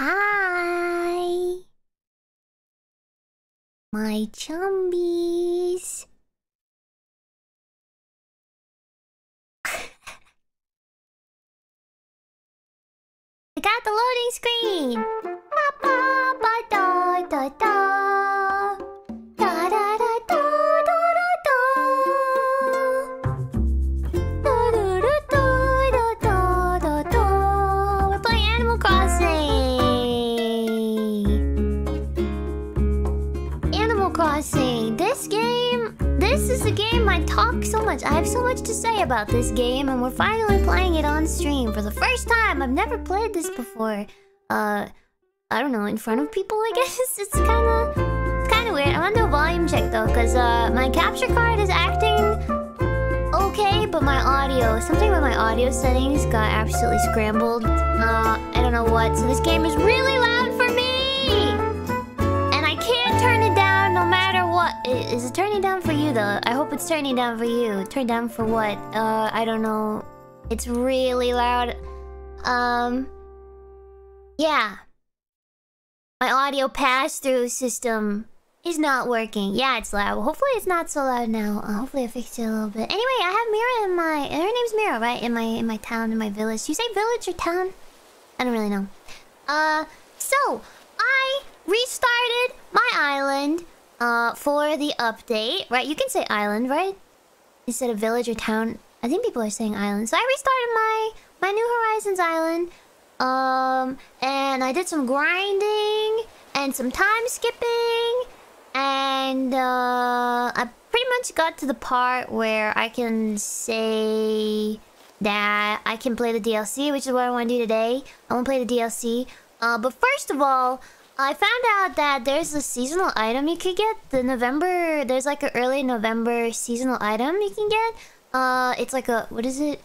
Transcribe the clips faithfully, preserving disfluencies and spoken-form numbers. Hi, my chumbies. I got the loading screen. We're playing Animal Crossing. Animal Crossing. This game, this is the game I talk so much. I have so much to say about this game, and we're finally playing it on stream for the first time. I've never played this before. Uh, I don't know, in front of people, I guess? It's kinda... It's kinda weird. I'm gonna do a volume check, though, because, uh, my capture card is acting... okay, but my audio... something with my audio settings got absolutely scrambled. Uh, I don't know what, so this game is really loud for me! And I can't turn it down no matter what... Is it turning down for you, though? I hope it's turning down for you. Turn down for what? Uh, I don't know. It's really loud. Um... Yeah. My audio pass-through system is not working. Yeah, it's loud. Hopefully it's not so loud now. Uh, hopefully I fixed it a little bit. Anyway, I have Mira in my... her name's Mira, right? In my in my town, in my village. Do you say village or town? I don't really know. Uh, so, I restarted my island uh, for the update. Right, you can say island, right? Instead of village or town. I think people are saying island. So I restarted my, my New Horizons island. Um, and I did some grinding, and some time skipping, and, uh, I pretty much got to the part where I can say that I can play the D L C, which is what I want to do today. I want to play the D L C. Uh, but first of all, I found out that there's a seasonal item you could get. The November, there's like an early November seasonal item you can get. Uh, it's like a, what is it?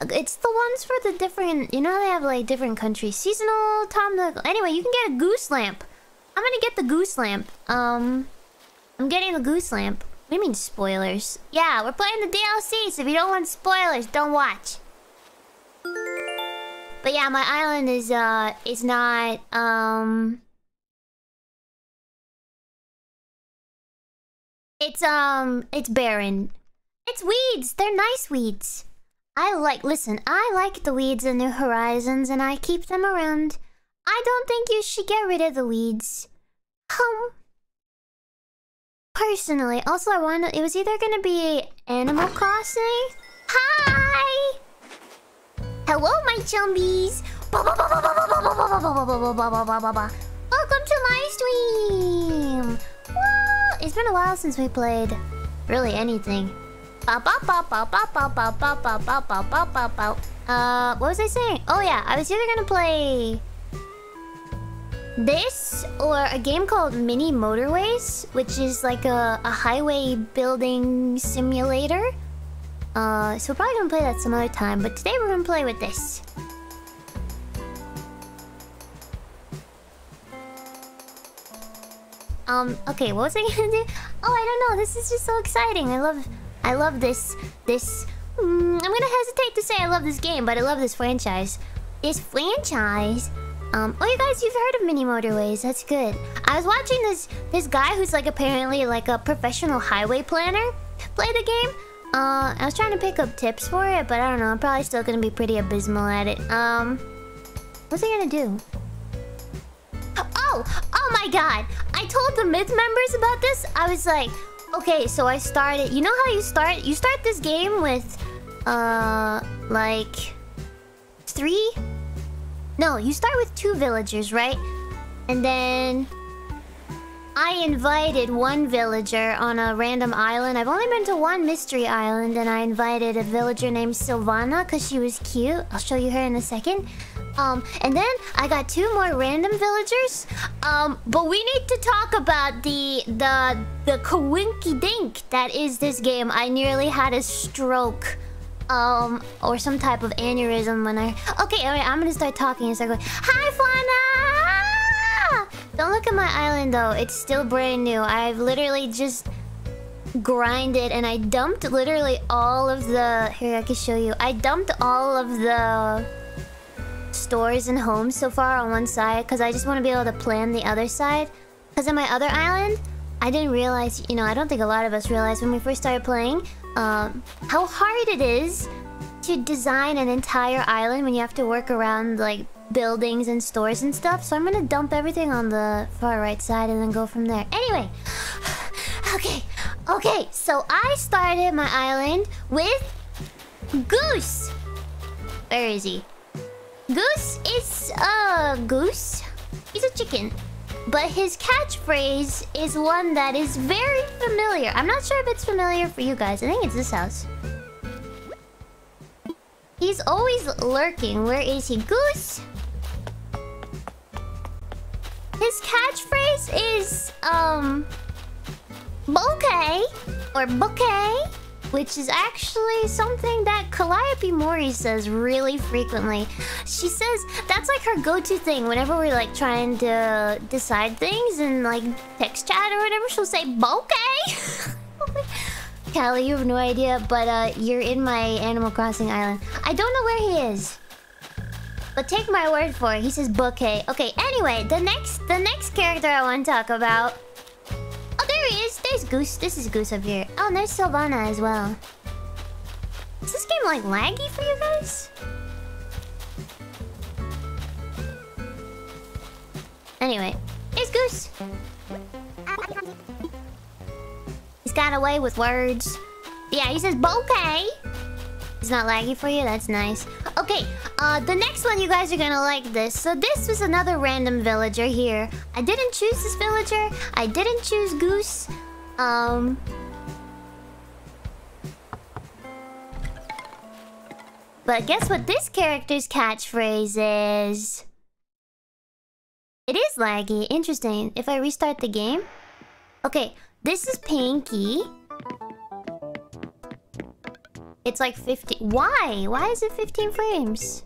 It's the ones for the different... You know how they have, like, different countries. Seasonal, Tom... The, anyway, you can get a goose lamp. I'm gonna get the goose lamp. Um... I'm getting the goose lamp. What do you mean, spoilers? Yeah, we're playing the D L C, so if you don't want spoilers, don't watch. But yeah, my island is, uh... it's not, um... It's, um... It's barren. It's weeds! They're nice weeds. I like, listen, I like the weeds in New Horizons, and I keep them around. I don't think you should get rid of the weeds. Um... Personally, also I wanted, it was either gonna be Animal Crossing... Hi! Hello, my chumbies! Welcome to my stream! Well, it's been a while since we played really anything. Uh, what was I saying? Oh yeah, I was either gonna play this or a game called Mini Motorways, which is like a, a highway building simulator. Uh, so we're probably gonna play that some other time, but today we're gonna play with this. Um, okay, what was I gonna do? Oh, I don't know, this is just so exciting. I love... I love this, this... Mm, I'm gonna hesitate to say I love this game, but I love this franchise. This franchise? Um, oh, you guys, you've heard of Mini Motorways. That's good. I was watching this this guy who's like apparently like a professional highway planner play the game. Uh, I was trying to pick up tips for it, but I don't know. I'm probably still gonna be pretty abysmal at it. Um, what's I gonna do? Oh! Oh my god! I told the Myth members about this. I was like... Okay, so I started... You know how you start... You start this game with... Uh... Like... Three? No, you start with two villagers, right? And then... I invited one villager on a random island. I've only been to one mystery island, and I invited a villager named Sylvana because she was cute. I'll show you her in a second. Um, and then I got two more random villagers. Um, but we need to talk about the the the coinkydink that is this game. I nearly had a stroke, um, or some type of aneurysm when I. Okay, all right, I'm gonna start talking and start going. Hi, Fauna! Don't look at my island though; it's still brand new. I've literally just grinded and I dumped literally all of the. Here, I can show you. I dumped all of the. stores and homes so far on one side, because I just want to be able to plan the other side. Because on my other island, I didn't realize, you know, I don't think a lot of us realized when we first started playing, um, how hard it is to design an entire island when you have to work around, like, buildings and stores and stuff. So I'm gonna dump everything on the far right side and then go from there. Anyway, okay, okay, so I started my island with Goose. Where is he? Goose is a goose. He's a chicken. But his catchphrase is one that is very familiar. I'm not sure if it's familiar for you guys. I think it's this house. He's always lurking. Where is he? Goose? His catchphrase is, um... bouquet. Or bouquet. Which is actually something that Calliope Mori says really frequently. She says that's like her go-to thing whenever we're like trying to decide things and like text chat or whatever. She'll say bokeh. Callie, you have no idea, but uh, you're in my Animal Crossing island. I don't know where he is, but take my word for it. He says bouquet. Okay. Anyway, the next the next character I want to talk about. There he is! There's Goose. This is Goose up here. Oh, and there's Sylvana as well. Is this game, like, laggy for you guys? Anyway, there's Goose! He's got away with words. Yeah, he says bouquet! It's not laggy for you? That's nice. Okay, uh, the next one, you guys are gonna like this. So this was another random villager here. I didn't choose this villager. I didn't choose Goose. Um... But guess what this character's catchphrase is? It is laggy. Interesting. If I restart the game... Okay, this is Pinky. It's like fifteen... Why? Why is it fifteen frames?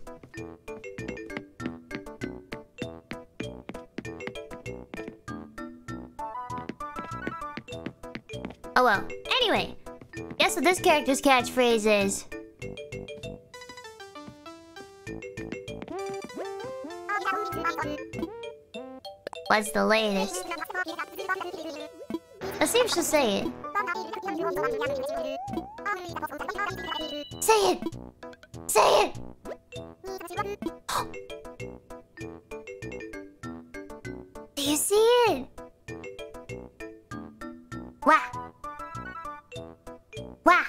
Oh well. Anyway. Guess what this character's catchphrase is? What's the latest? Let's see if she'll say it. Say it! Say it! Do you see it? Wah! Wah!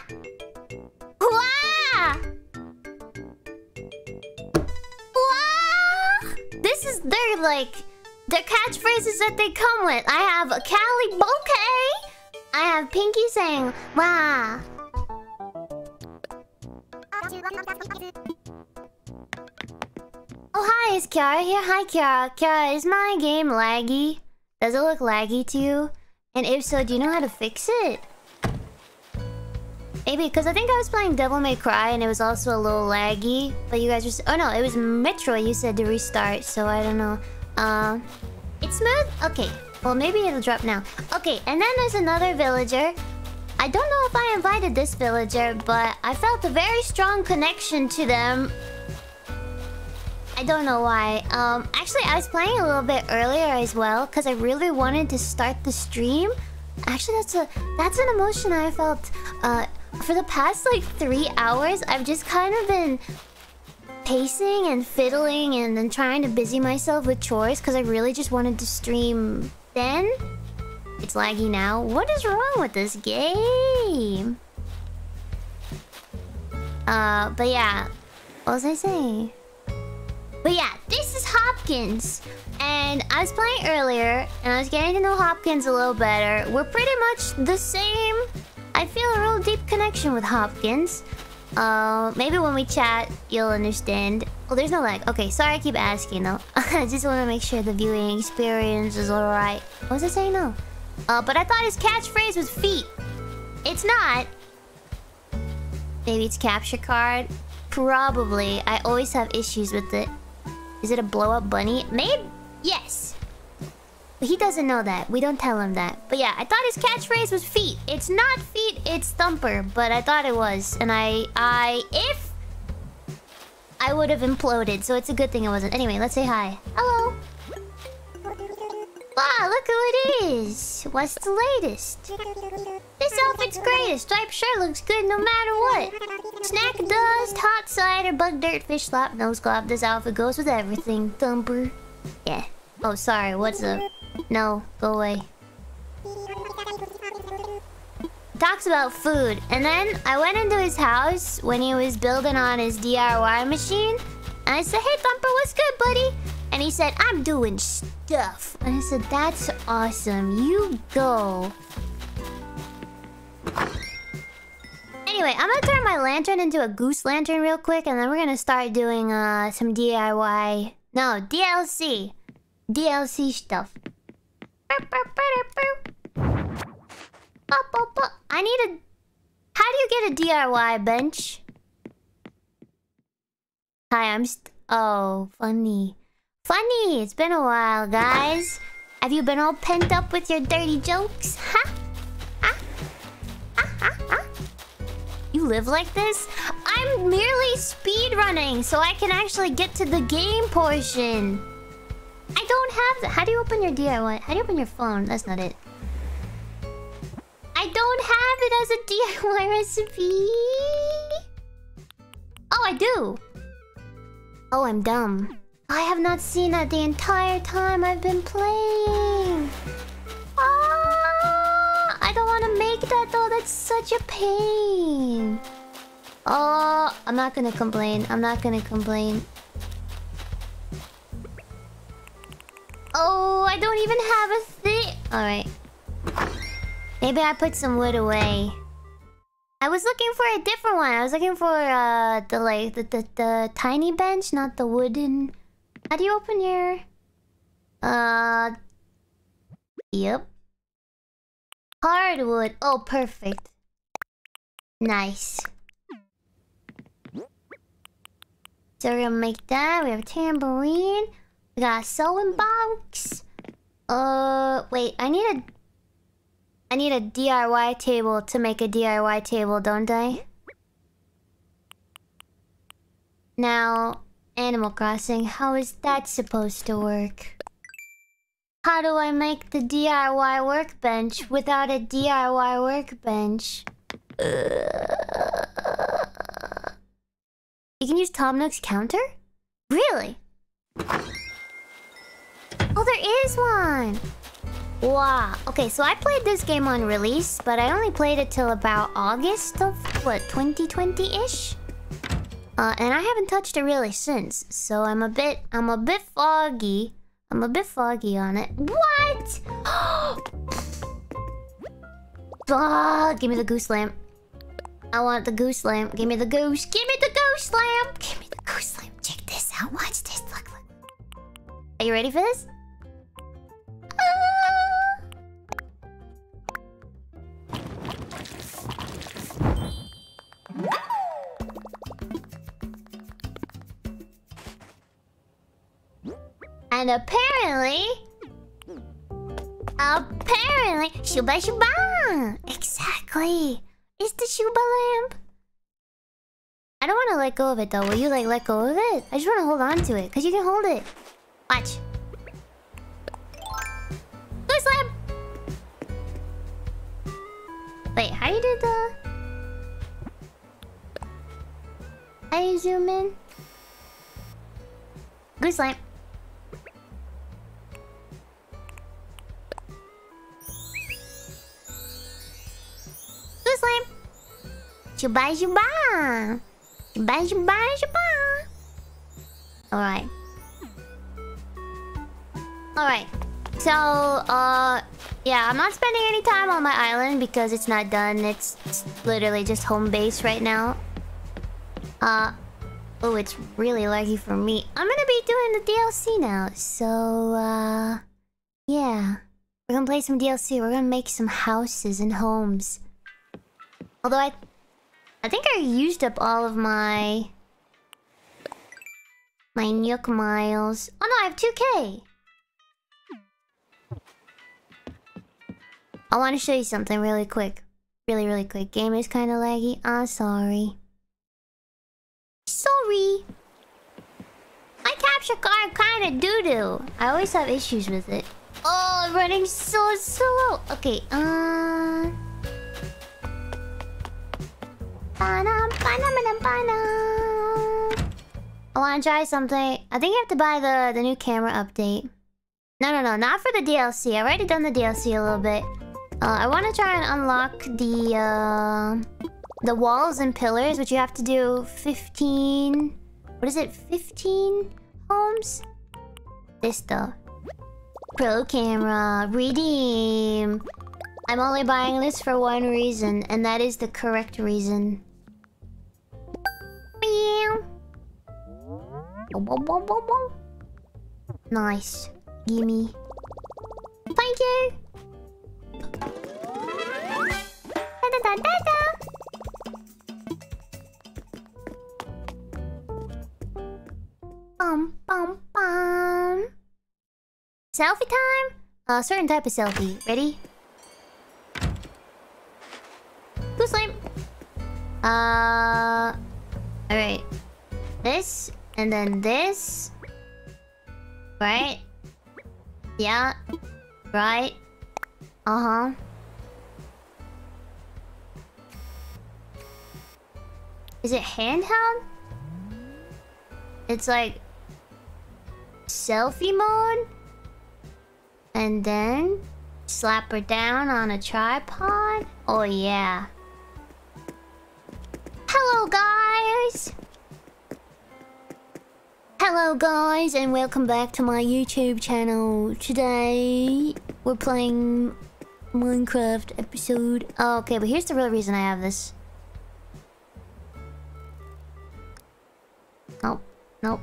Wah! Wah! This is their, like, their catchphrases that they come with. I have Callie Bouquet! I have Pinky saying, wah! Oh, hi, is Kiara here? Hi, Kiara. Kiara, is my game laggy? Does it look laggy to you? And if so, do you know how to fix it? Maybe, because I think I was playing Devil May Cry and it was also a little laggy. But you guys were... Oh, no, it was Metroid you said to restart, so I don't know. Um, uh, it's smooth? Okay. Well, maybe it'll drop now. Okay, and then there's another villager. I don't know if I invited this villager, but I felt a very strong connection to them. I don't know why. Um, actually, I was playing a little bit earlier as well, because I really wanted to start the stream. Actually, that's a that's an emotion I felt. Uh, for the past, like, three hours, I've just kind of been pacing and fiddling and then trying to busy myself with chores, because I really just wanted to stream then. It's laggy now. What is wrong with this game? Uh, but yeah. What was I saying? But yeah, this is Hopkins. And I was playing earlier, and I was getting to know Hopkins a little better. We're pretty much the same. I feel a real deep connection with Hopkins. Uh, maybe when we chat, you'll understand. Oh, there's no lag. Okay, sorry I keep asking, though. I just want to make sure the viewing experience is alright. What was I saying now? Uh, but I thought his catchphrase was feet. It's not. Maybe it's capture card? Probably. I always have issues with it. Is it a blow-up bunny? Maybe? Yes. But he doesn't know that. We don't tell him that. But yeah, I thought his catchphrase was feet. It's not feet, it's thumper. But I thought it was. And I... I... If... I would have imploded, so it's a good thing it wasn't. Anyway, let's say hi. Hello! Wow, look who it is! What's the latest? This outfit's greatest! Striped shirt looks good no matter what! Snack dust, hot cider, bug dirt, fish slop, nose glob. This outfit goes with everything, thumper. Yeah. Oh, sorry, what's up? No, go away. Talks about food, and then I went into his house when he was building on his D I Y machine, and I said, hey Thumper, what's good, buddy? And he said, I'm doing stuff. And I said, that's awesome, you go. Anyway, I'm gonna turn my lantern into a goose lantern real quick, and then we're gonna start doing uh, some D I Y... No, D L C. D L C stuff. I need a... How do you get a D I Y bench? Hi, I'm st... Oh, funny. Funny! It's been a while, guys. Have you been all pent up with your dirty jokes? Huh? Huh? Huh? Huh? Huh? You live like this? I'm merely speedrunning, so I can actually get to the game portion. I don't have... The... How do you open your D I Y? How do you open your phone? That's not it. I don't have it as a D I Y recipe. Oh, I do. Oh, I'm dumb. I have not seen that the entire time I've been playing. Ah, I don't want to make that though. That's such a pain. Oh, I'm not gonna complain. I'm not gonna complain. Oh, I don't even have a thing. All right. Maybe I put some wood away. I was looking for a different one. I was looking for uh the like the the, the tiny bench, not the wooden. How do you open your? Uh. Yep. Hardwood. Oh, perfect. Nice. So we're gonna make that. We have a tambourine. We got a sewing box. Uh, wait. I need a. I need a D I Y table to make a D I Y table, don't I? Now, Animal Crossing, how is that supposed to work? How do I make the D I Y workbench without a D I Y workbench? Uh... You can use Tom Nook's counter? Really? Oh, there is one! Wow. Okay, so I played this game on release, but I only played it till about August of, what, twenty twenty-ish? Uh, and I haven't touched it really since, so I'm a bit... I'm a bit foggy. I'm a bit foggy on it. What?! Oh, give me the goose lamp. I want the goose lamp. Give me the goose. Give me the goose lamp! Give me the goose lamp. Check this out. Watch this. Look, look. Are you ready for this? And apparently, apparently, Shuba Shuba! Exactly! It's the Shuba lamp! I don't want to let go of it though. Will you like let go of it? I just want to hold on to it, because you can hold it. Watch. Goose lamp! Wait, how do you do the... How do you zoom in? Goose lamp. Slam. Shuba shuba. Shuba shuba shuba. Alright. Alright. So, uh... yeah, I'm not spending any time on my island because it's not done. It's, it's literally just home base right now. Uh... Oh, it's really laggy for me. I'm gonna be doing the D L C now. So, uh... yeah. We're gonna play some D L C. We're gonna make some houses and homes. Although I... I think I used up all of my... My Nook miles... Oh no, I have two K! I want to show you something really quick. Really, really quick. Game is kind of laggy. Ah, sorry. Sorry! capture card kind of doo-doo. I always have issues with it. Oh, I'm running so slow. Okay, uh... I want to try something. I think you have to buy the, the new camera update. No, no, no, not for the D L C. I've already done the D L C a little bit. Uh, I want to try and unlock the, uh... the walls and pillars, which you have to do fifteen... What is it? fifteen homes? This stuff. Pro camera. Redeem. I'm only buying this for one reason, and that is the correct reason. Nice. Gimme. Thank you! Bum, bum, bum. Selfie time? A uh, certain type of selfie. Ready? Too slim. Uh... Alright. This, and then this. Right? Yeah. Right. Uh-huh. Is it handheld? It's like... selfie mode? And then... slap her down on a tripod? Oh yeah. Hello guys! Hello guys and welcome back to my YouTube channel. Today... we're playing... Minecraft episode... Oh, okay, but here's the real reason I have this. Nope. Nope.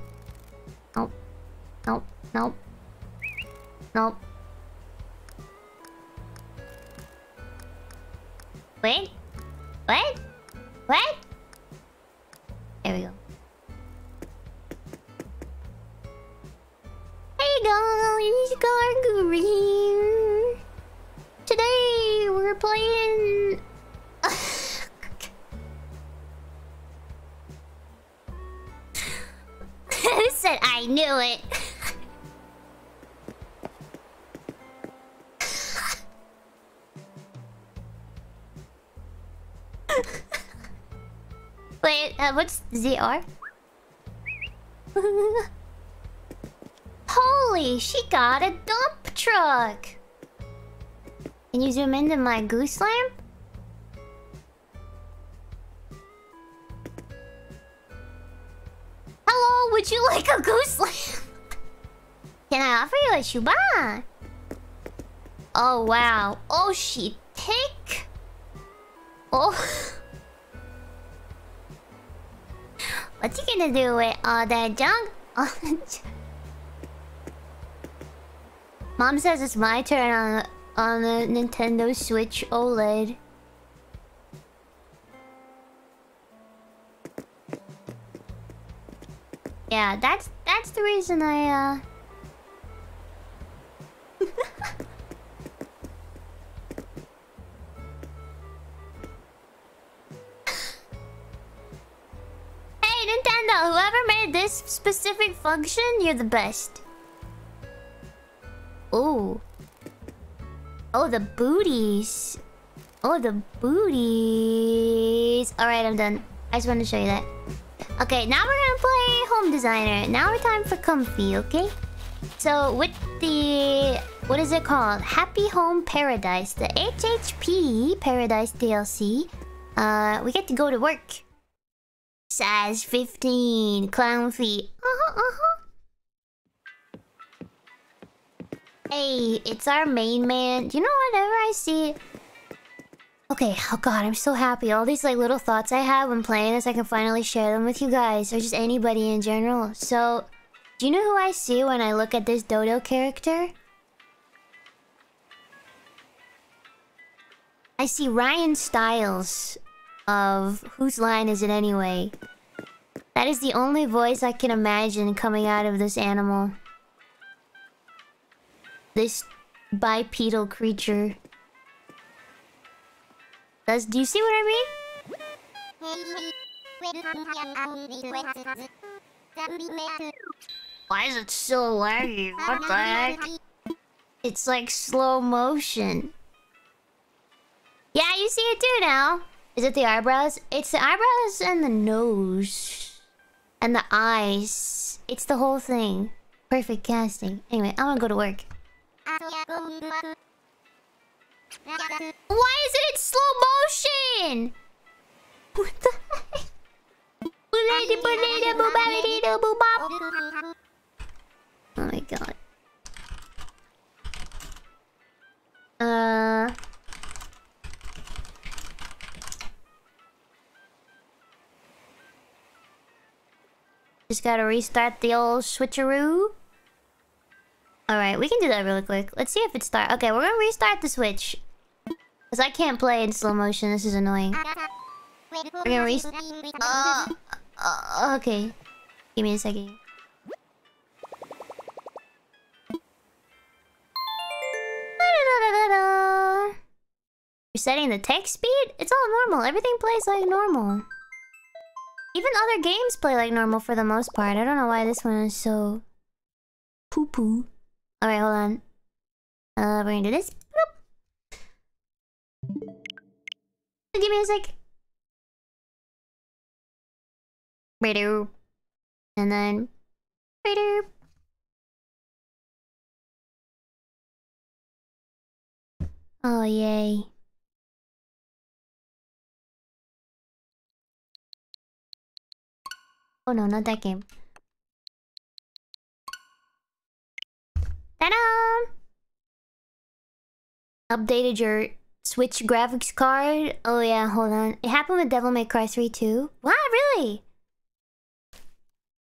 Nope. Nope. Nope. Nope. Wait. Wait. Wait. There we go. Hey guys, Gawr Gura. Today we're playing. Who said I knew it? Wait, uh, what's Z R? Holy, she got a dump truck! Can you zoom into my goose lamp? Hello, would you like a goose lamp? Can I offer you a shuba? Oh wow, oh she thick! Oh... what you gonna do with all that junk? All that Mom says it's my turn on on the Nintendo Switch OLED. Yeah, that's that's the reason I uh. Hey Nintendo, whoever made this specific function, you're the best. Oh. Oh, the booties. Oh, the booties. Alright, I'm done. I just wanted to show you that. Okay, now we're gonna play Home Designer. Now we're time for comfy, okay? So, with the... what is it called? Happy Home Paradise. The H H P Paradise D L C. Uh, we get to go to work. Size fifteen. Clown feet. Uh-huh, uh-huh. Hey, it's our main man. You know, whenever I see... okay, oh god, I'm so happy. All these like little thoughts I have when playing this, I can finally share them with you guys. Or just anybody in general. So, do you know who I see when I look at this dodo character? I see Ryan Styles of Whose Line Is It Anyway? That is the only voice I can imagine coming out of this animal. This bipedal creature. Does, do you see what I mean? Why is it so laggy? What the heck? It's like slow motion. Yeah, you see it too now. Is it the eyebrows? It's the eyebrows and the nose. And the eyes. It's the whole thing. Perfect casting. Anyway, I'm gonna go to work. Why is it in slow motion? What the heck? Oh my god. Uh... Just gotta restart the old switcheroo. Alright, we can do that really quick. Let's see if it starts. Okay, we're gonna restart the Switch. Because I can't play in slow motion. This is annoying. We're gonna restart. Uh, uh, okay. Give me a second. Resetting the text speed? It's all normal. Everything plays like normal. Even other games play like normal for the most part. I don't know why this one is so poo poo. Alright, hold on. Uh, we're gonna do this. Boop. Give me a sec. Radio. And then radio. Oh, yay. Oh no, not that game. Ta-da! Updated your Switch graphics card. Oh yeah, hold on. It happened with Devil May Cry three too. Wow, really?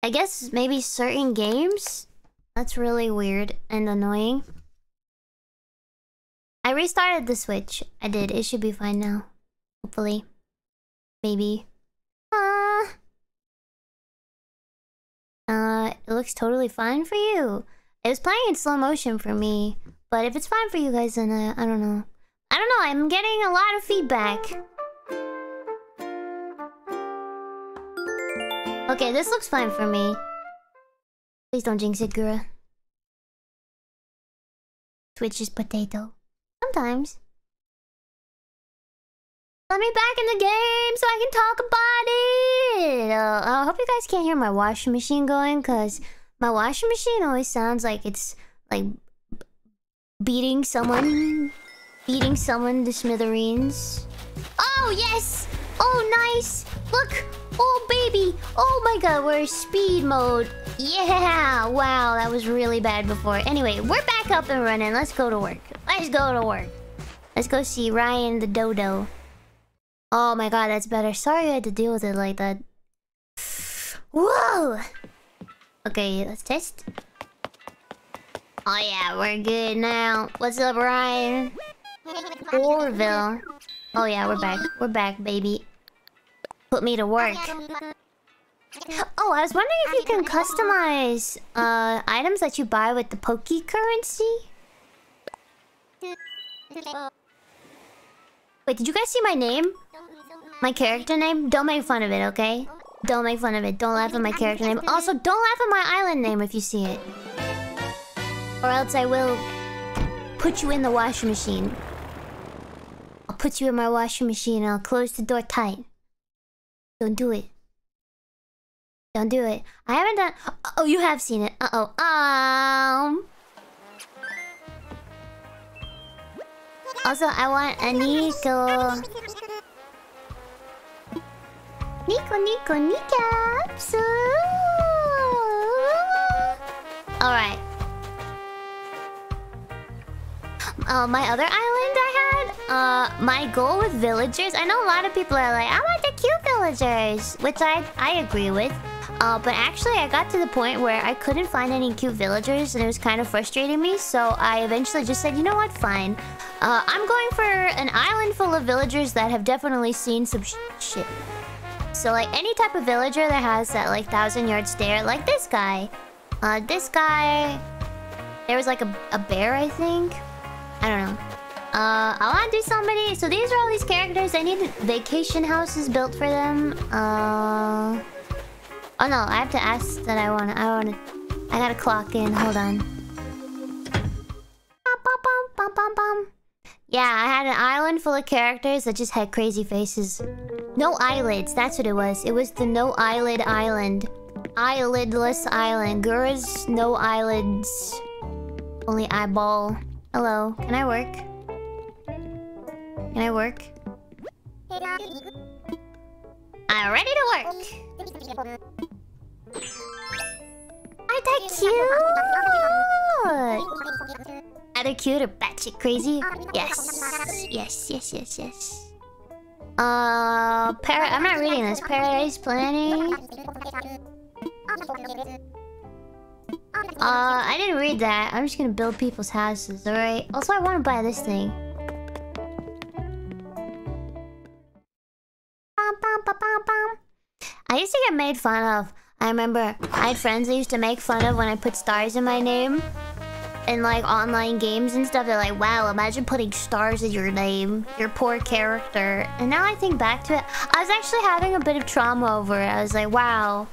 I guess maybe certain games? That's really weird and annoying. I restarted the Switch. I did. It should be fine now. Hopefully. Maybe. Ah. Uh, it looks totally fine for you. It was playing in slow motion for me. But if it's fine for you guys, then I, I don't know. I don't know, I'm getting a lot of feedback. Okay, this looks fine for me. Please don't jinx it, Gura. Switch is potato. Sometimes. Let me back in the game so I can talk about it! Uh, I hope you guys can't hear my washing machine going, because my washing machine always sounds like it's, like, beating someone. Beating someone to smithereens. Oh, yes! Oh, nice! Look! Oh, baby! Oh my god, we're in speed mode. Yeah! Wow, that was really bad before. Anyway, we're back up and running. Let's go to work. Let's go to work. Let's go see Ryan the Dodo. Oh my god, that's better. Sorry I had to deal with it like that. Whoa! Okay, let's test. Oh yeah, we're good now. What's up, Ryan? Orville. Oh yeah, we're back. We're back, baby. Put me to work. Oh, I was wondering if you can customize uh, items that you buy with the Poke currency? Wait, did you guys see my name? My character name? Don't make fun of it, okay? Don't make fun of it. Don't laugh at my character name. Also, don't laugh at my island name if you see it. Or else I will put you in the washing machine. I'll put you in my washing machine and I'll close the door tight. Don't do it. Don't do it. I haven't done... Oh, you have seen it. Uh-oh. Um... Also, I want a Nico. Nico, Nico, Nicaps. Alright. Uh, my other island I had, uh, my goal with villagers, I know a lot of people are like, I want the cute villagers, which I, I agree with. Uh, but actually, I got to the point where I couldn't find any cute villagers, and it was kind of frustrating me, so I eventually just said, you know what, fine. Uh, I'm going for an island full of villagers that have definitely seen some sh shit. So, like, any type of villager that has that, like, thousand-yard stare, like this guy. Uh, this guy... There was, like, a, a bear, I think? I don't know. Uh, I want to do somebody... So, these are all these characters. They need vacation houses built for them. Uh... Oh no, I have to ask that I wanna I wanna I gotta clock in, hold on. Yeah, I had an island full of characters that just had crazy faces. No eyelids, that's what it was. It was the no eyelid island. Eyelidless island. Gura's no eyelids. Only eyeball. Hello, can I work? Can I work? I'm ready to work! Aren't that cute? Either cute or batshit crazy? Yes. Yes, yes, yes, yes. Uh, para- I'm not reading this. Paradise Planning? Uh, I didn't read that. I'm just gonna build people's houses, alright? Also, I wanna buy this thing. I used to get made fun of. I remember I had friends I used to make fun of when I put stars in my name. In like online games and stuff, they're like, wow, imagine putting stars in your name. Your poor character. And now I think back to it, I was actually having a bit of trauma over it. I was like, wow,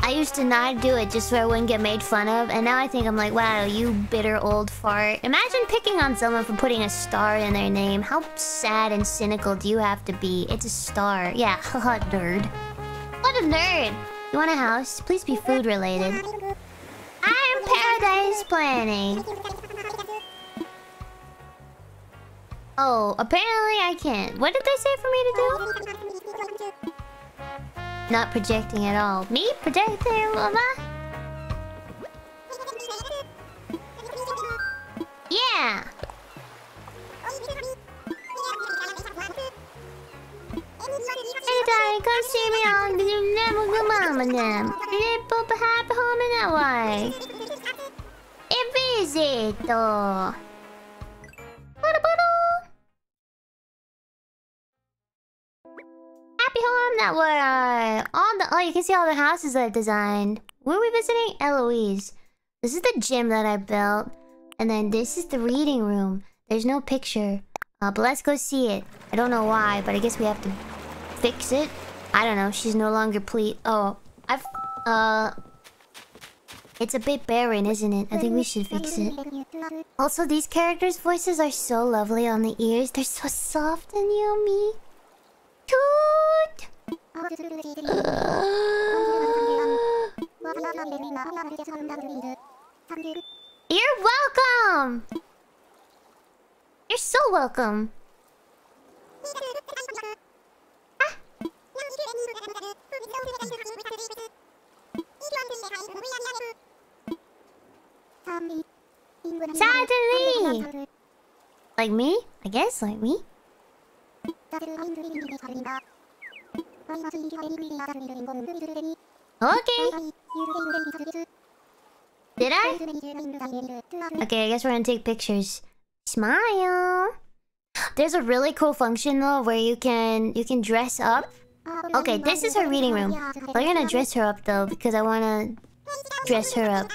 I used to not do it just so I wouldn't get made fun of. And now I think I'm like, wow, you bitter old fart. Imagine picking on someone for putting a star in their name. How sad and cynical do you have to be? It's a star. Yeah, haha, nerd. What a nerd! You want a house? Please be food related. I'm Paradise Planning. Oh, apparently I can't. What did they say for me to do? Not projecting at all. Me projecting, mama? Yeah. Hey, darling, come see me on the never go mom and them. Little happy home in that way. E visito. Happy Home Network! All the, oh, you can see all the houses I've designed. Where are we visiting? Eloise. This is the gym that I built. And then this is the reading room. There's no picture. Uh, but let's go see it. I don't know why, but I guess we have to fix it. I don't know. She's no longer ple- Oh, I've... Uh... It's a bit barren, isn't it? I think we should fix it. Also, these characters' voices are so lovely on the ears. They're so soft and yummy. Toot! You're welcome! You're so welcome! Ah. Suddenly! Like me? I guess, like me? Okay. Did I? Okay, I guess we're gonna take pictures. Smile. There's a really cool function though where you can you can dress up. Okay, this is her reading room. We're gonna dress her up though because I wanna dress her up.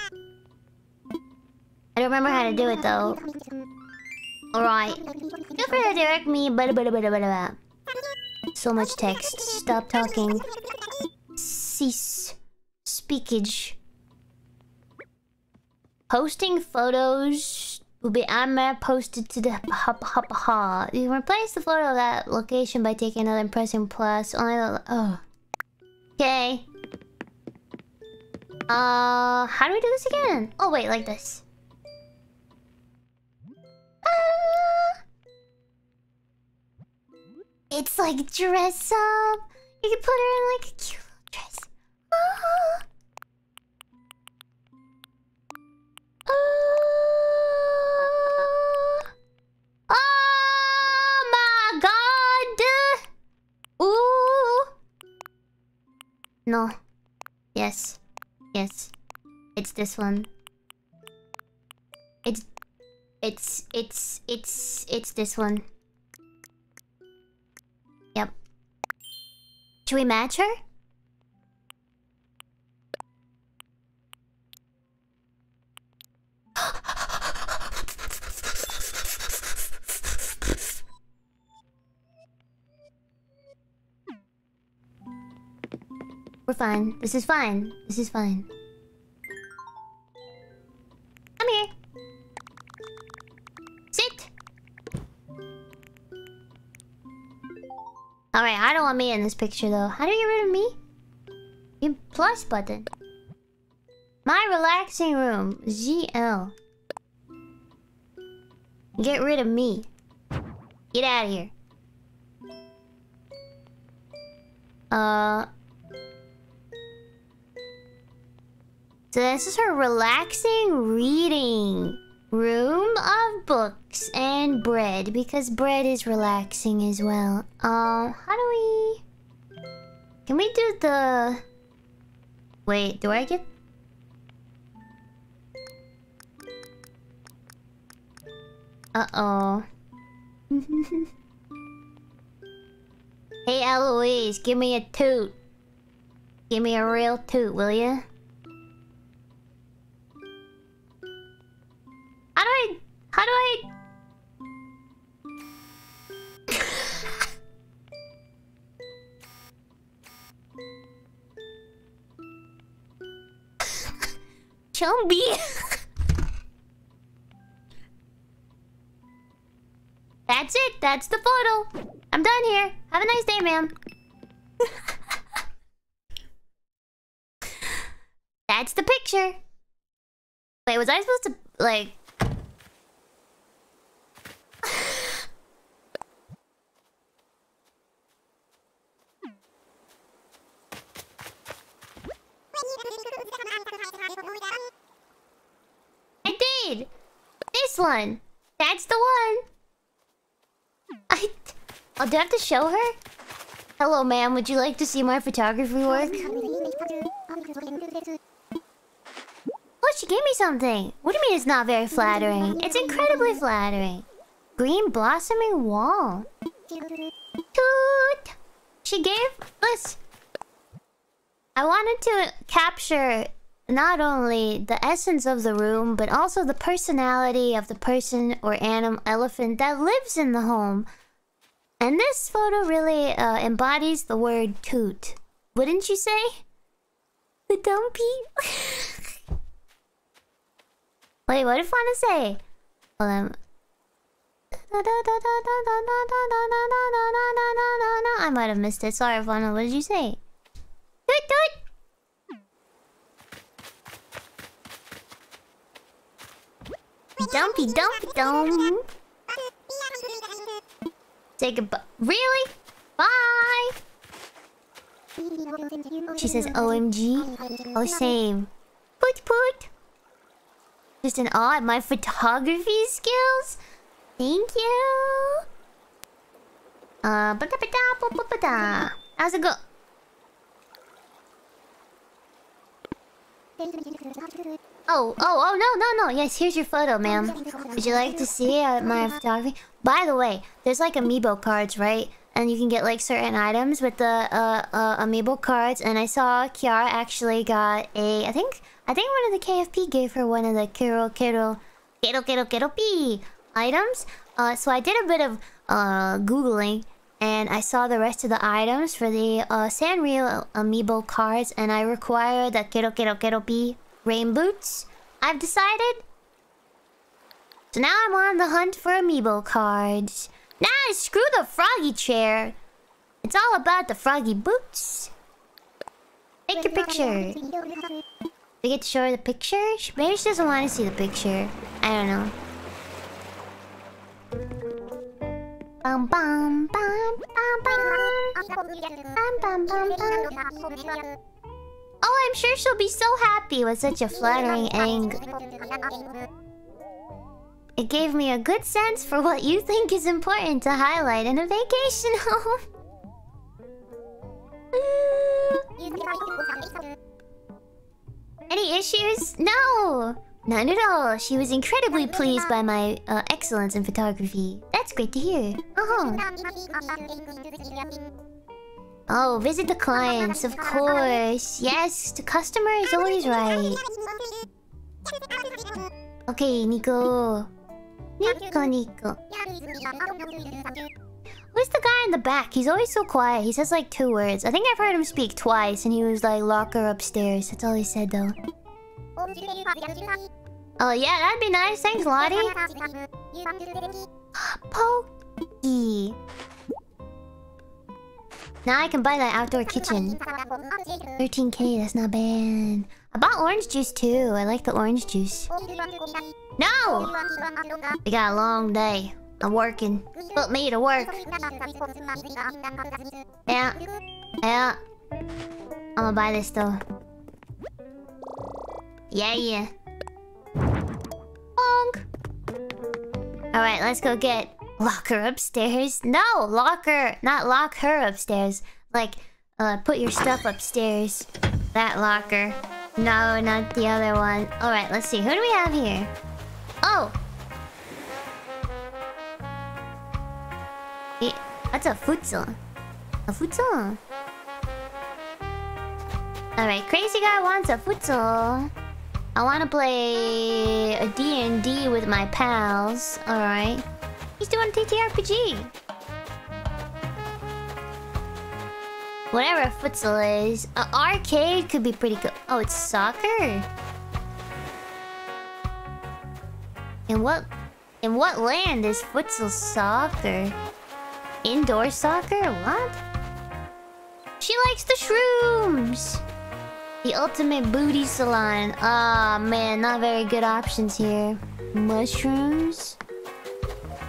I don't remember how to do it though. Alright. Feel free to direct me. Blah, blah, blah, blah, blah. So much text. Stop talking. Cease. Speakage. Posting photos will be automatically posted to the hop hop ha. You replace the photo of that location by taking another and pressing plus. Only the. Oh. Okay. Uh, how do we do this again? Oh, wait, like this. It's like dress up. You can put her in like a cute little dress. Ah. Ah. Oh my god! Ooh. No. Yes. Yes. It's this one. It's. It's. It's. It's. It's this one. Should we match her? We're fine. This is fine. This is fine. Alright, I don't want me in this picture though. How do you get rid of me? You plus button. My relaxing room. G L. Get rid of me. Get out of here. Uh... So this is her relaxing reading room of books and bread, because bread is relaxing as well. Um, how do we... Can we do the... Wait, do I get... Uh-oh. Hey, Eloise, give me a toot. Give me a real toot, will ya? How do I... How do I... Chumbi! That's it! That's the photo! I'm done here! Have a nice day, ma'am! That's the picture! Wait, was I supposed to, like... This one. That's the one. I... Oh, do I have to show her? Hello, ma'am. Would you like to see my photography work? Oh, she gave me something. What do you mean it's not very flattering? It's incredibly flattering. Green blossoming wall. Toot! She gave us... I wanted to capture... not only the essence of the room, but also the personality of the person or animal elephant that lives in the home. And this photo really uh, embodies the word toot. Wouldn't you say? The dumpy? Wait, what did Fauna say? Hold on. I might have missed it. Sorry, Fauna. What did you say? Toot toot! Dumpy, dumpy, dum. Say goodbye. Really? Bye. She says, O M G. Oh, same. Poot, poot. Just in awe at my photography skills. Thank you. Uh, ba da ba da ba ba ba da. How's it go? Oh, oh, oh, no, no, no. Yes, here's your photo, ma'am. Would you like to see uh, my photography? By the way, there's like amiibo cards, right? And you can get like certain items with the uh, uh, amiibo cards. And I saw Kiara actually got a... I think I think one of the K F P gave her one of the Kero Kero... Kero Kero Keroppi items. Uh, so I did a bit of uh, Googling. And I saw the rest of the items for the uh, Sanrio amiibo cards. And I require the Kero Kero Keroppi rain boots, I've decided. So now I'm on the hunt for amiibo cards. Nah, screw the froggy chair. It's all about the froggy boots. Take your picture. We get to show her the picture? Maybe she doesn't want to see the picture. I don't know. Bum bum bum bum bum bum bum bum bum. Oh, I'm sure she'll be so happy with such a flattering angle. It gave me a good sense for what you think is important to highlight in a vacation home. Any issues? No! None at all. She was incredibly pleased by my uh, excellence in photography. That's great to hear. Uh-huh. Oh, visit the clients, of course. Yes, the customer is always right. Okay, Nico. Nico, Nico. Who's the guy in the back? He's always so quiet. He says like two words. I think I've heard him speak twice, and he was like, locker upstairs. That's all he said, though. Oh, yeah, that'd be nice. Thanks, Lottie. Pokey. Now I can buy that outdoor kitchen. thirteen K, that's not bad. I bought orange juice too. I like the orange juice. No! We got a long day. I'm working. Put me to work. Yeah. Yeah. I'm gonna buy this though. Yeah, yeah. Bonk! Alright, let's go get... Locker upstairs? No! Locker! Not lock her upstairs. Like, uh, put your stuff upstairs. That locker. No, not the other one. Alright, let's see. Who do we have here? Oh! It, that's a futsal. A futsal. Alright, crazy guy wants a futsal. I want to play a D and D with my pals. Alright. He's doing a T T R P G. Whatever a futsal is. An arcade could be pretty good. Oh, it's soccer? In what... In what land is futsal soccer? Indoor soccer? What? She likes the shrooms! The ultimate booty salon. Ah, oh, man, not very good options here. Mushrooms?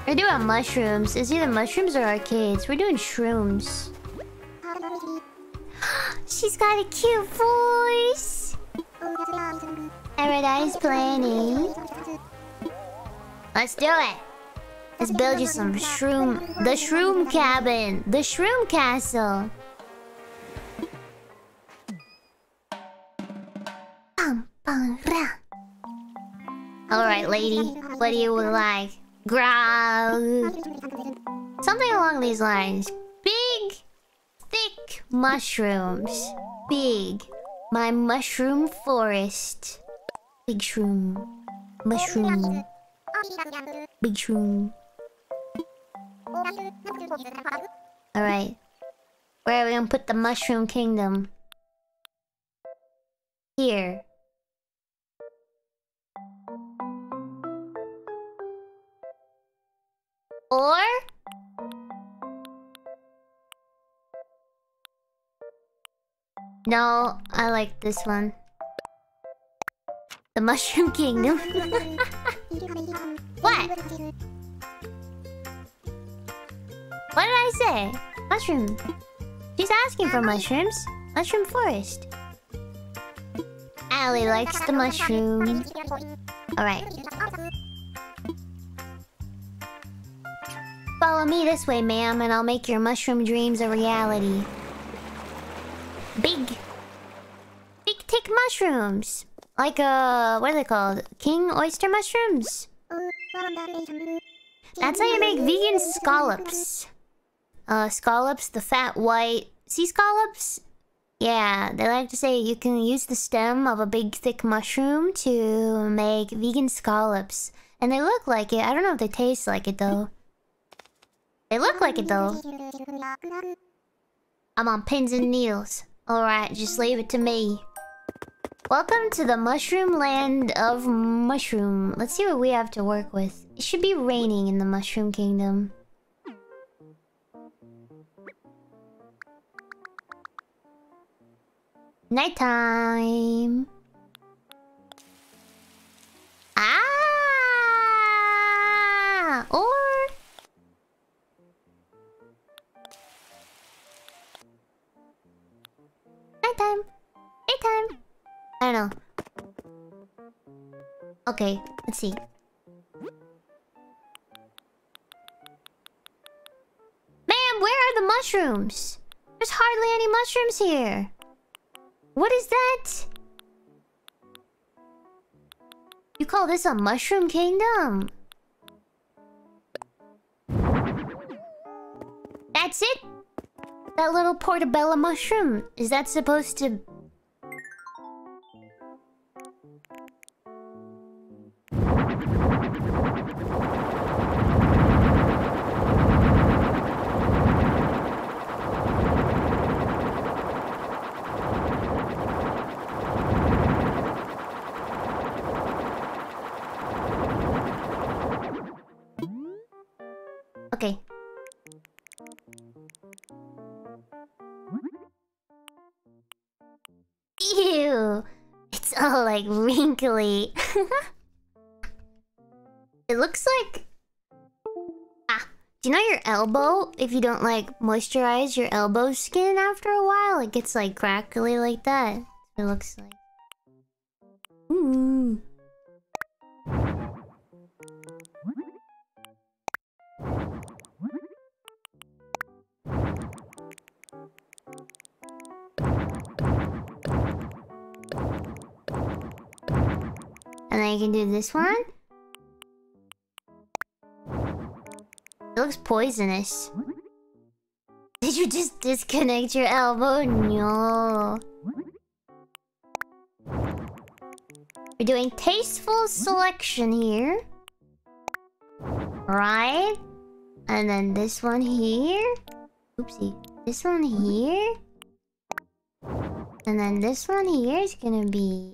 We're doing mushrooms. It's either mushrooms or arcades. We're doing shrooms. She's got a cute voice! Paradise planning. Let's do it! Let's build you some shroom... The shroom cabin! The shroom castle! Alright, lady. What do you like? Growl. Something along these lines. Big, thick mushrooms. Big. My mushroom forest. Big shroom. Mushroom. Big shroom. Alright. Where are we gonna put the mushroom kingdom? Here. Or... No, I like this one. The Mushroom Kingdom. What? What did I say? Mushroom. She's asking for mushrooms. Mushroom Forest. Allie likes the mushroom. Alright. Follow me this way, ma'am, and I'll make your mushroom dreams a reality. Big. Big tick mushrooms. Like, uh, what are they called? King oyster mushrooms? That's how you make vegan scallops. Uh, scallops, the fat white... Sea scallops? Yeah, they like to say you can use the stem of a big thick mushroom to make vegan scallops. And they look like it. I don't know if they taste like it, though. They look like it, though. I'm on pins and needles. Alright, just leave it to me. Welcome to the mushroom land of mushroom. Let's see what we have to work with. It should be raining in the mushroom kingdom. Nighttime. Ah! Oh! Nighttime! Nighttime! I don't know. Okay, let's see. Ma'am, where are the mushrooms? There's hardly any mushrooms here. What is that? You call this a mushroom kingdom? That's it? That little portobello mushroom, is that supposed to... Okay. like wrinkly. It looks like... Ah, do you know your elbow? If you don't like moisturize your elbow skin after a while, it gets like crackly like that. It looks like... Ooh. And then you can do this one. It looks poisonous. Did you just disconnect your elbow? No. We're doing tasteful selection here. Right? And then this one here. Oopsie. This one here. And then this one here is gonna be...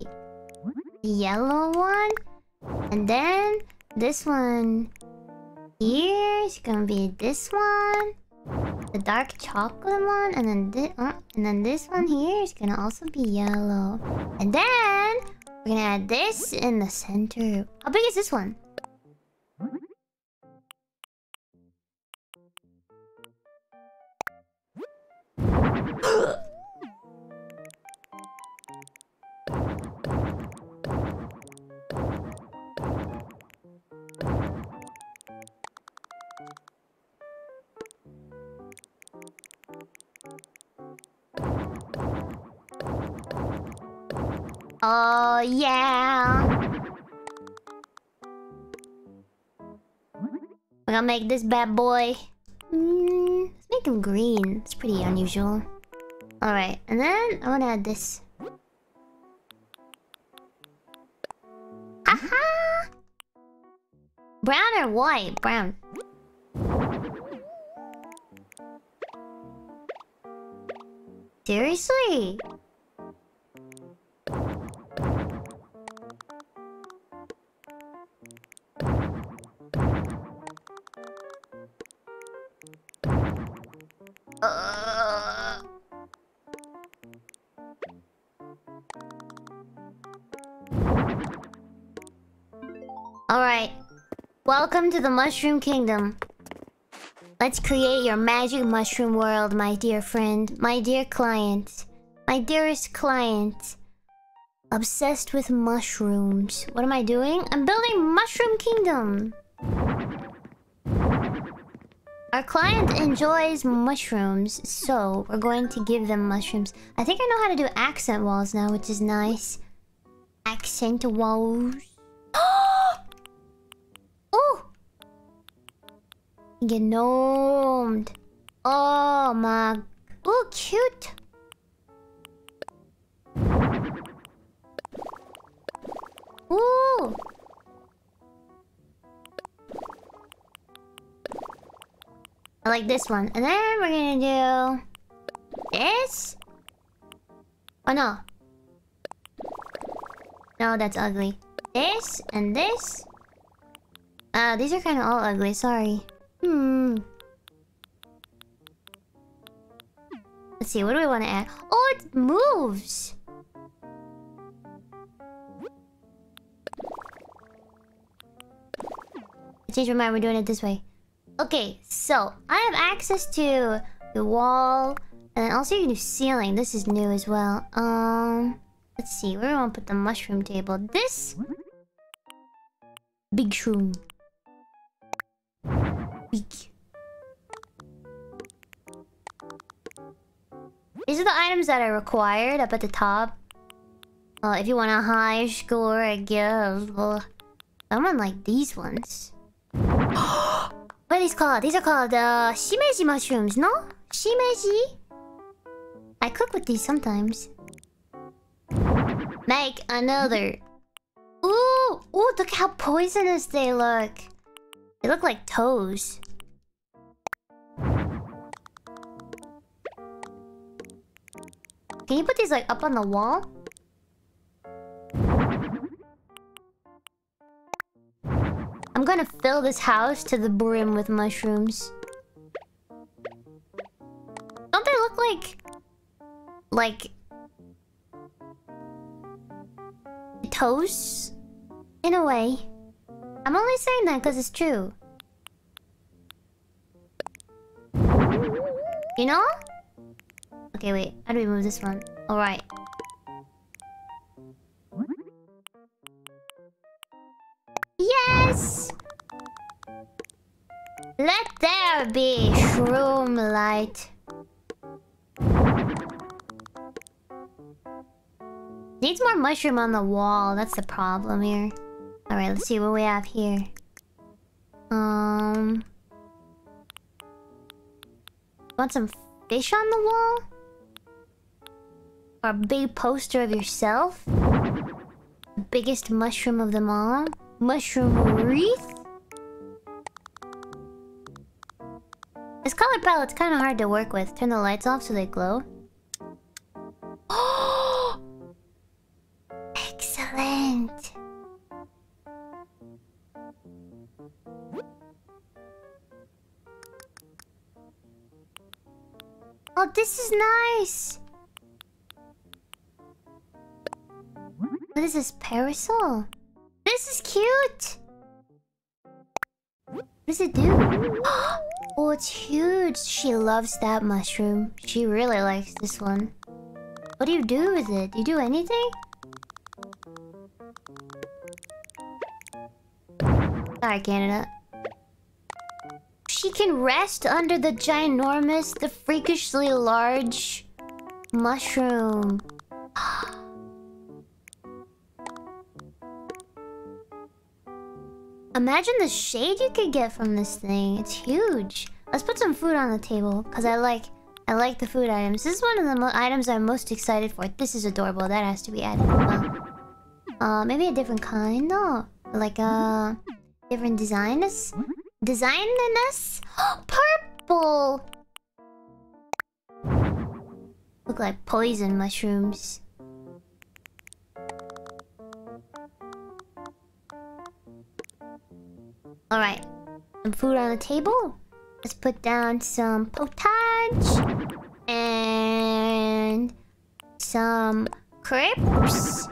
the yellow one. And then this one here is gonna be this one. The dark chocolate one. And then, thi uh, and then this one here is gonna also be yellow. And then... we're gonna add this in the center. How big is this one? Oh, yeah. We're gonna make this bad boy. Mm, let's make him green. It's pretty unusual. Alright, and then I wanna add this. Aha! Brown or white? Brown. Seriously? Uh... Alright. Welcome to the Mushroom Kingdom. Let's create your magic mushroom world, my dear friend. My dear client. My dearest client. Obsessed with mushrooms. What am I doing? I'm building Mushroom Kingdom! Our client enjoys mushrooms, so we're going to give them mushrooms. I think I know how to do accent walls now, which is nice. Accent walls. Oh! Get gnomed. Oh my... Oh, cute! Ooh! I like this one. And then we're gonna do... this? Oh no. No, that's ugly. This and this. Uh, these are kind of all ugly, sorry. Hmm. Let's see, what do we want to add? Oh, it moves! I changed my mind, we're doing it this way. Okay, so I have access to the wall, and then also you can do ceiling. This is new as well. Um, let's see, where do I want to put the mushroom table? This big shroom, big. These are the items that are required up at the top. Uh, if you want a high score, I guess. Well, someone like these ones. What are these called? These are called, uh, shimeji mushrooms, no? Shimeji? I cook with these sometimes. Make another. Ooh! Ooh, look how poisonous they look. They look like toes. Can you put these, like, up on the wall? I'm gonna fill this house to the brim with mushrooms. Don't they look like... like... toes, in a way. I'm only saying that because it's true. You know? Okay, wait. How do we move this one? Alright. Yes! Let there be shroom light. Needs more mushroom on the wall. That's the problem here. Alright, let's see what we have here. Um... Want some fish on the wall? Or a big poster of yourself? Biggest mushroom of them all? Mushroom wreath? This color palette's kind of hard to work with. Turn the lights off so they glow. Oh! Excellent! Oh, this is nice! What is this parasol? This is cute! What does it do? Oh, it's huge! She loves that mushroom. She really likes this one. What do you do with it? Do you do anything? Sorry, Canada. She can rest under the ginormous, the freakishly large mushroom. Imagine the shade you could get from this thing. It's huge. Let's put some food on the table, because I like I like the food items. This is one of the items I'm most excited for. This is adorable. That has to be added. Well, uh, maybe a different kind, though. Like a uh, different designs. Design in us? Purple! Look like poison mushrooms. Alright. Some food on the table. Let's put down some potage. And... some crepes.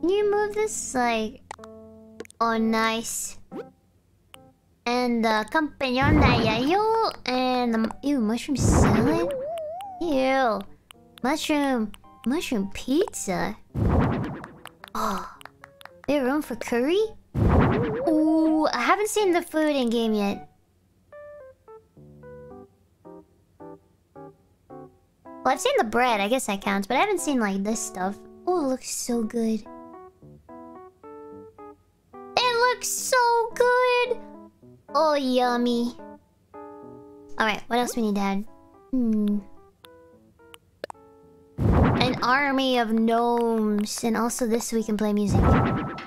Can you move this? Like... Oh, nice. And the uh, compagnon d'ayayo and the ew mushroom salad. Ew, mushroom mushroom pizza. Oh, is there room for curry? Ooh, I haven't seen the food in game yet. Well, I've seen the bread. I guess that counts, but I haven't seen like this stuff. Oh, it looks so good. It looks so good. Oh, yummy. Alright, what else we need to add? Hmm. An army of gnomes. And also this so we can play music. What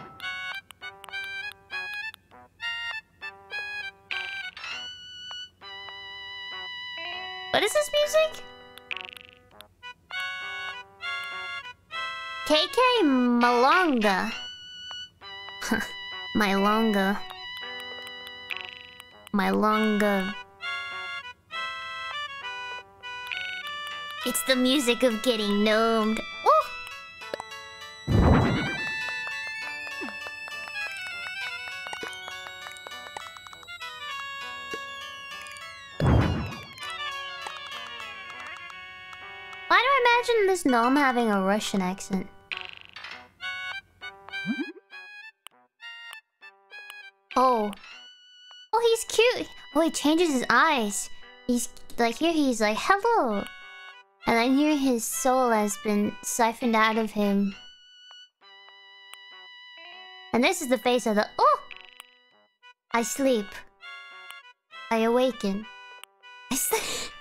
is this music? K K Malonga. Malonga. My longa. It's the music of getting gnomed. Ooh! Why do I imagine this gnome having a Russian accent? Oh. Oh, he's cute! Oh, he changes his eyes. He's like, here he's like, hello! And then here his soul has been siphoned out of him. And this is the face of the... Oh! I sleep. I awaken. I sleep.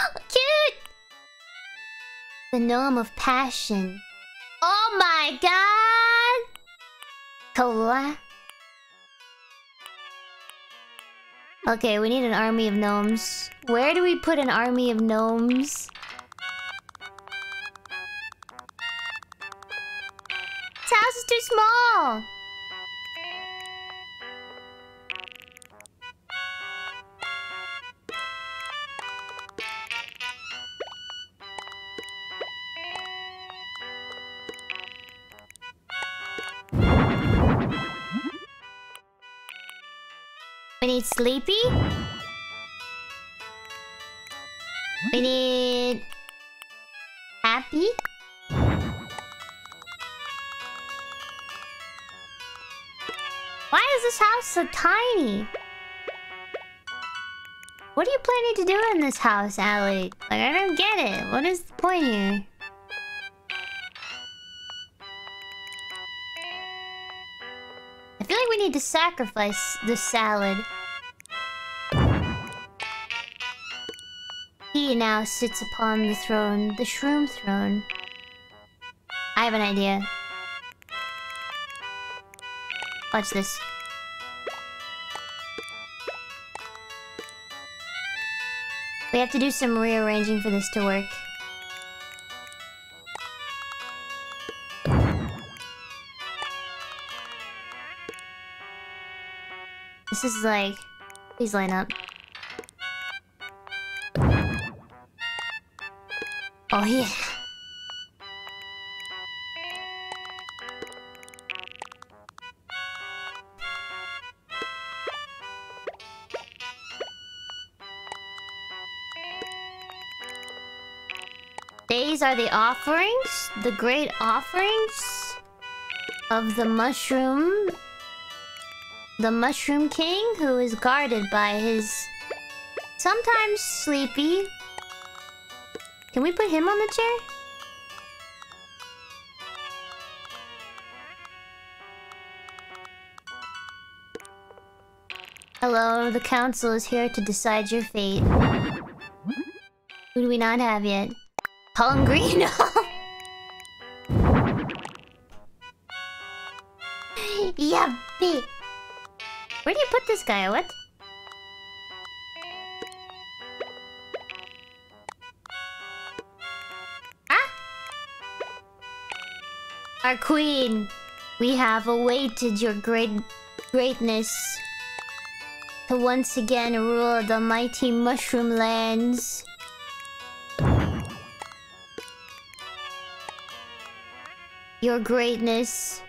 Oh, cute! The gnome of passion. Oh my god! Kola. Okay, we need an army of gnomes. Where do we put an army of gnomes? This house is too small! need Sleepy. We need Happy. Why is this house so tiny? What are you planning to do in this house, Alec? Like, I don't get it. What is the point here? I feel like we need to sacrifice the salad. He now sits upon the throne, the shroom throne. I have an idea. Watch this. We have to do some rearranging for this to work. This is like... Please line up. Oh yeah! These are the offerings, the great offerings of the mushroom, the mushroom king, who is guarded by his sometimes Sleepy. Can we put him on the chair? Hello, the council is here to decide your fate. Who do we not have yet? Pellegrino! Yeah, B. Where do you put this guy? What? Ah! Our queen! We have awaited your great greatness to once again rule the mighty mushroom lands. Your greatness.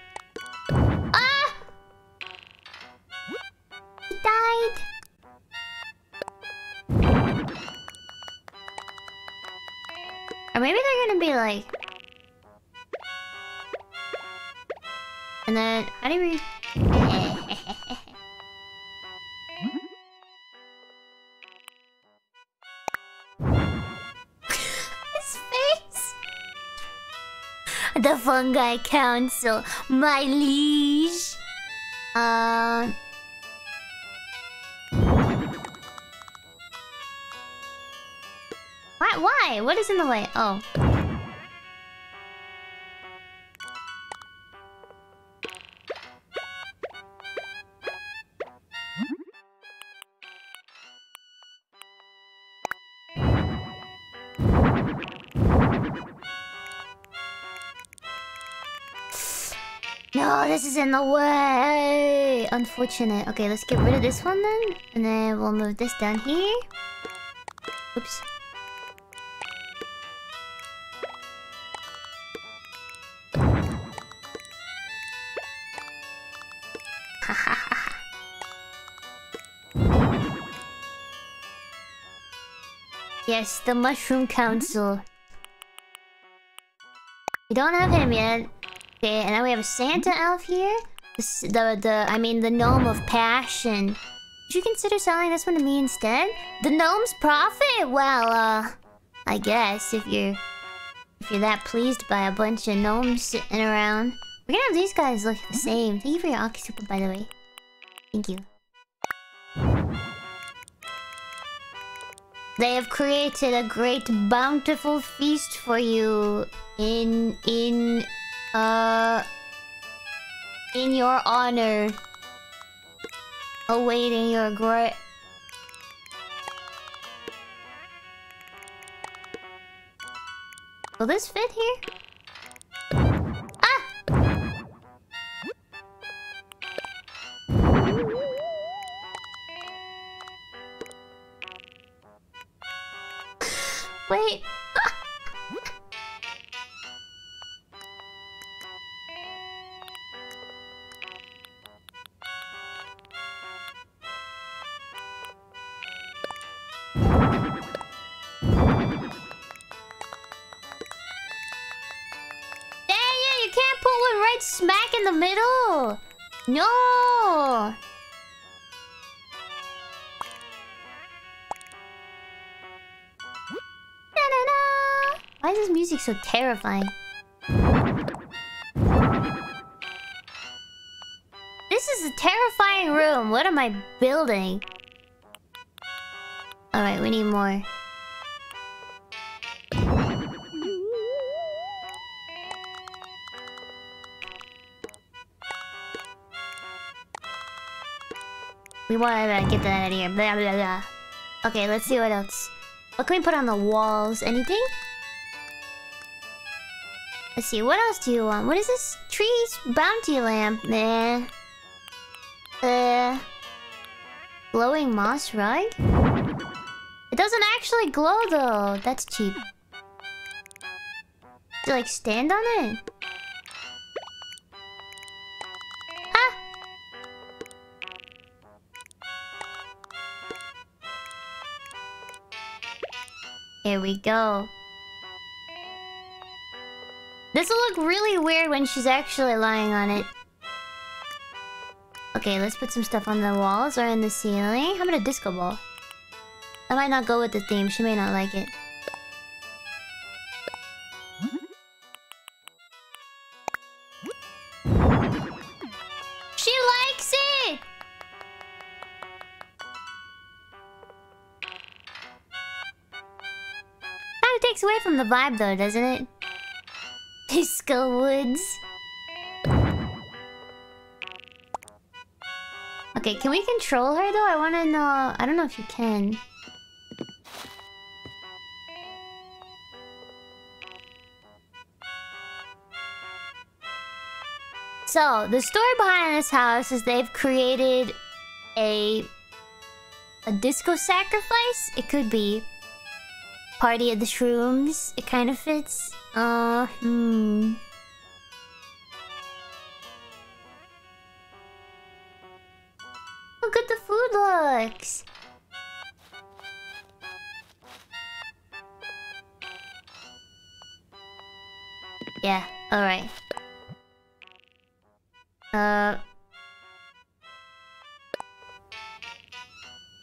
Ah! He died. Or maybe they're gonna be like... And then... How do we... The Fungi Council, my liege. Uh, why? Why? What is in the way? Oh. This is in the way! Unfortunate. Okay, let's get rid of this one then. And then we'll move this down here. Oops. Yes, the Mushroom Council. We don't have him yet. Okay, and now we have a Santa elf here. This, the, the, I mean, the Gnome of Passion. Would you consider selling this one to me instead? The Gnome's Prophet? Well, uh... I guess, if you're... If you're that pleased by a bunch of gnomes sitting around. We're gonna have these guys look the same. Thank you for your Oxygen, by the way. Thank you. They have created a great bountiful feast for you. In... in... Uh, in your honor, awaiting your great. Will this fit here? Ah! Wait. the middle! No! Why is this music so terrifying? This is a terrifying room. What am I building? Alright, we need more. We want to get that out of here. Blah, blah, blah. Okay, let's see what else. What can we put on the walls? Anything? Let's see, what else do you want? What is this? Trees? Bounty lamp? Meh. Uh... Glowing moss rug? It doesn't actually glow though. That's cheap. Do you like stand on it? Ah! Here we go. This will look really weird when she's actually lying on it. Okay, let's put some stuff on the walls or in the ceiling. How about a disco ball? That might not go with the theme. She may not like it. She likes it! Kind of takes away from the vibe though, doesn't it? Disco Woods. Okay, can we control her though? I wanna know... I don't know if you can. So, the story behind this house is they've created a... a disco sacrifice? It could be. Party of the Shrooms. It kind of fits. Uh, hmm. Look at the food looks. Yeah, alright. Uh.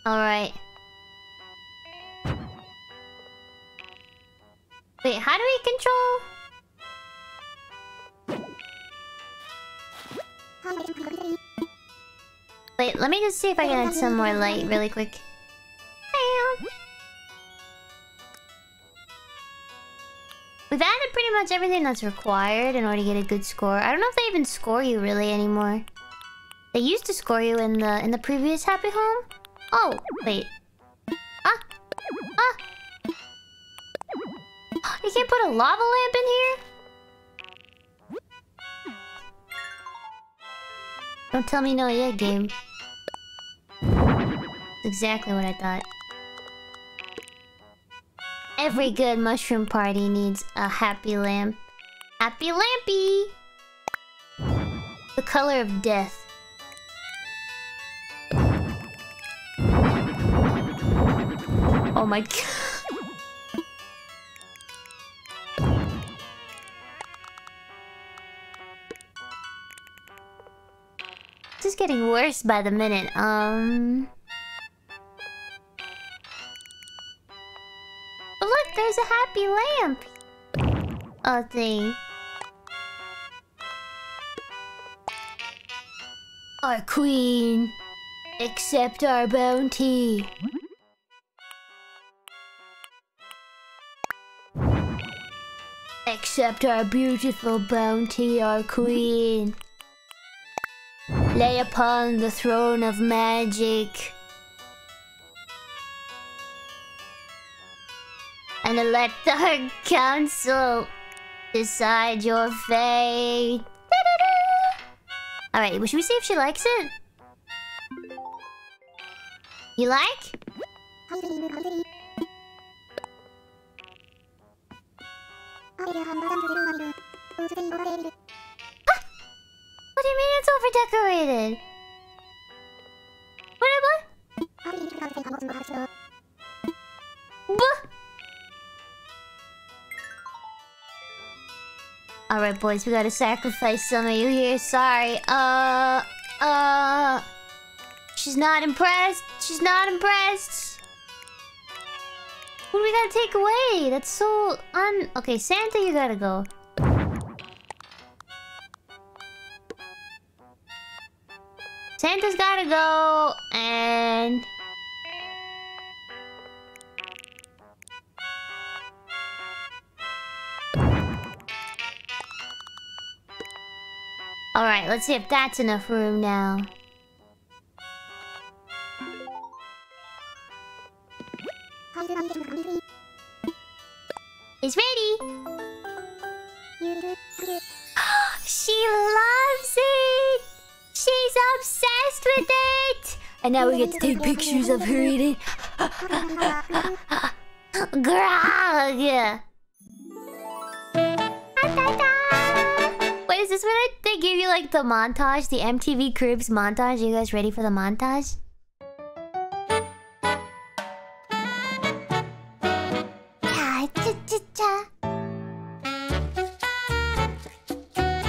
Alright. Wait, how do we control? Wait, let me just see if I can add some more light really quick. We've added pretty much everything that's required in order to get a good score. I don't know if they even score you really anymore. They used to score you in the in the previous Happy Home. Oh, wait. Ah, ah. You can't put a lava lamp in here? Don't tell me no yet, game. That's exactly what I thought. Every good mushroom party needs a happy lamp. Happy lampy! The color of death. Oh my god. This is getting worse by the minute. Um. But look, there's a happy lamp. Oh, thing. Our queen, accept our bounty. Accept our beautiful bounty, our queen. Lay upon the throne of magic and let the council decide your fate. Alright, should we see if she likes it? You like? What do you mean it's overdecorated? What I what? All Alright, boys, we gotta sacrifice some of you here. Sorry. Uh... Uh... She's not impressed. She's not impressed. What do we gotta take away? That's so un... Okay, Santa, you gotta go. Santa's gotta go, and... Alright, let's see if that's enough room now. It's ready! She loves it! She's obsessed with it! And now we get to take pictures of her eating. Grog! Wait, is this where they give you like the montage? The M T V Cribs montage? Are you guys ready for the montage?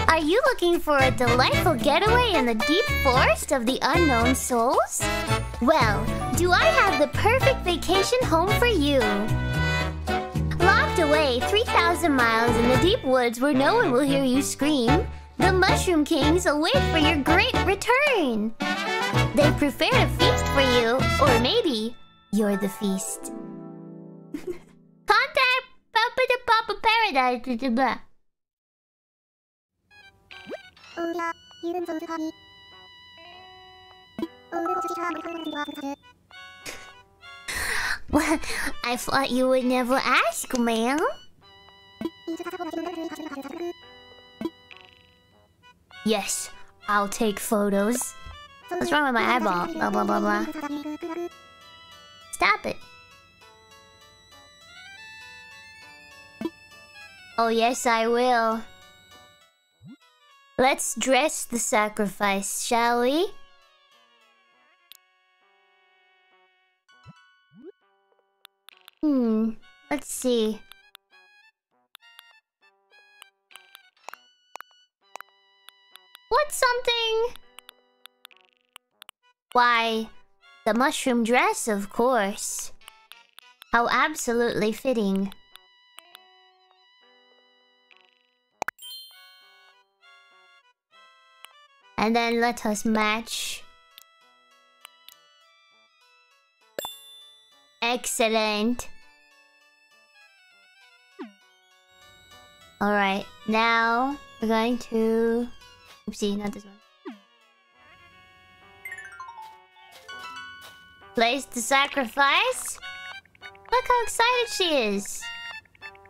Are you looking for a delightful getaway in the deep forest of the unknown souls? Well, do I have the perfect vacation home for you? Locked away three thousand miles in the deep woods where no one will hear you scream, the Mushroom Kings await for your great return. They prepared a feast for you, or maybe you're the feast. Contact Papa the Papa Paradise. Well, I thought you would never ask, ma'am. Yes, I'll take photos. What's wrong with my eyeball? Blah, blah, blah, blah. Stop it. Oh, yes, I will. Let's dress the sacrifice, shall we? Hmm, let's see. What's something? Why, the mushroom dress, of course. How absolutely fitting. And then let us match. Excellent. Alright, now we're going to... Oopsie, not this one. Place the sacrifice. Look how excited she is.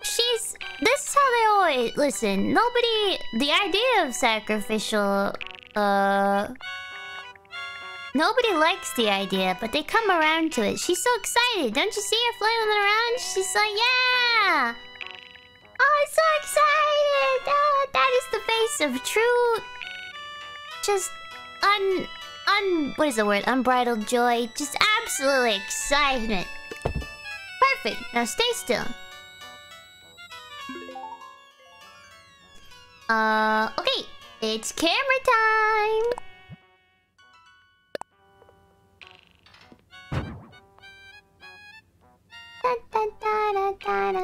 She's... This is how they always... Listen, nobody... The idea of sacrificial... Uh, nobody likes the idea, but they come around to it. She's so excited. Don't you see her flailing around? She's like, yeah! Oh, I'm so excited! Oh, that is the face of true... Just... Un... Un... What is the word? Unbridled joy. Just absolutely excitement. Perfect. Now stay still. Uh, okay. It's camera time! Da, da, da, da, da, da.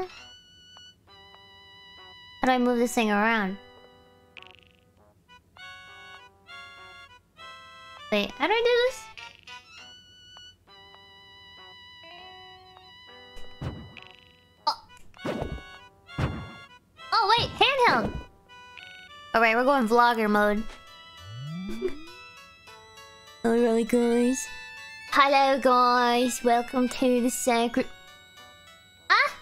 How do I move this thing around? Wait, how do I do this? Oh, oh wait, handheld! Alright, we're going vlogger mode. Alright, guys. Hello, guys. Welcome to the sacri... Ah!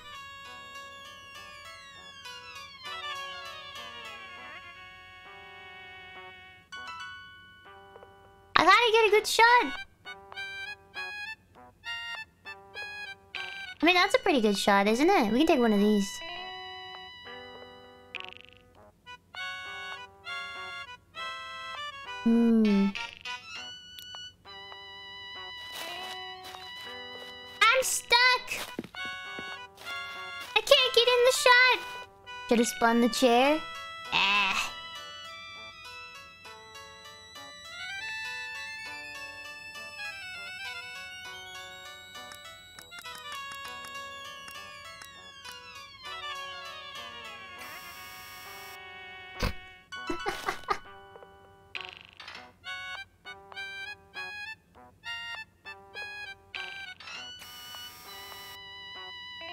I gotta get a good shot. I mean, that's a pretty good shot, isn't it? We can take one of these. Hmm. I'm stuck! I can't get in the shot! Should've spun the chair. Ah.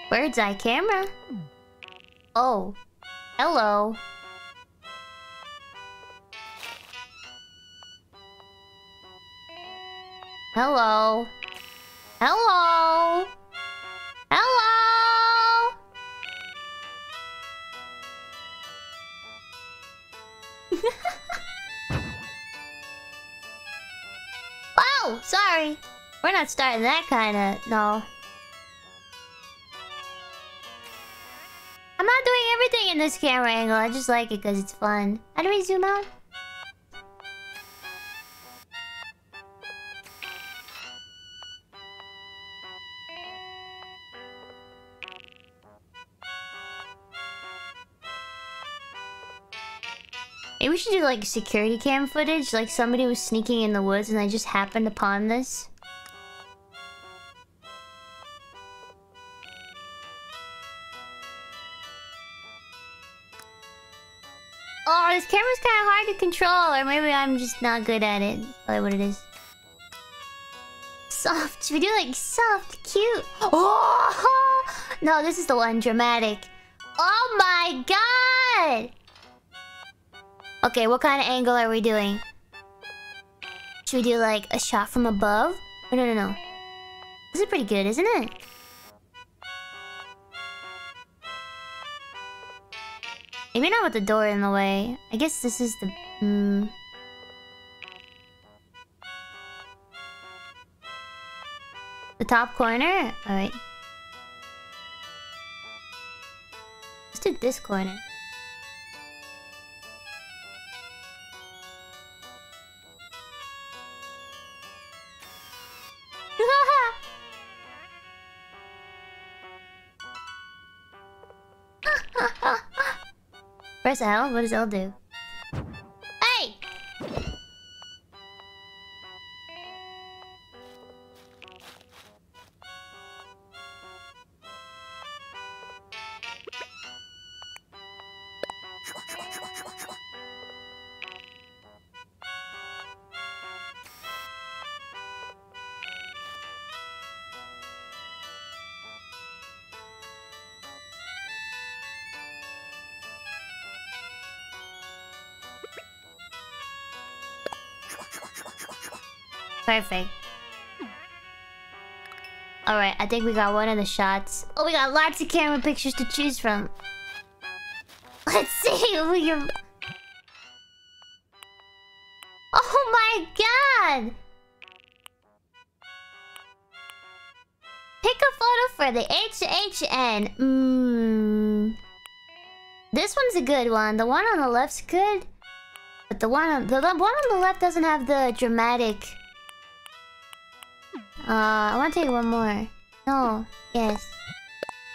Bird's eye camera. Oh. Hello. Hello. Hello. Hello. Oh, sorry. We're not starting that kind of... No. I'm not doing everything in this camera angle. I just like it because it's fun. How do we zoom out? Maybe we should do like security cam footage. Like somebody was sneaking in the woods and I just happened upon this. Oh, this camera's kind of hard to control, or maybe I'm just not good at it. That's probably what it is. Soft. Should we do like soft, cute? Oh! No, this is the one. Dramatic. Oh my god! Okay, what kind of angle are we doing? Should we do like a shot from above? Oh, no, no, no. This is pretty good, isn't it? Maybe not with the door in the way. I guess this is the... Mm. The top corner? Alright. Let's do this corner. Press L? What does L do? Hey! Perfect. Alright, I think we got one of the shots. Oh, we got lots of camera pictures to choose from. Let's see if we can... Oh my god! Pick a photo for the H H N. Mmm... This one's a good one. The one on the left's good. But the one on... The one on the left doesn't have the dramatic... Uh, I want to take one more. No. Yes.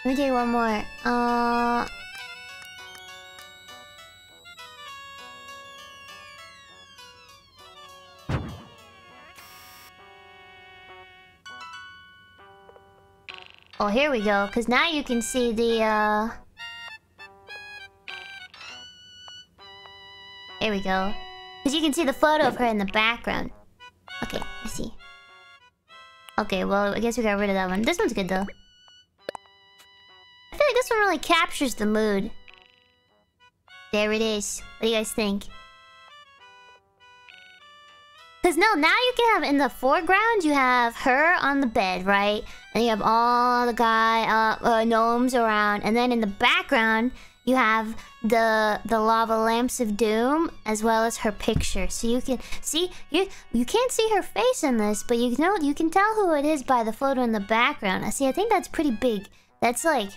Let me take one more. Uh... Oh, here we go. Because now you can see the, uh... Here we go. Because you can see the photo of her in the background. Okay, I see. Okay, well, I guess we got rid of that one. This one's good, though. I feel like this one really captures the mood. There it is. What do you guys think? Because, no, now you can have... In the foreground, you have her on the bed, right? And you have all the guy... Uh, uh, gnomes around. And then in the background, you have the the lava lamps of doom, as well as her picture. So you can see you you can't see her face in this, but you know you can tell who it is by the photo in the background. I see. I think that's pretty big. That's like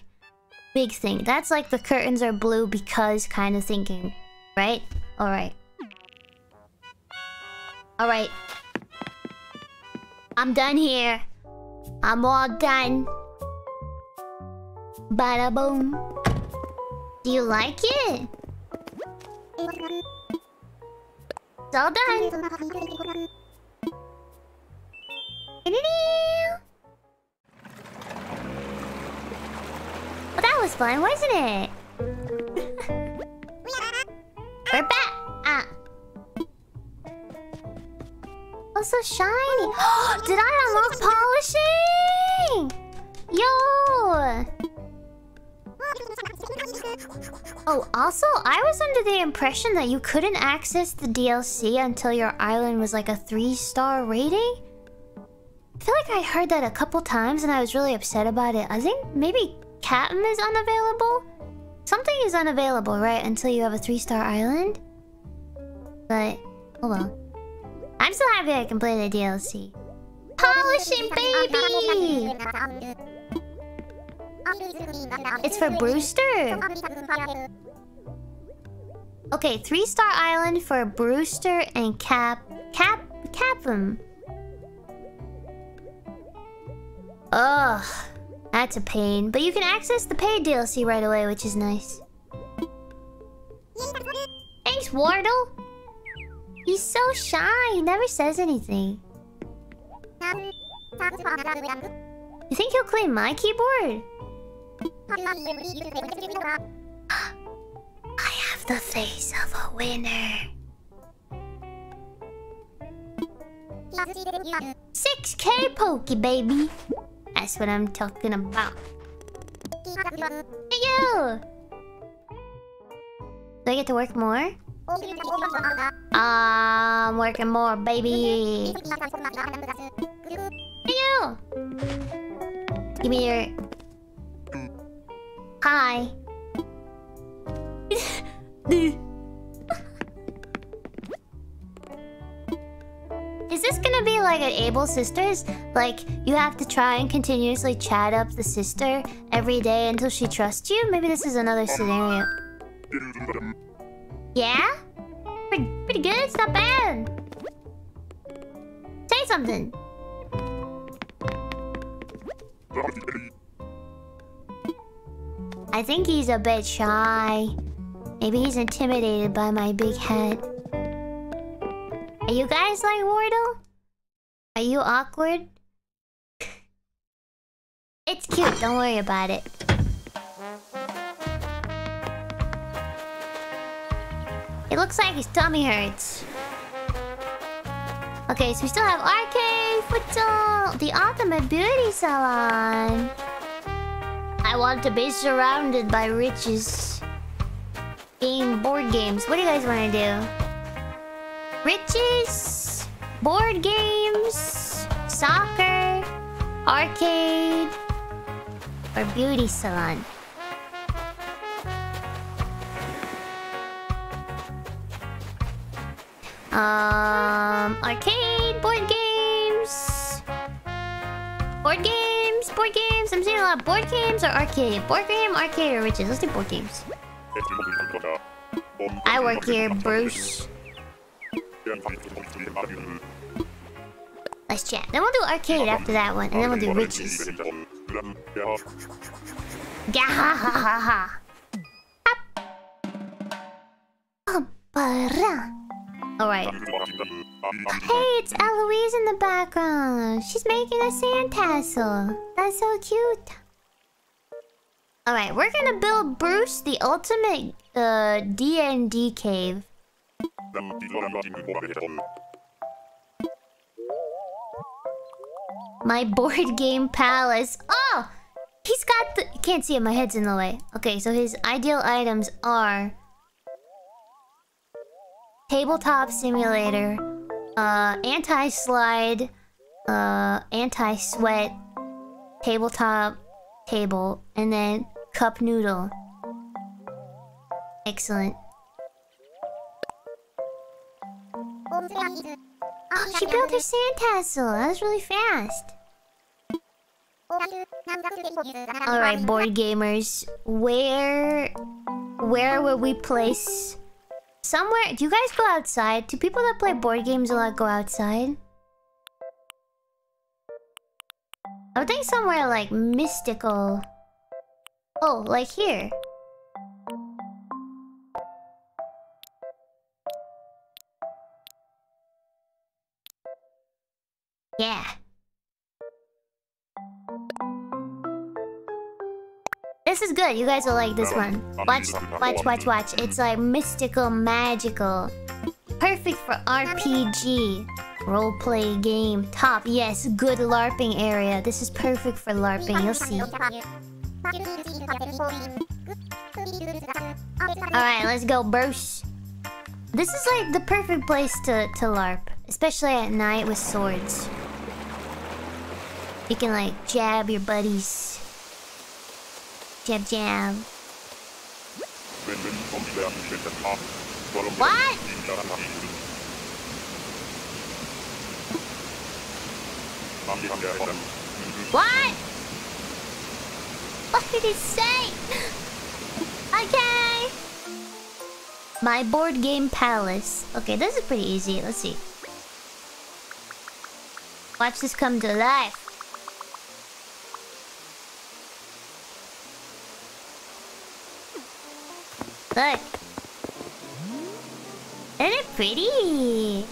big thing. That's like the curtains are blue because kind of thinking, right? All right, all right. I'm done here. I'm all done. Bada boom. Do you like it? It's all done. Well, that was fun, wasn't it? We're back. Ah. Oh, so shiny. Did I unlock polishing? Yo. uh... Oh, also, I was under the impression that you couldn't access the D L C until your island was like a three-star rating? I feel like I heard that a couple times and I was really upset about it. I think maybe Captain is unavailable? Something is unavailable, right? Until you have a three-star island? But, oh well. I'm so happy I can play the D L C. Polishing, baby! It's for Brewster. Okay, three-star island for Brewster and Cap... Cap... Capum. Ugh. That's a pain. But you can access the paid D L C right away, which is nice. Thanks, Wardle! He's so shy, he never says anything. You think he'll clean my keyboard? I have the face of a winner. six K Pokey, baby. That's what I'm talking about. Hey, yo! Do I get to work more? I'm working more, baby. Hey, yo! Give me your... Hi. Is this gonna be like an Able Sisters? Like, you have to try and continuously chat up the sister every day until she trusts you? Maybe this is another scenario. Yeah? Pretty, pretty good, it's not bad. Say something. I think he's a bit shy. Maybe he's intimidated by my big head. Are you guys like Wardle? Are you awkward? It's cute, don't worry about it. It looks like his tummy hurts. Okay, so we still have Arcade, Futsal, the Ultimate Beauty Salon. I want to be surrounded by riches. Game board games. What do you guys want to do? Riches, board games, soccer, arcade, or beauty salon. Um, arcade, board games, board games. Board games? I'm seeing a lot of board games or arcade. Board game, arcade, or riches. Let's do board games. I work here, Bruce. Let's chat. Then we'll do arcade after that one, and then we'll do riches. Gahahaha. Alright. Hey, it's Eloise in the background. She's making a sand tassel. That's so cute. Alright, we're gonna build Bruce the ultimate uh, D and D cave. My board game palace. Oh! He's got the... Can't see it, my head's in the way. Okay, so his ideal items are... Tabletop simulator, uh, anti-slide, uh, anti-sweat, tabletop, table, and then cup noodle. Excellent. Oh, she built her sand tassel. That was really fast. Alright, board gamers. Where... Where would we place... Somewhere... Do you guys go outside? Do people that play board games a lot go outside? I would think somewhere like mystical... Oh, like here. Yeah. This is good. You guys will like this one. Watch, watch, watch, watch. It's like mystical, magical. Perfect for R P G. Roleplay game. Top. Yes, good LARPing area. This is perfect for LARPing. You'll see. Alright, let's go, Bruce. This is like the perfect place to, to LARP. Especially at night with swords. You can like jab your buddies. Jab jab. What? What? What did he say? Okay. My board game palace. Okay, this is pretty easy. Let's see. Watch this come to life. Look. Isn't it pretty?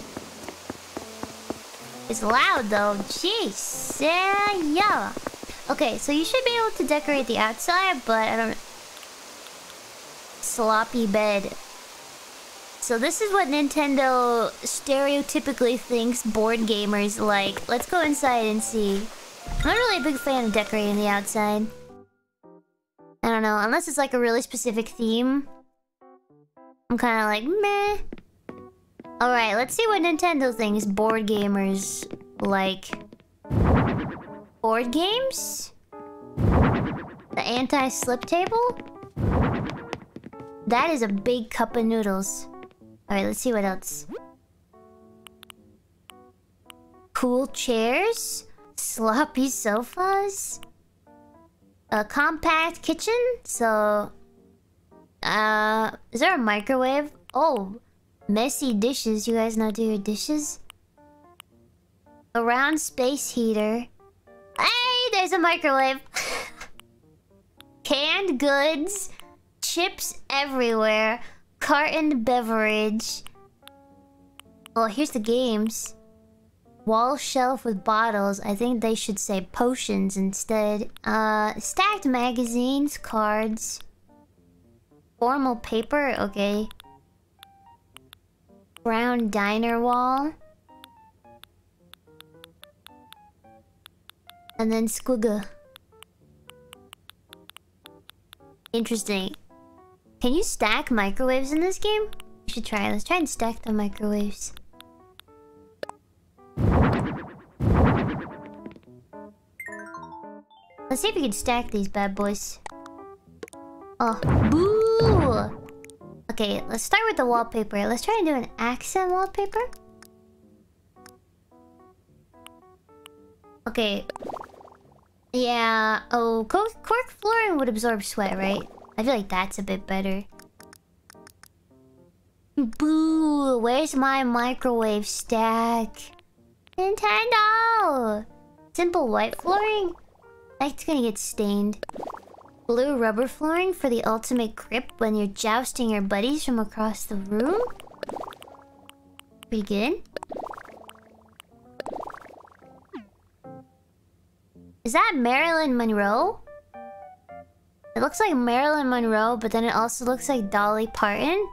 It's loud though. Jeez. Yeah, yeah. Okay, so you should be able to decorate the outside, but I don't... Sloppy bed. So this is what Nintendo stereotypically thinks board gamers like. Let's go inside and see. I'm not really a big fan of decorating the outside. I don't know, unless it's like a really specific theme. I'm kind of like, meh. Alright, let's see what Nintendo thinks board gamers like. Board games? The anti-slip table? That is a big cup of noodles. Alright, let's see what else. Cool chairs? Sloppy sofas? A compact kitchen? So... Uh... Is there a microwave? Oh! Messy dishes. You guys not do your dishes? A round space heater. Hey! There's a microwave! Canned goods. Chips everywhere. Carton beverage. Well, here's the games. Wall shelf with bottles. I think they should say potions instead. Uh, stacked magazines, cards. Formal paper, okay. Brown diner wall. And then squiggle. Interesting. Can you stack microwaves in this game? You should try. Let's try and stack the microwaves. Let's see if we can stack these bad boys. Oh, boo! Okay, let's start with the wallpaper. Let's try and do an accent wallpaper. Okay. Yeah, oh, cork flooring would absorb sweat, right? I feel like that's a bit better. Boo! Where's my microwave stack? Nintendo! Simple white flooring? That's gonna get stained. Blue rubber flooring for the ultimate grip when you're jousting your buddies from across the room? Pretty good. Is that Marilyn Monroe? It looks like Marilyn Monroe, but then it also looks like Dolly Parton.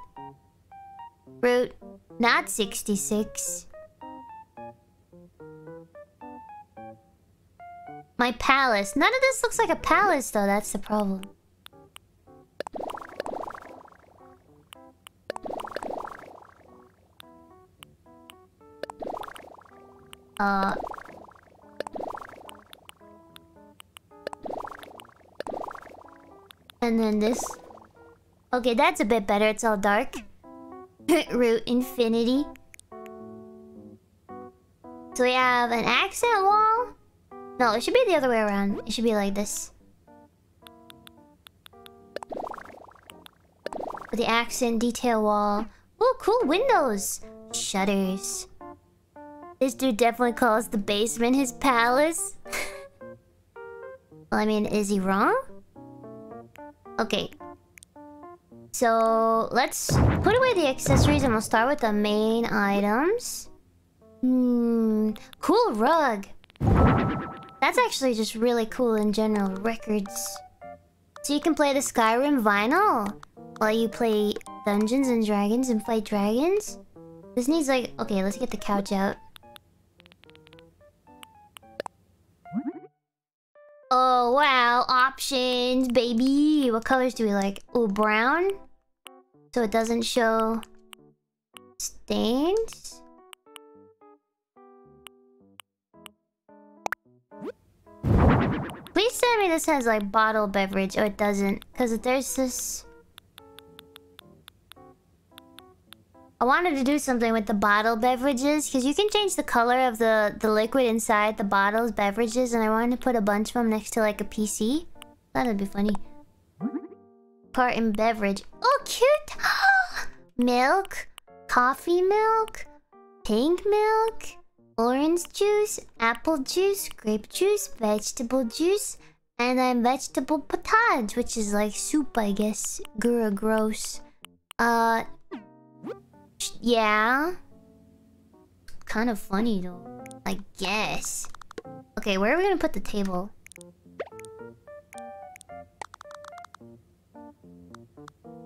Route not sixty-six. My palace. None of this looks like a palace, though. That's the problem. Uh... And then this. Okay, that's a bit better. It's all dark. Root infinity. So we have an accent wall. No, it should be the other way around. It should be like this. With the accent detail wall. Ooh, cool windows. Shutters. This dude definitely calls the basement his palace. Well, I mean, is he wrong? Okay, so let's put away the accessories and we'll start with the main items. Hmm, cool rug. That's actually just really cool in general. Records. So you can play the Skyrim vinyl while you play Dungeons and Dragons and fight dragons. This needs like... Okay, let's get the couch out. Oh, wow. Options, baby. What colors do we like? Oh, brown. So it doesn't show stains. Please tell me this has like bottled beverage. Oh, it doesn't. Because there's this... I wanted to do something with the bottled beverages, because you can change the color of the, the liquid inside the bottles, beverages, and I wanted to put a bunch of them next to like a P C. That'd be funny. Carton beverage. Oh, cute! Milk, coffee milk, pink milk, orange juice, apple juice, grape juice, vegetable juice, and then vegetable potage, which is like soup, I guess. Gura, gross. Uh... Yeah. Kind of funny though, I guess. Okay, where are we gonna put the table?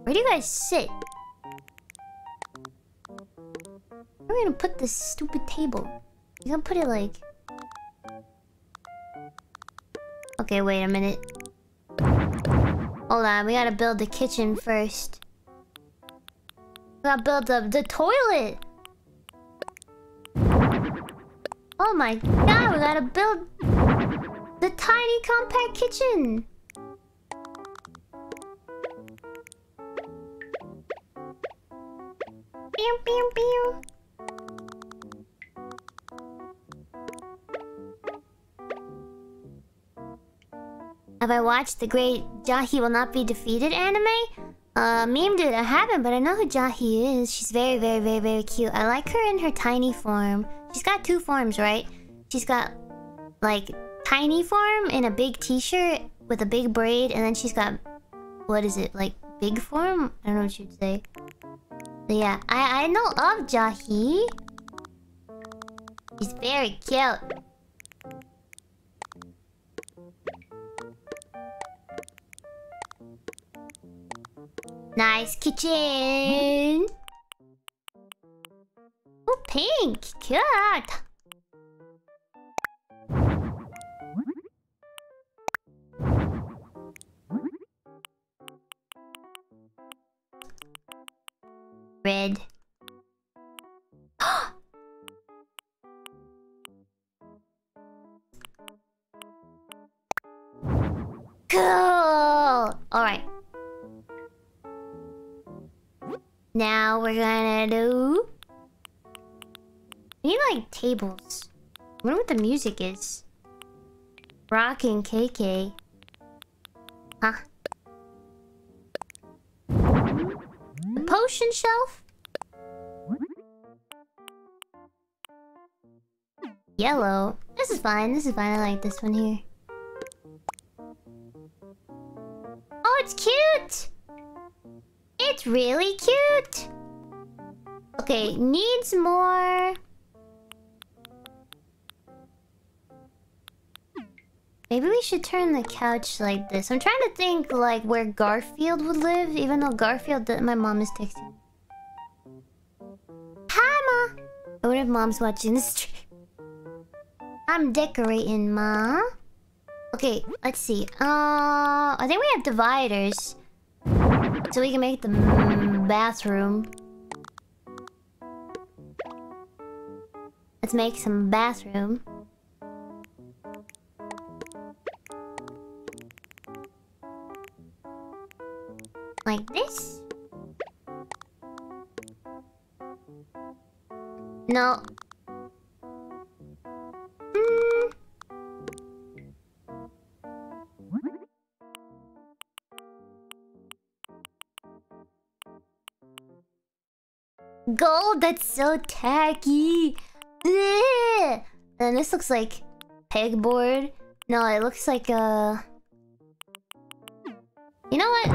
Where do you guys sit? Where are we gonna put this stupid table? You're gonna put it like... Okay, wait a minute. Hold on, we gotta build the kitchen first. I built the, the toilet! Oh my god, we gotta build the tiny compact kitchen! Pew, pew, pew. Have I watched the great Jahi Will Not Be Defeated anime? Uh, meme dude, I haven't, but I know who Jahi is. She's very, very, very, very cute. I like her in her tiny form. She's got two forms, right? She's got, like, tiny form in a big t-shirt with a big braid, and then she's got, what is it, like, big form? I don't know what you'd say. But yeah, I, I know of Jahi. She's very cute. Nice kitchen! Oh, pink! Cute! Red. Cool! Alright. Now we're gonna do... We need like tables. I wonder what the music is. Rockin' K K. Huh. The potion shelf? Yellow. This is fine, this is fine. I like this one here. Oh, it's cute! It's really cute! Okay, needs more... Maybe we should turn the couch like this. I'm trying to think like where Garfield would live, even though Garfield... My mom is texting. Hi, Ma! I wonder if Mom's watching the stream. I'm decorating, Ma. Okay, let's see. Uh, I think we have dividers. So we can make the bathroom. Let's make some bathroom. Like this? No. Mm. Gold, that's so tacky. Ugh. And this looks like pegboard. No, it looks like a... You know what?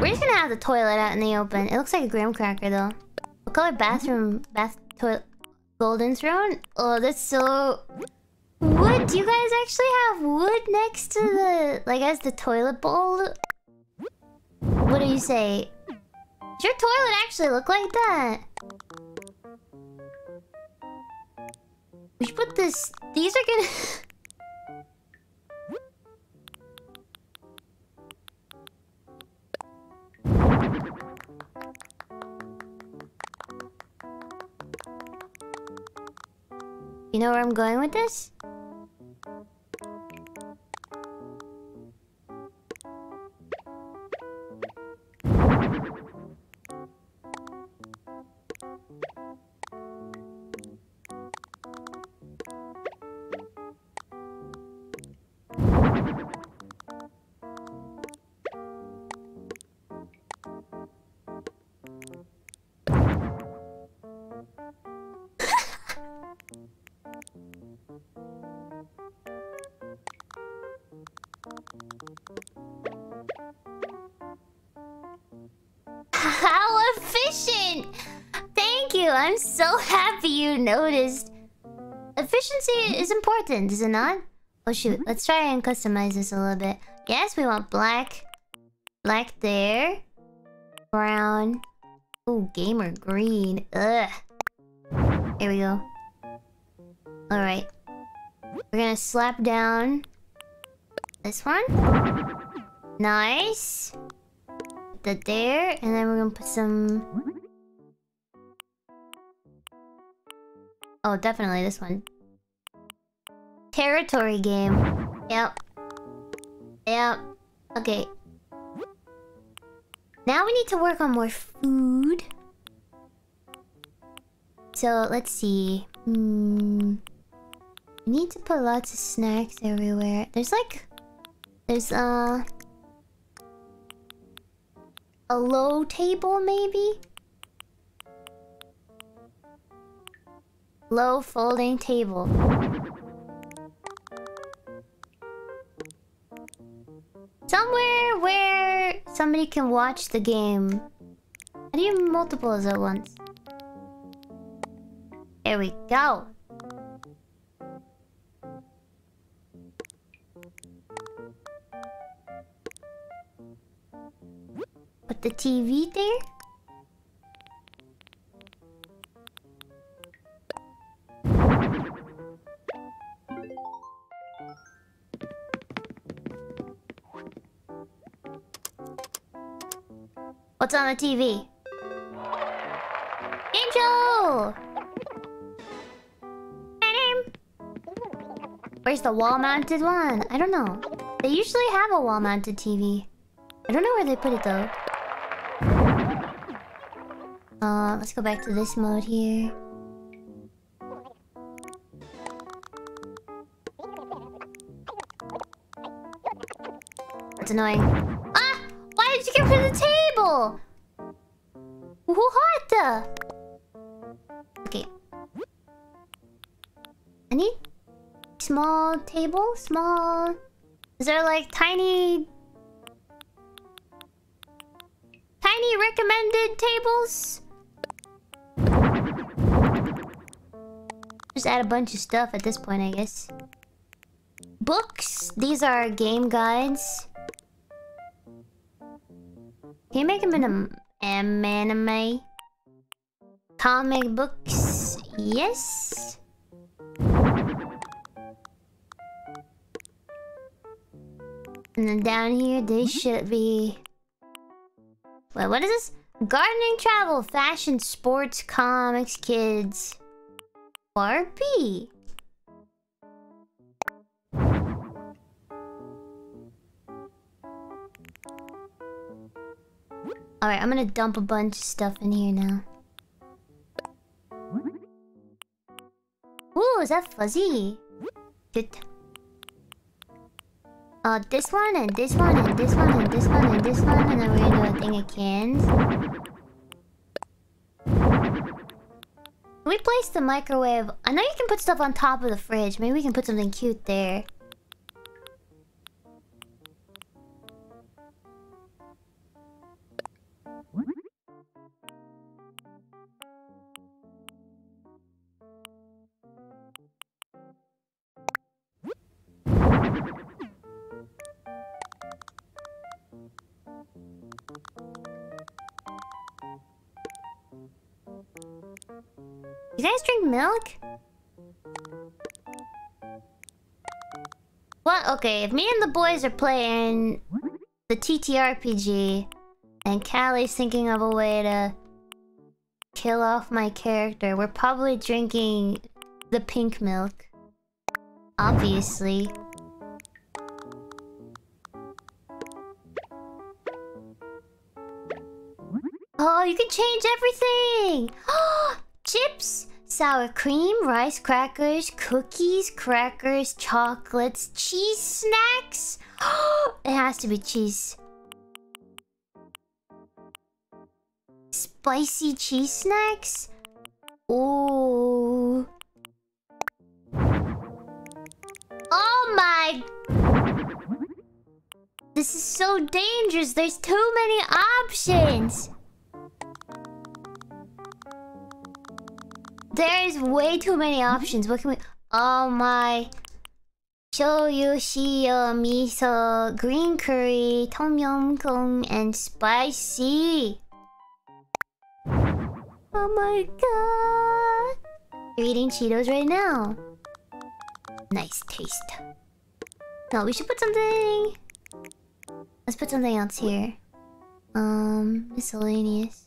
We're just gonna have the toilet out in the open. It looks like a graham cracker though. What color bathroom bath toilet? Golden throne? Oh, that's so... Wood? Do you guys actually have wood next to the... Like as the toilet bowl? What do you say? Does your toilet actually look like that? We should put this... These are gonna... You know where I'm going with this? How efficient! Thank you, I'm so happy you noticed. Efficiency is important, is it not? Oh shoot, let's try and customize this a little bit. Yes, we want black. Black there. Brown. Ooh, gamer green. Ugh. Here we go. Alright. We're gonna slap down this one. Nice. Put that there, and then we're gonna put some... Oh, definitely this one. Territory game. Yep. Yep. Okay. Now we need to work on more food. So, let's see. Hmm... We need to put lots of snacks everywhere. There's like... There's uh... a low table, maybe? Low folding table. Somewhere where somebody can watch the game. How do you have multiples at once? There we go. Put the T V there. What's on the T V? Game show! Where's the wall-mounted one? I don't know. They usually have a wall-mounted T V. I don't know where they put it though. Uh, let's go back to this mode here. That's annoying. Ah! Why did you get rid of the table? What? Okay. I need small table? Small... Is there like tiny... Tiny recommended tables? Just add a bunch of stuff at this point, I guess. Books! These are game guides. Can you make them in an um, anime? Comic books... Yes? And then down here, this should be... Wait, what is this? Gardening, travel, fashion, sports, comics, kids... Barbie! Alright, I'm gonna dump a bunch of stuff in here now. Ooh, is that fuzzy? Good. Uh, this one, and this one, and this one, and this one, and this one, and then we're gonna do a thing of cans. Can we place the microwave? I know you can put stuff on top of the fridge. Maybe we can put something cute there. You guys drink milk? What? Okay, if me and the boys are playing the T T R P G and Callie's thinking of a way to kill off my character, we're probably drinking the pink milk. Obviously. Oh, you can change everything! Chips, sour cream, rice crackers, cookies, crackers, chocolates, cheese snacks. It has to be cheese. Spicy cheese snacks? Ooh. Oh my... This is so dangerous. There's too many options. There's way too many options. What can we... Oh my... Shoyu, shio, miso, green curry, tom yum kung, and spicy. Oh my god. You're eating Cheetos right now. Nice taste. No, we should put something... Let's put something else here. Um, miscellaneous.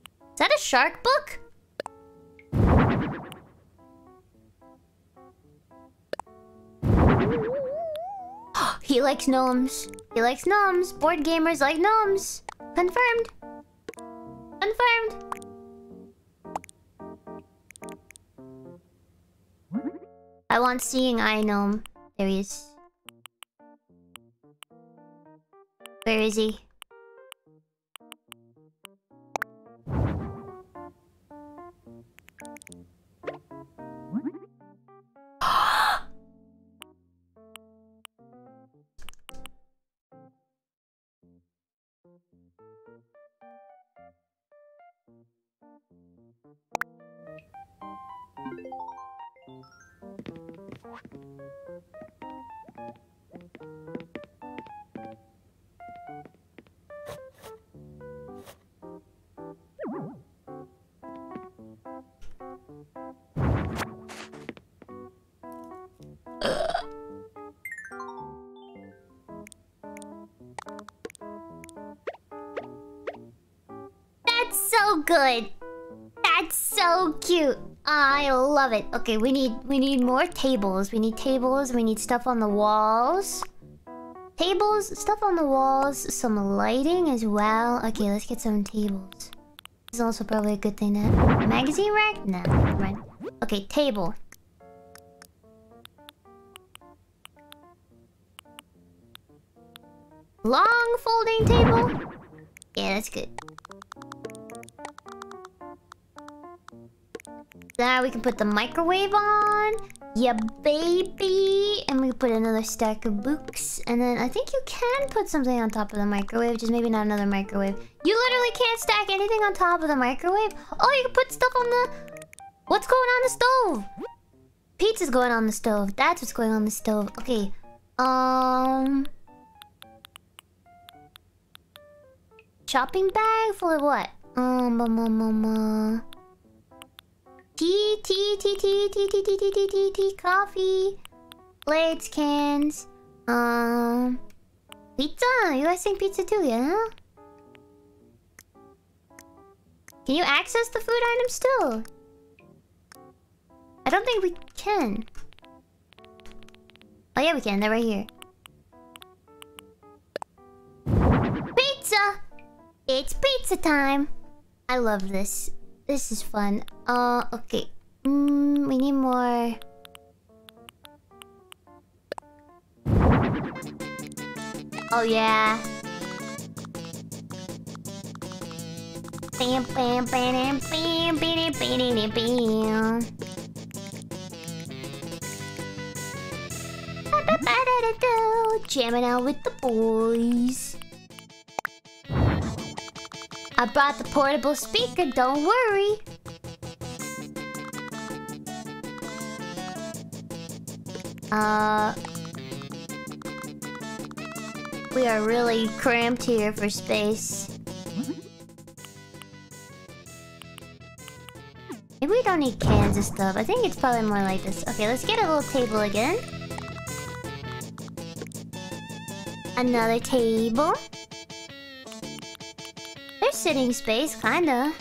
Is that a shark book? He likes gnomes. He likes gnomes. Board gamers like gnomes. Confirmed. Confirmed. I want seeing eye gnome. There he is. Where is he? Good. That's so cute. I love it. Okay, we need we need more tables. We need tables. We need stuff on the walls. Tables, stuff on the walls, some lighting as well. Okay, let's get some tables. This is also probably a good thing to have. Magazine rack? Nah, right. Okay, table. Long folding table. Yeah, that's good. Now we can put the microwave on. Yeah, baby. And we can put another stack of books. And then I think you can put something on top of the microwave. Just maybe not another microwave. You literally can't stack anything on top of the microwave. Oh, you can put stuff on the... What's going on the stove? Pizza's going on the stove. That's what's going on the stove. Okay. Um... Shopping bag full of what? Um, um, um, um, um... Tea, tea, tea, tea, tea, tea, tea, tea, tea, tea, tea, coffee, plates, cans, um, pizza. You guys think pizza too, yeah? Can you access the food items still? I don't think we can. Oh yeah, we can. They're right here. Pizza! It's pizza time. I love this. This is fun. Uh, okay. Mm, we need more... Oh, yeah. Bam, bam, bam, bam, bam, bam, bam. Jamming out with the boys. I brought the portable speaker, don't worry. Uh... We are really cramped here for space. Maybe we don't need cans and stuff. I think it's probably more like this. Okay, let's get a little table again. Another table. There's sitting space, kinda.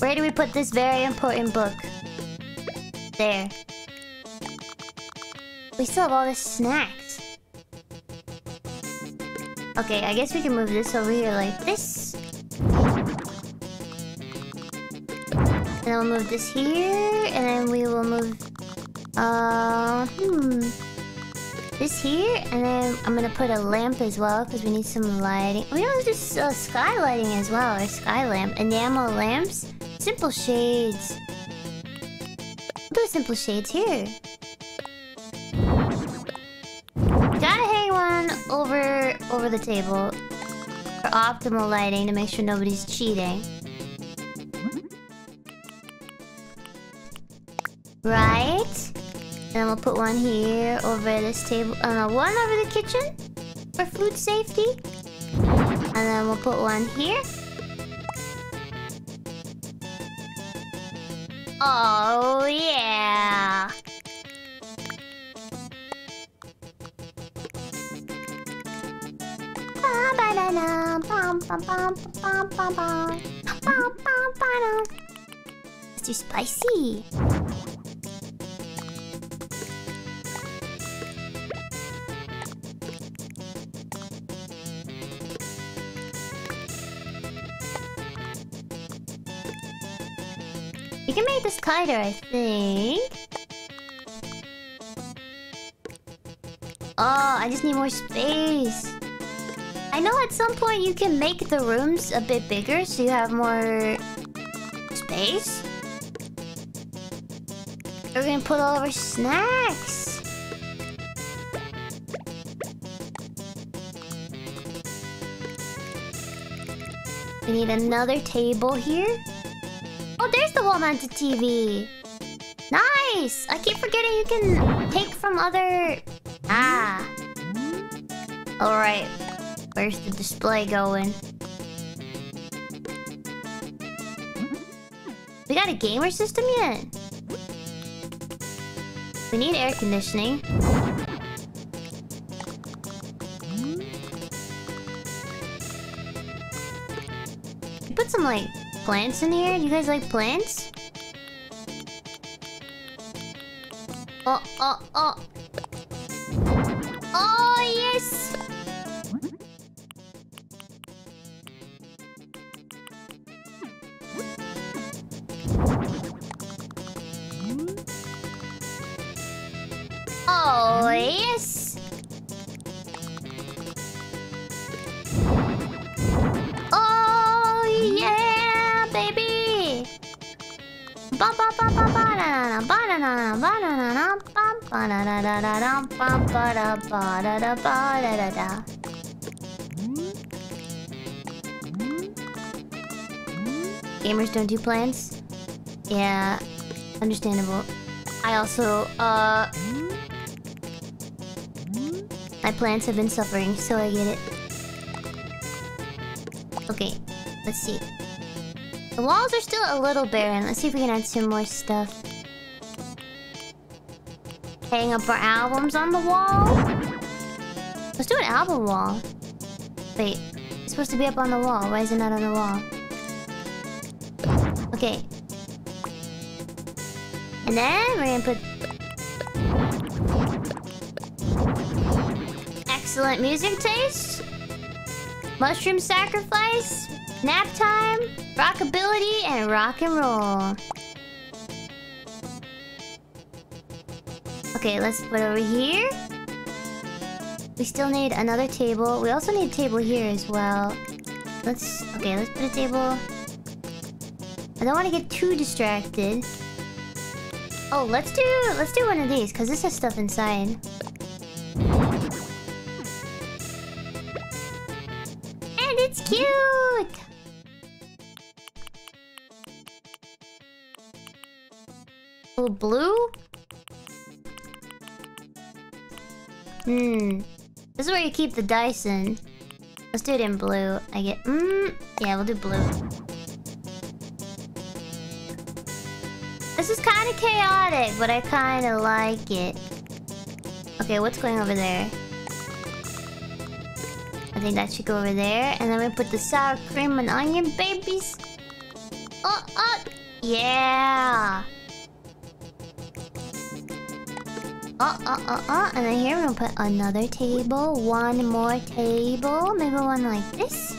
Where do we put this very important book? There. We still have all this snacks. Okay, I guess we can move this over here like this. And then we'll move this here, and then we will move... Uh, hmm... This here, and then I'm gonna put a lamp as well, because we need some lighting. We don't just uh, sky lighting as well, or sky lamp. Enamel lamps. Simple shades. We'll do simple shades here. Gotta hang one over, over the table. For optimal lighting, to make sure nobody's cheating. Right? And then we'll put one here over this table. Oh no, one over the kitchen for food safety. And then we'll put one here. Oh yeah! It's too spicy. You can make this tighter, I think. Oh, I just need more space. I know at some point you can make the rooms a bit bigger so you have more space. We're gonna put all of our snacks. We need another table here. Oh, there's the whole mounted T V! Nice! I keep forgetting you can take from other... Ah! Alright. Where's the display going? We got a gamer system yet? We need air conditioning. Put some, like... plants in here? Do you guys like plants? Oh, oh, oh! Oh, yes! Oh, yes! Oh, yeah! Baby! Gamers don't do plans? Yeah, understandable. I also, uh... my plans have been suffering, so I get it. Okay, let's see. The walls are still a little barren. Let's see if we can add some more stuff. Hang up our albums on the wall. Let's do an album wall. Wait, it's supposed to be up on the wall. Why is it not on the wall? Okay. And then we're gonna put... excellent music taste. Mushroom sacrifice. Nap time, rockability, and rock and roll. Okay, let's put over here. We still need another table. We also need a table here as well. Let's... okay, let's put a table... I don't want to get too distracted. Oh, let's do... let's do one of these, because this has stuff inside. And it's cute! A little blue? Hmm. This is where you keep the dice in. Let's do it in blue. I get... Mmm. Yeah, we'll do blue. This is kind of chaotic, but I kind of like it. Okay, what's going over there? I think that should go over there. And then we put the sour cream and onion babies. Oh, oh. Yeah. Uh, uh, uh, uh. And then here we're gonna put another table. One more table. Maybe one like this.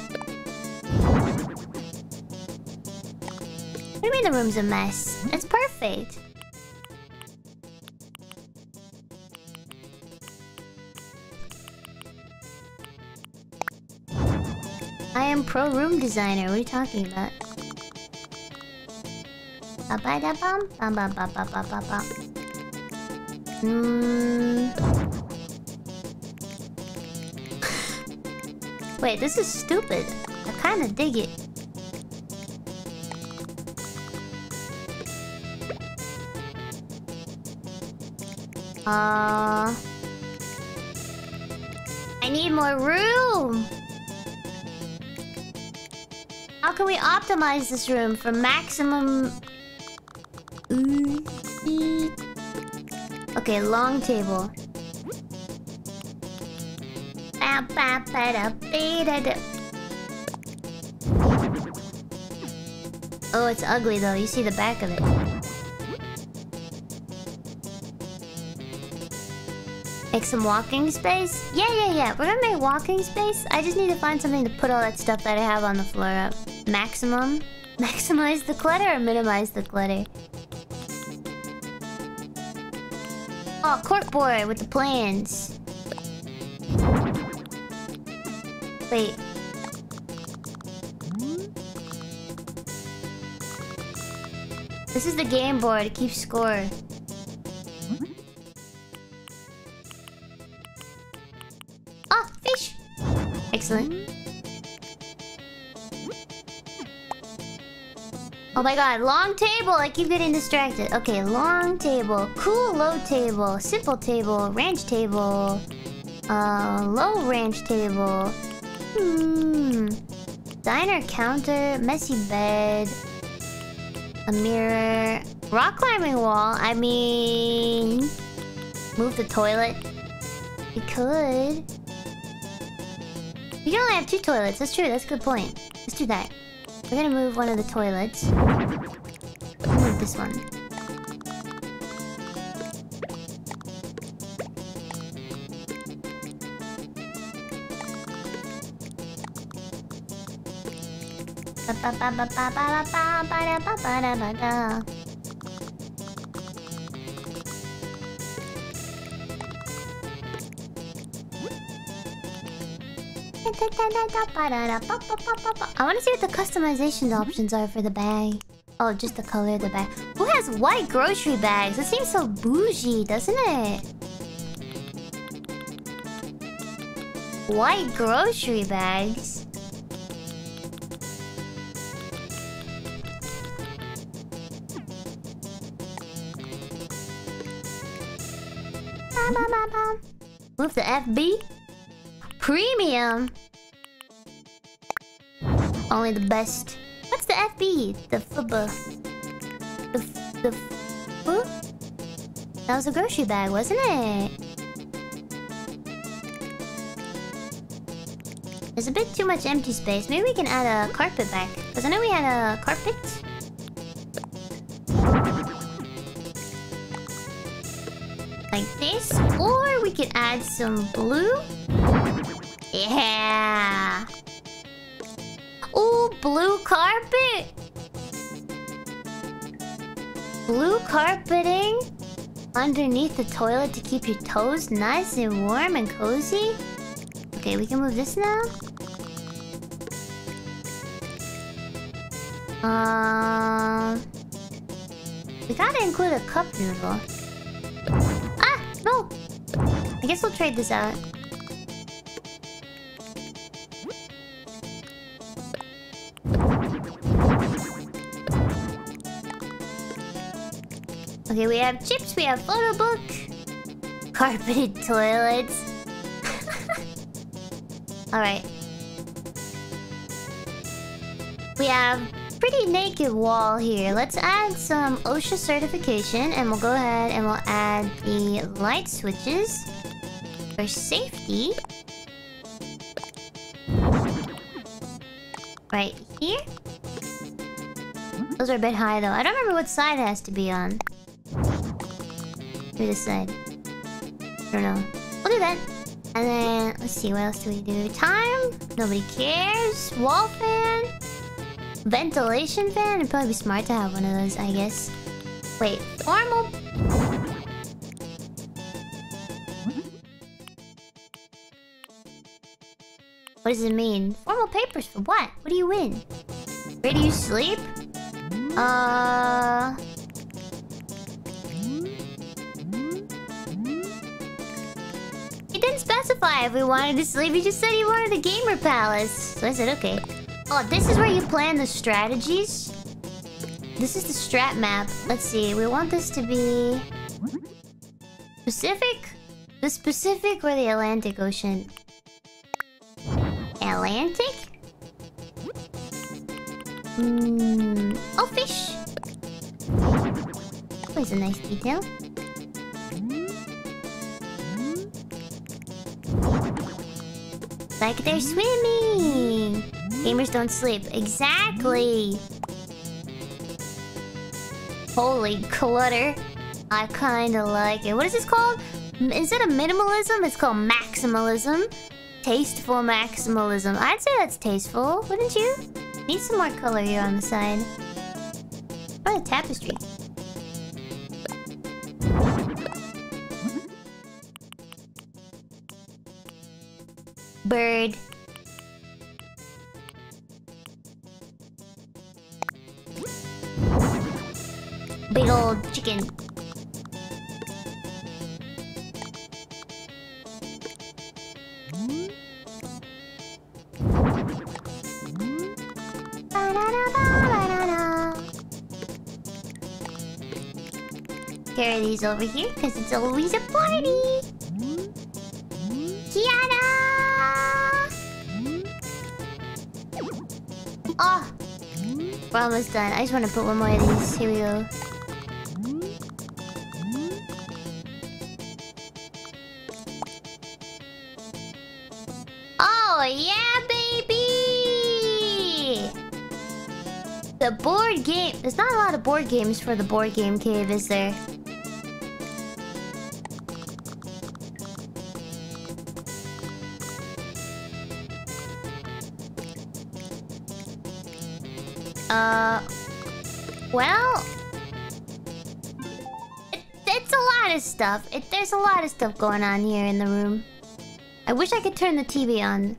What do you mean the room's a mess? It's perfect. I am pro room designer. What are you talking about? Ba ba da bum. Bum ba ba ba ba ba ba. Mm. Wait, this is stupid. I kind of dig it. Uh, I need more room. How can we optimize this room for maximum? Mm-hmm. Okay, long table. Oh, it's ugly though. You see the back of it. Make some walking space? Yeah, yeah, yeah. We're gonna make walking space. I just need to find something to put all that stuff that I have on the floor up. Maximum. Maximize the clutter or minimize the clutter? Oh, corkboard with the plans. Wait. This is the game board. It keeps score. Oh, fish! Excellent. Oh my god, long table! I keep getting distracted. Okay, long table. Cool low table. Simple table. Ranch table. Uh, low ranch table. Hmm. Diner counter. Messy bed. A mirror. Rock climbing wall. I mean... Move the toilet. We could. We can only have two toilets. That's true. That's a good point. Let's do that. We're gonna move one of the toilets. Move this one. I want to see what the customization options are for the bag. Oh, just the color of the bag. Who has white grocery bags? That seems so bougie, doesn't it? White grocery bags? Move the F B? Premium? Only the best. What's the F B? The F B. The f the f That was a grocery bag, wasn't it? There's a bit too much empty space. Maybe we can add a carpet back. Because I know we had a carpet. Like this. Or we could add some blue. Yeah! Ooh, blue carpet! Blue carpeting underneath the toilet to keep your toes nice and warm and cozy. Okay, we can move this now. Um, uh, we gotta include a cup noodle. Ah, no! I guess we'll trade this out. Okay, we have chips, we have photo book, carpeted toilets. Alright. We have pretty naked wall here. Let's add some OSHA certification, and we'll go ahead and we'll add the light switches for safety. Right here. Those are a bit high though. I don't remember what side it has to be on. Maybe this side. I don't know. We'll do that. And then, let's see, what else do we do? Time? Nobody cares. Wall fan? Ventilation fan? It'd probably be smart to have one of those, I guess. Wait, normal? What does it mean? Formal papers for what? What do you win? Where do you sleep? Uh... He didn't specify if we wanted to sleep. He just said he wanted the gamer palace. So I said, okay. Oh, this is where you plan the strategies? This is the strat map. Let's see. We want this to be... Pacific? The Pacific or the Atlantic Ocean? Atlantic? Mm. Oh, fish! Always a nice detail. Like they're swimming! Gamers don't sleep. Exactly! Holy clutter. I kinda like it. What is this called? Instead of minimalism, it's called maximalism. Tasteful maximalism. I'd say that's tasteful, wouldn't you? Need some more color here on the side. Or the tapestry. Bird. Big old chicken. Carry these over here, because it's always a party! Kiara! Oh! We're almost done. I just want to put one more of these. Here we go. Oh, yeah, baby! The board game... There's not a lot of board games for the board game cave, is there? Uh, well, it, it's a lot of stuff. It, there's a lot of stuff going on here in the room. I wish I could turn the T V on.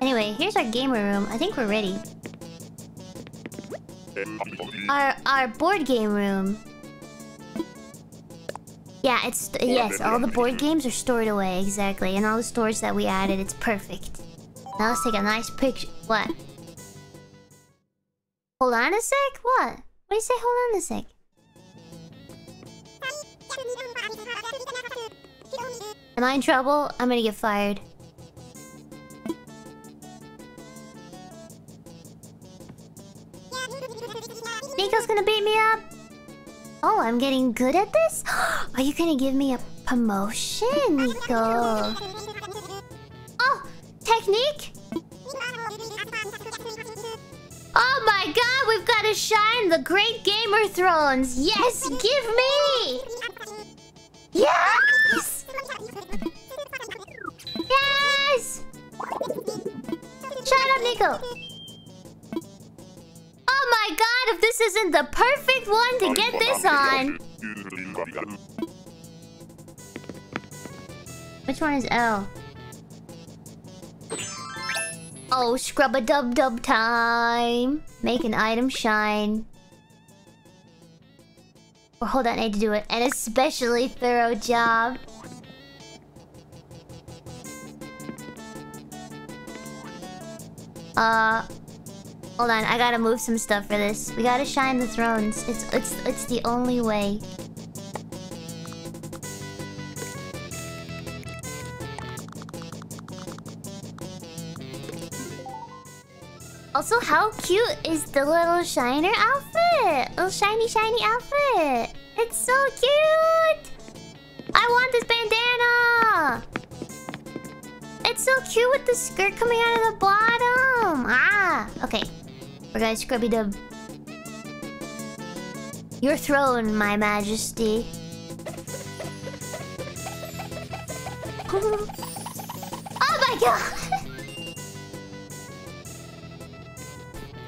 Anyway, here's our gamer room. I think we're ready. Our our board game room. Yeah, it's yes. All the board games are stored away exactly, and all the storage that we added. It's perfect. Now let's take a nice picture. What? Hold on a sec? What? What do you say, hold on a sec? Am I in trouble? I'm gonna get fired. Nico's gonna beat me up! Oh, I'm getting good at this? Are you gonna give me a promotion, Nico? Oh! Technique? Oh my god, we've got to shine the great gamer thrones! Yes, give me! Yes! Yes! Shut up, Nico! Oh my god, if this isn't the perfect one to get this on! Which one is L? Oh, scrub-a-dub-dub time! Make an item shine. Or hold on, I need to do it. An especially thorough job. Uh... Hold on, I gotta move some stuff for this. We gotta shine the thrones. It's it's it's the only way. Also, how cute is the little shiner outfit? Little shiny shiny outfit. It's so cute! I want this bandana! It's so cute with the skirt coming out of the bottom! Ah! Okay. We're gonna scrubby-dub. Your throne, my majesty. Oh my god!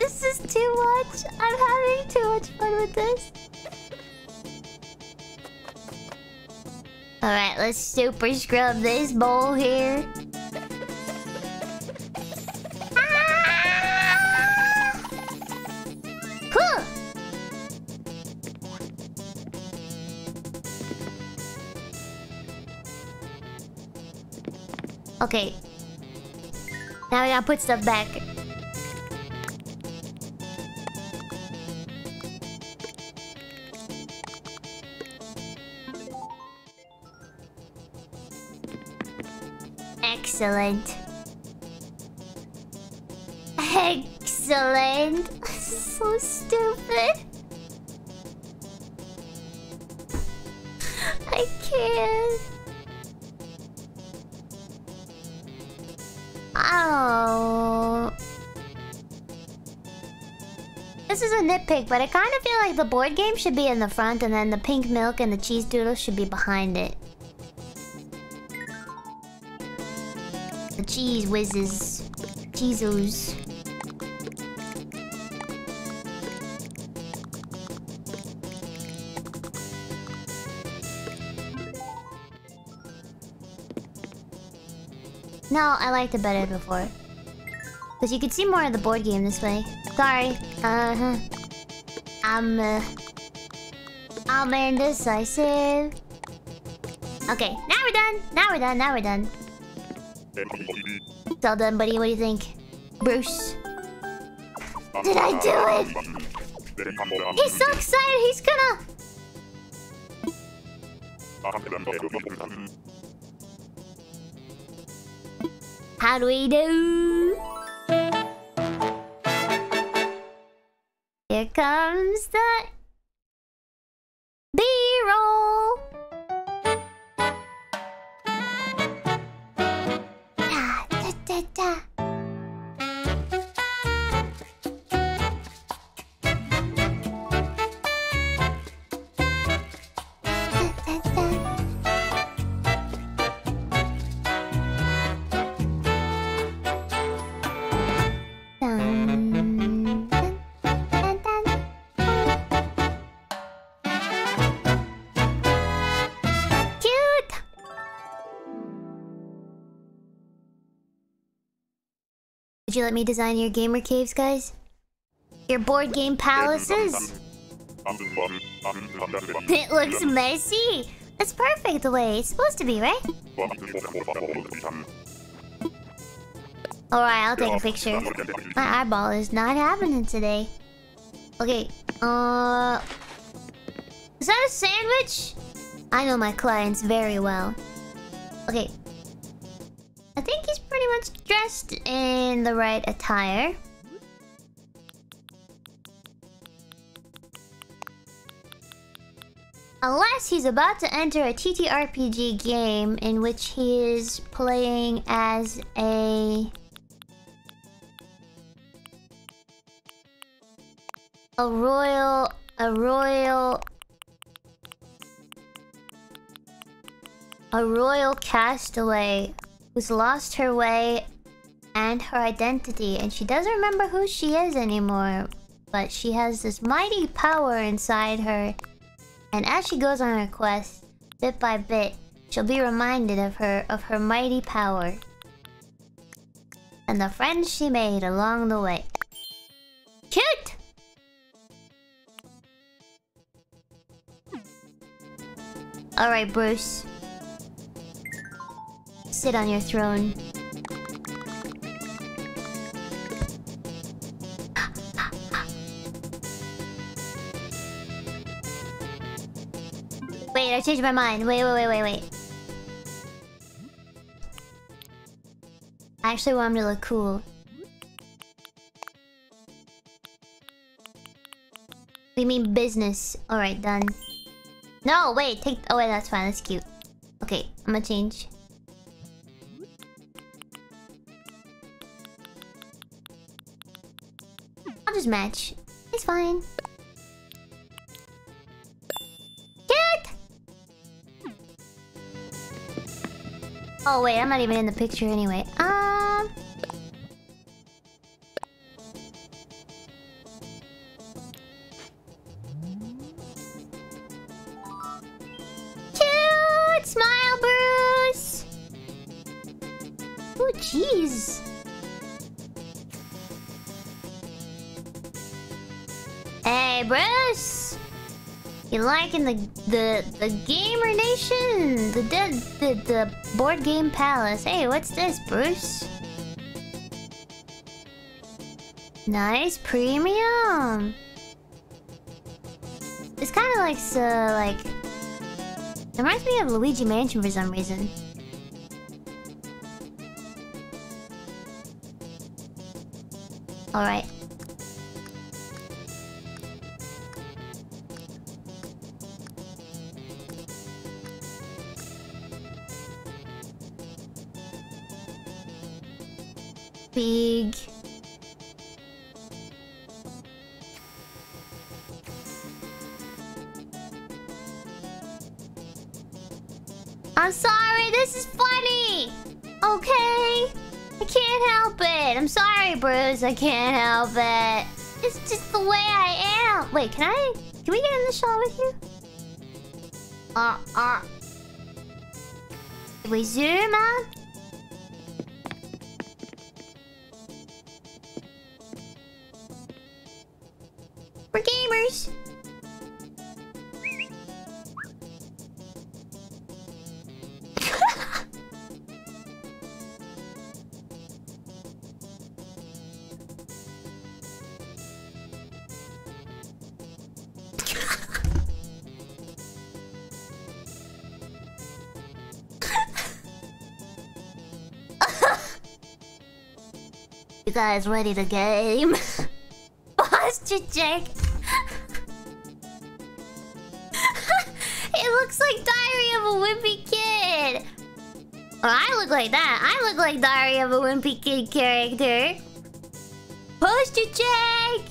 This is too much! I'm having too much fun with this. Alright, let's super scrub this bowl here. Okay. Now we gotta put stuff back. Excellent. Excellent. So stupid. I can't. Oh. This is a nitpick, but I kind of feel like the board game should be in the front and then the pink milk and the cheese doodle should be behind it. The cheese whizzes. Jesus. No, I liked it better before. Because you could see more of the board game this way. Sorry. Uh-huh. I'm... Uh, I'm indecisive. Okay, now we're done. Now we're done. Now we're done. It's all done, buddy. What do you think? Bruce. Did I do it? He's so excited. He's gonna... How do we do? Here comes the B-roll. Da, da, da, da. Would you let me design your gamer caves, guys? Your board game palaces? It looks messy! That's perfect the way it's supposed to be, right? Alright, I'll take a picture. My eyeball is not happening today. Okay, uh... is that a sandwich? I know my clients very well. Okay. I think he's pretty much dressed in the right attire. Unless he's about to enter a T T R P G game in which he is playing as a... A royal... A royal... A royal castaway who's lost her way and her identity, and she doesn't remember who she is anymore, but she has this mighty power inside her, and as she goes on her quest, bit by bit, she'll be reminded of her of her mighty power and the friends she made along the way. Cute! Alright, Bruce. Sit on your throne. wait, I changed my mind. Wait, wait, wait, wait, wait. I actually want him to look cool. We mean business. Alright, done. No, wait, take... Oh, wait, that's fine. That's cute. Okay, I'm gonna change. I'll just match. It's fine. Cute! Oh, wait, I'm not even in the picture anyway. Um... Smile, Bruce! Oh, jeez. Hey, Bruce! You liking the the the gamer nation? The the the, the board game palace? Hey, what's this, Bruce? Nice premium. It's kind of like so uh, like. It reminds me of Luigi Mansion for some reason. Alright. Big. I'm sorry, this is funny! Okay? I can't help it! I'm sorry, Bruce, I can't help it! It's just the way I am! Wait, can I... Can we get in the shot with you? Uh, uh... Did we zoom out? We're gamers! You guys ready to game? Posture check. It looks like Diary of a Wimpy Kid. Or I look like that. I look like Diary of a Wimpy Kid character. Posture check.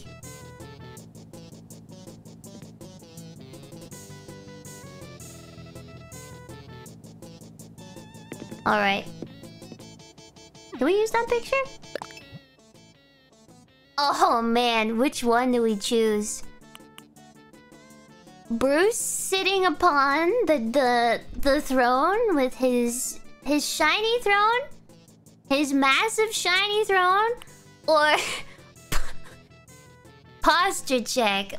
All right. Can we use that picture? Oh man, which one do we choose? Bruce sitting upon the the the throne with his his shiny throne, his massive shiny throne, or posture check.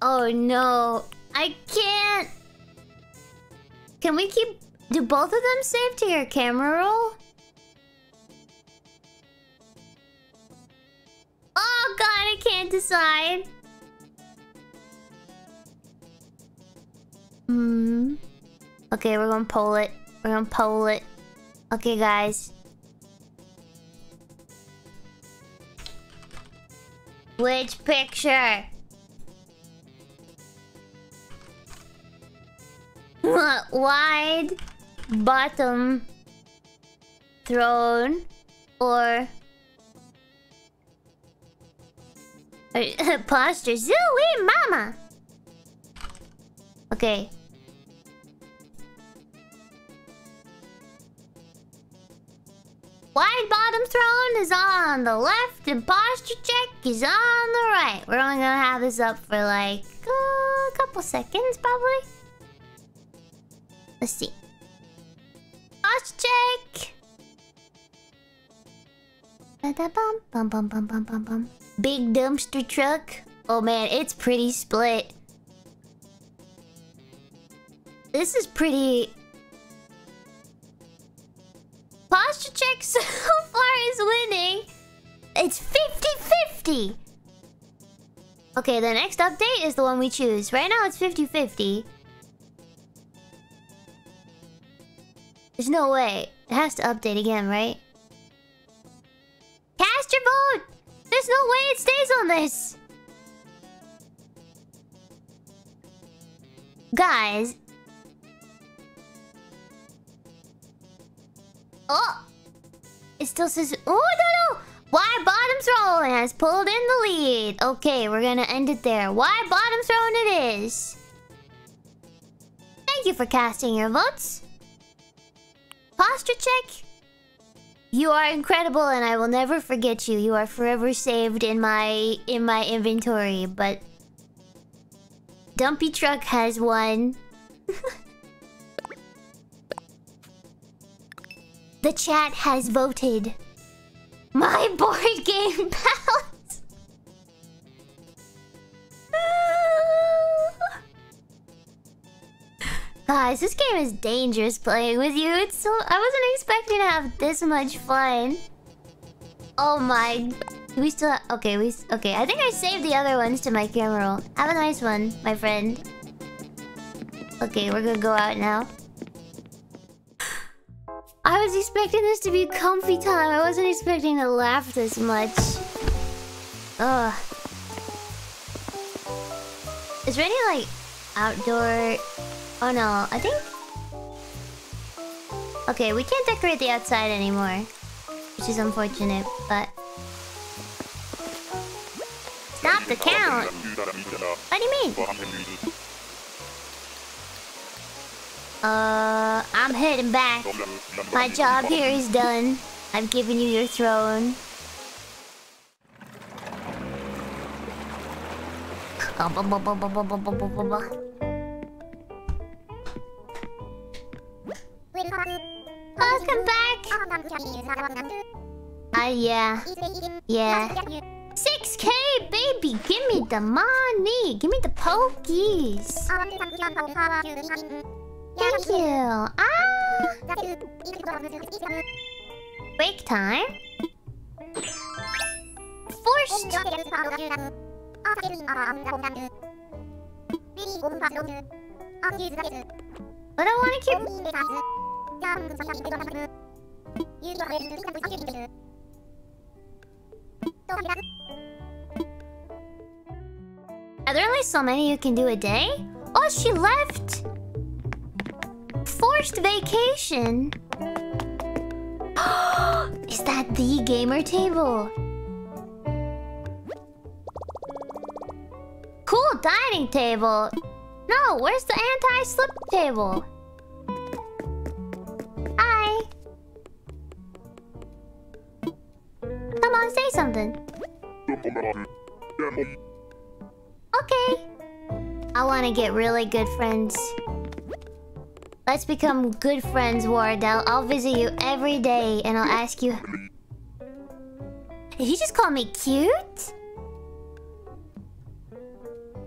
Oh no, I can't. Can we keep? Do both of them save to your camera roll? Oh god, I can't decide. Hmm. Okay, we're gonna poll it. We're gonna poll it. Okay, guys. Which picture? Wide bottom throne or posture zooey mama. Okay. Wide bottom throne is on the left and posture check is on the right. We're only gonna have this up for like a couple seconds probably. Let's see. Posture check. Ba-da-bum, bum bum bum bum bum bum. Big dumpster truck. Oh man, it's pretty split. This is pretty... Posture check so far is winning. It's fifty fifty. Okay, the next update is the one we choose. Right now it's fifty fifty. There's no way. It has to update again, right? Cast your vote! There's no way it stays on this! Guys. Oh! It still says... Oh, no, no! Why Bottoms Rolling has pulled in the lead. Okay, we're gonna end it there. Why Bottoms Rolling it is. Thank you for casting your votes. Posture check. You are incredible and I will never forget you. You are forever saved in my in my inventory, but... Dumpy Truck has won. The chat has voted. My board game pals! Guys, this game is dangerous playing with you. It's so... I wasn't expecting to have this much fun. Oh my... Do we still have... Okay, we... Okay, I think I saved the other ones to my camera roll. Have a nice one, my friend. Okay, we're gonna go out now. I was expecting this to be comfy time. I wasn't expecting to laugh this much. Ugh. Is there any, like, outdoor... Oh, no. I think... Okay, we can't decorate the outside anymore. Which is unfortunate, but... Stop the count! What do you mean? Uh, I'm heading back. My job here is done. I've given you your throne. Welcome back! Ah, uh, yeah. Yeah. six K, baby! Give me the money! Give me the pokies! Thank you! Ah! Break time? Forced! But I want to keep... Are there only so many you can do a day? Oh, she left! Forced vacation. Is that the gamer table? Cool dining table. No, where's the anti-slip table? Hi. Come on, say something. Okay. I want to get really good friends. Let's become good friends, Wardell. I'll visit you every day, and I'll ask you... Did he just call me cute?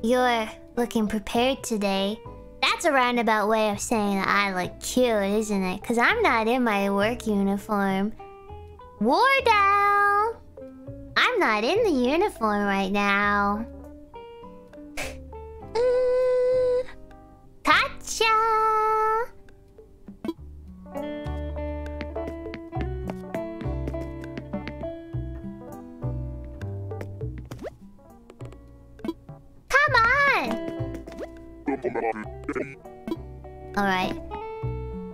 You're looking prepared today. That's a roundabout way of saying that I look cute, isn't it? Because I'm not in my work uniform. Wardell! I'm not in the uniform right now. uh, Katja! Alright.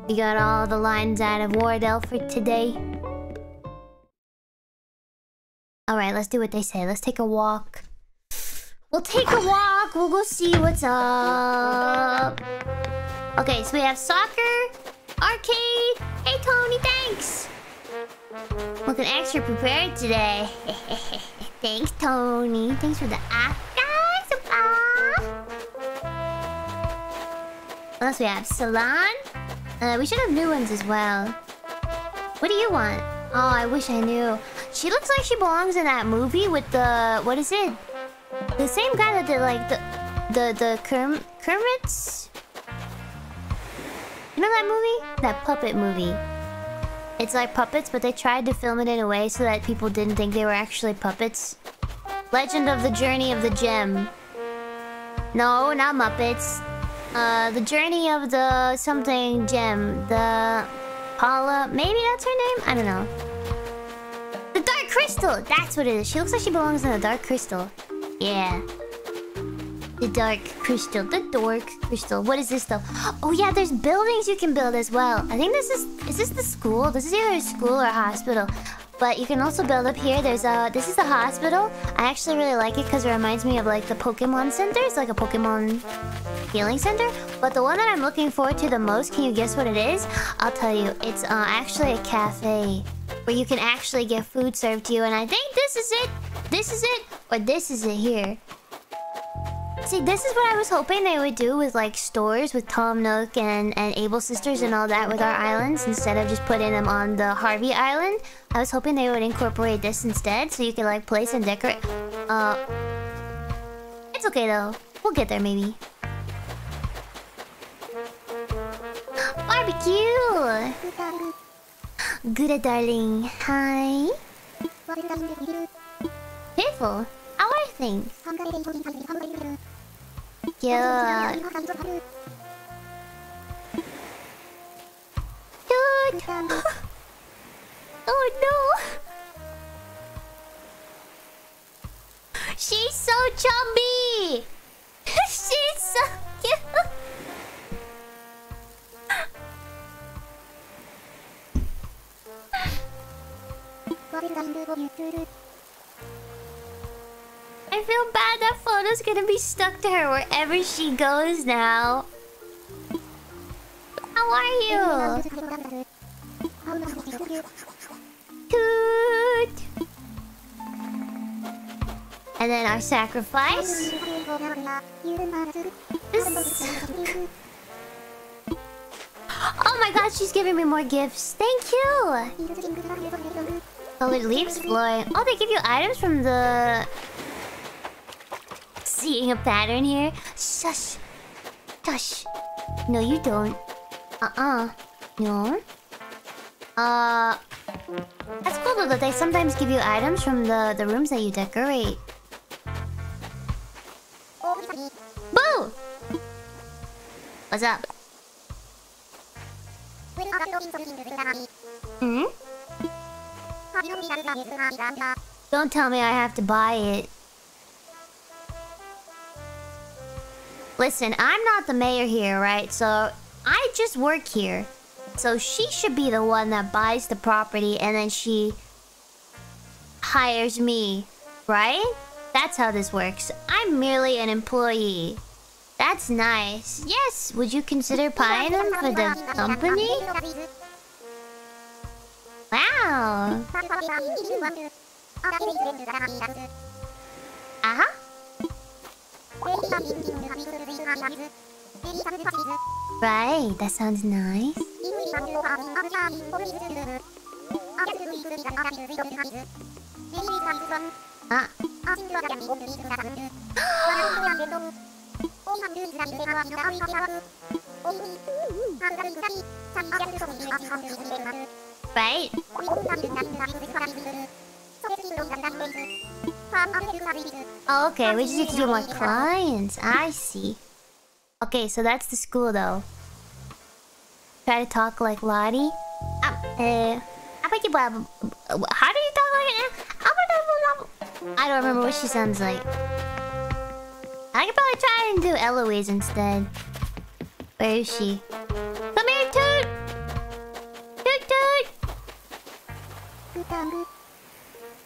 We got all the lines out of Wardell for today. Alright, let's do what they say. Let's take a walk. We'll take a walk. We'll go see what's up. Okay, so we have soccer, arcade. Hey, Tony, thanks. Looking extra prepared today. Thanks, Tony. Thanks for the app. What else we have? Salon? Uh, we should have new ones as well. What do you want? Oh, I wish I knew. She looks like she belongs in that movie with the... What is it? The same guy that did, like, the... The... The... Kerm, Kermit's? You know that movie? That puppet movie. It's like puppets, but they tried to film it in a way so that people didn't think they were actually puppets. Legend of the Journey of the Gem. No, not Muppets. Uh, the Journey of the something gem. The... Paula, maybe that's her name? I don't know. The Dark Crystal! That's what it is. She looks like she belongs in the Dark Crystal. Yeah. The Dark Crystal. The Dork Crystal. What is this though? Oh yeah, there's buildings you can build as well. I think this is... Is this the school? This is either a school or a hospital. But you can also build up here. There's a... This is the hospital. I actually really like it because it reminds me of like the Pokemon Center. It's like a Pokemon healing center. But the one that I'm looking forward to the most, can you guess what it is? I'll tell you. It's uh, actually a cafe where you can actually get food served to you. And I think this is it. This is it. Or this is it here. See, this is what I was hoping they would do with like stores with Tom Nook and, and Able Sisters and all that with our islands instead of just putting them on the Harvey Island. I was hoping they would incorporate this instead so you could like place and decorate. Uh, it's okay though. We'll get there maybe. Barbecue! Gura darling, hi. Beautiful. How are things? Yeah. Dude. Oh no. She's so chubby. She's so cute. I feel bad that photo's gonna be stuck to her wherever she goes now. How are you? Toot! And then our sacrifice. Oh my god, she's giving me more gifts. Thank you! Colored leaves flowing. Oh, they give you items from the... Seeing a pattern here. Shush. Shush. No, you don't. Uh-uh. No. Uh... That's cool though that they sometimes give you items from the, the rooms that you decorate. Boo! What's up? Hmm? Don't tell me I have to buy it. Listen, I'm not the mayor here, right? So, I just work here. So, she should be the one that buys the property and then she... hires me, right? That's how this works. I'm merely an employee. That's nice. Yes, would you consider buying them for the company? Wow. Uh-huh. Right, that sounds nice. Ah. Right? Oh, okay, we just need to do more clients. I see. Okay, so that's the school though. Try to talk like Lottie. Um, uh, how do you talk like an... I don't remember what she sounds like. I could probably try and do Eloise instead. Where is she? Come here, Toot! Toot Toot!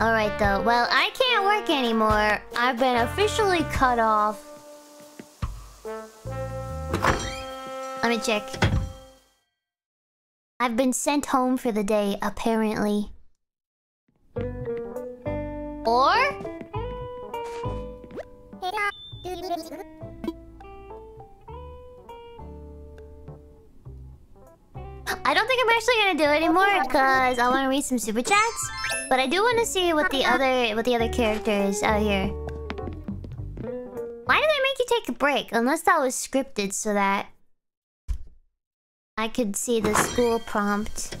All right, though. Well, I can't work anymore. I've been officially cut off. Let me check. I've been sent home for the day, apparently. Or? I I don't think I'm actually gonna do it anymore because I want to read some super chats. But I do want to see what the other what the other characters out here. Why did they make you take a break? Unless that was scripted so that I could see the school prompt.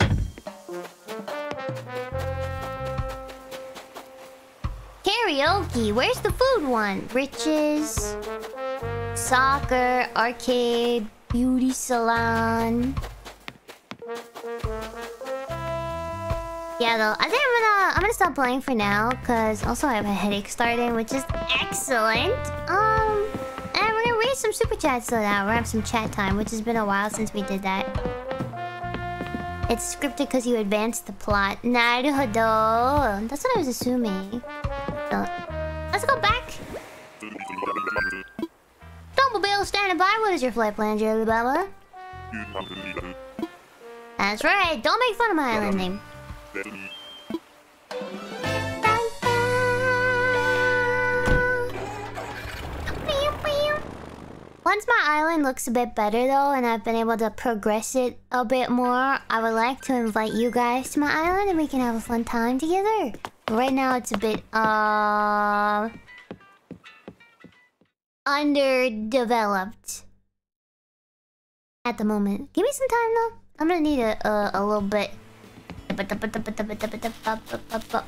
Karaoke. Where's the food one? Riches. Soccer. Arcade. Beauty salon. Yeah, though I think I'm gonna I'm gonna stop playing for now, cause also I have a headache starting, which is excellent. Um, and we're gonna read some super chats so now we're gonna have some chat time, which has been a while since we did that. It's scripted cause you advanced the plot. Naruhodo. That's what I was assuming. So, let's go back. Dumblebell standing by. What is your flight plan, Jerry Baba? That's right. Don't make fun of my island name. Bye bye. Once my island looks a bit better though, and I've been able to progress it a bit more, I would like to invite you guys to my island and we can have a fun time together. But right now it's a bit uh, underdeveloped at the moment. Give me some time though. I'm gonna need a, a, a little bit.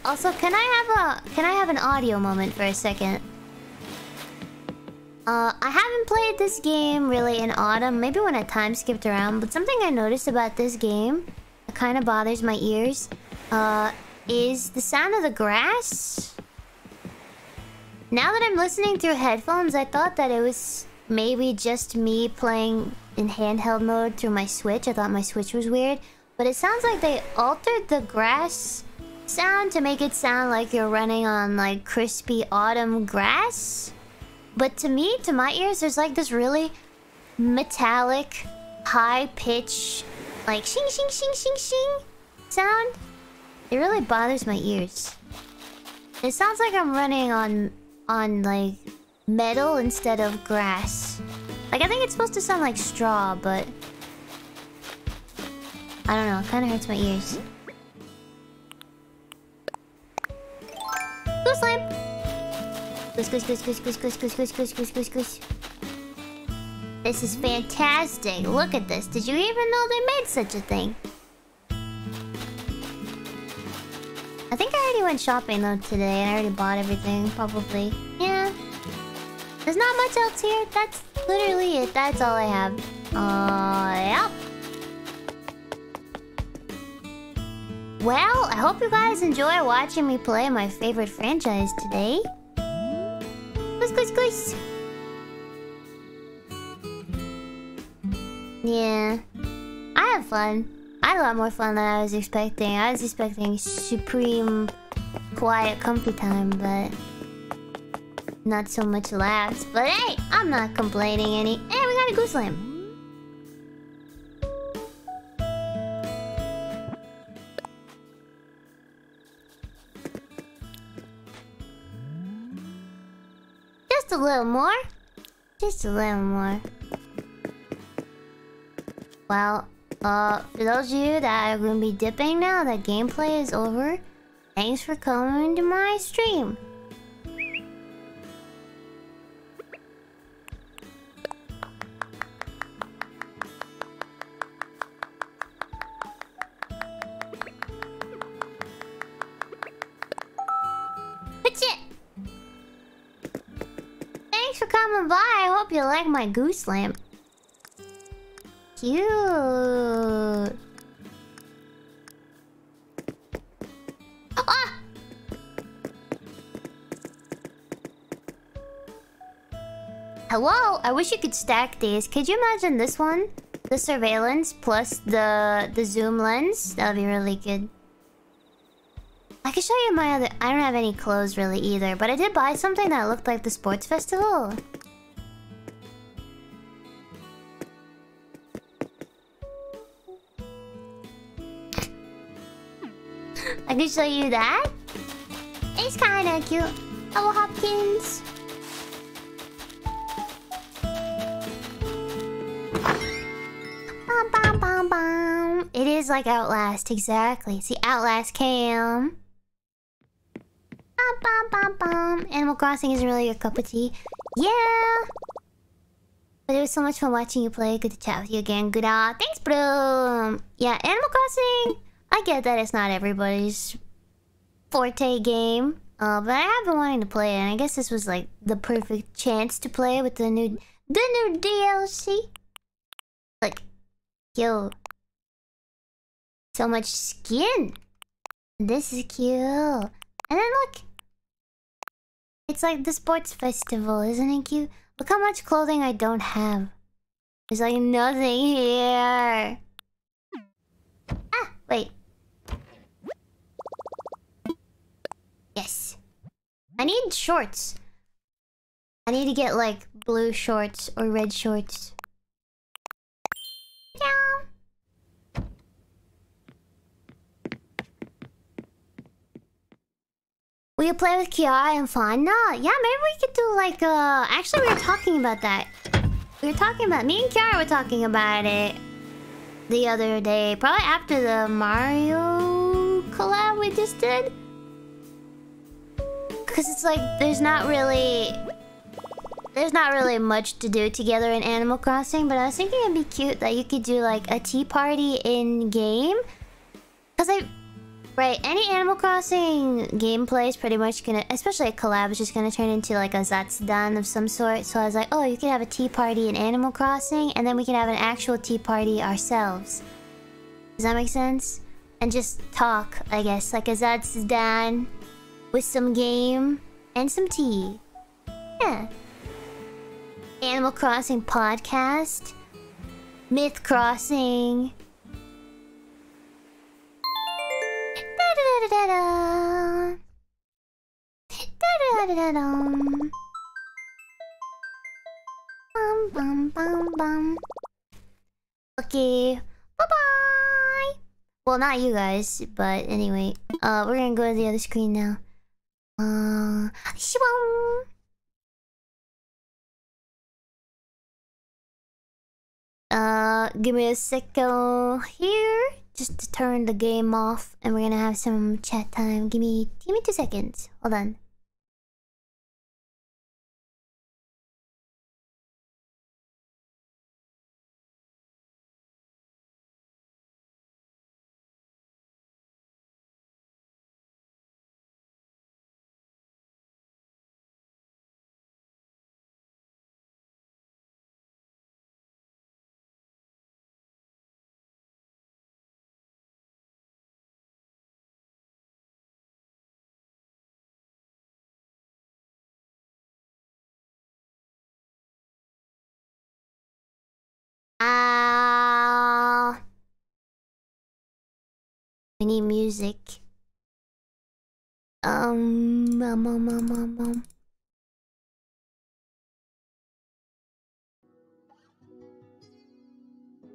Also, can I have a can I have an audio moment for a second? Uh, I haven't played this game really in autumn. Maybe when I time skipped around, but something I noticed about this game that kind of bothers my ears uh, is the sound of the grass. Now that I'm listening through headphones, I thought that it was maybe just me playing in handheld mode through my Switch. I thought my Switch was weird. But it sounds like they altered the grass sound to make it sound like you're running on like crispy autumn grass. But to me, to my ears, there's like this really metallic, high pitch, like shing shing shing shing shing sound. It really bothers my ears. It sounds like I'm running on on like metal instead of grass. Like I think it's supposed to sound like straw, but I don't know, it kind of hurts my ears. Goose slip! Goose, goose, goose, goose, goose, goose, goose, goose, goose, goose, goose, goose. This is fantastic. Look at this. Did you even know they made such a thing? I think I already went shopping though today and I already bought everything, probably. Yeah. There's not much else here. That's literally it. That's all I have. Uh, yeah. Well, I hope you guys enjoy watching me play my favorite franchise today. Goose, goose, goose. Yeah. I had fun. I had a lot more fun than I was expecting. I was expecting supreme, quiet, comfy time, but not so much laughs. But hey, I'm not complaining any. Hey, we got a goose lamb. Just a little more. Just a little more. Well, uh, for those of you that are going to be dipping now, that gameplay is over. Thanks for coming to my stream. Bye. I hope you like my goose lamp. Cute. Ah! Hello. I wish you could stack these. Could you imagine this one? The surveillance plus the the zoom lens. That would be really good. I could show you my other. I don't have any clothes really either, but I did buy something that looked like the sports festival. I can show you that. It's kind of cute. Oh, Hopkins. Bum, bum, bum, bum. It is like Outlast, exactly. See, Outlast cam. Bum, bum, bum, bum. Animal Crossing isn't really your cup of tea. Yeah! But it was so much fun watching you play. Good to chat with you again. Good ah. Thanks, Bloom! Yeah, Animal Crossing! I get that it's not everybody's forte game. Uh, but I have been wanting to play it, and I guess this was like the perfect chance to play with the new... The new D L C! Like, yo. So much skin! This is cute. And then look! It's like the sports festival, isn't it cute? Look how much clothing I don't have. There's like nothing here. Ah, wait. Yes. I need shorts. I need to get like blue shorts or red shorts. Yeah. Will you play with Kiara and Fauna? Yeah, maybe we could do like uh actually we were talking about that. We were talking about me and Kiara were talking about it the other day. Probably after the Mario collab we just did. Cause it's like there's not really There's not really much to do together in Animal Crossing, but I was thinking it'd be cute that you could do like a tea party in-game. Cause I... Right, any Animal Crossing gameplay is pretty much gonna... Especially a collab is just gonna turn into like a Zatsudan of some sort. So I was like, oh, you could have a tea party in Animal Crossing, and then we can have an actual tea party ourselves. Does that make sense? And just talk, I guess, like a Zatsudan with some game and some tea. Yeah. Animal Crossing podcast, Myth Crossing. Da-da-da-da-da. Da-da-da-da-da. Bum bum bum bum. Okay, bye bye. Well, not you guys, but anyway, uh, we're gonna go to the other screen now. Uh, shibum. Uh, give me a second here, just to turn the game off, and we're gonna have some chat time. Give me, give me two seconds. Hold on. Uh, we need music. Um, um, um, um, um, um.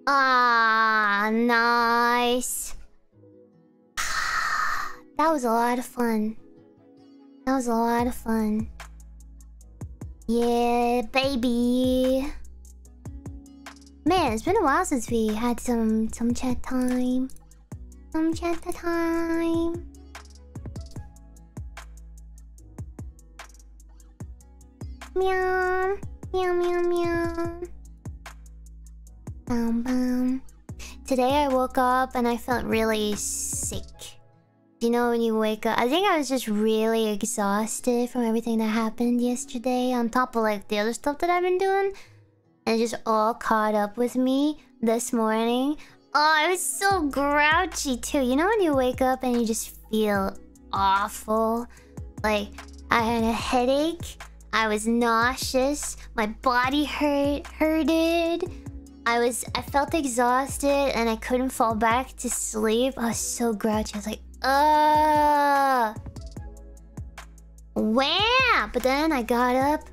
Ah, nice. That was a lot of fun. That was a lot of fun. Yeah, baby. Man, it's been a while since we had some some chat time. Some chat time. Meow, meow, meow, meow. Bum, bum. Today I woke up and I felt really sick. You know when you wake up? I think I was just really exhausted from everything that happened yesterday, on top of like the other stuff that I've been doing. And it just all caught up with me this morning. Oh, I was so grouchy too. You know when you wake up and you just feel awful? Like, I had a headache. I was nauseous. My body hurt, hurted. I was, I felt exhausted and I couldn't fall back to sleep. I was so grouchy. I was like, ugh. Wow. But then I got up.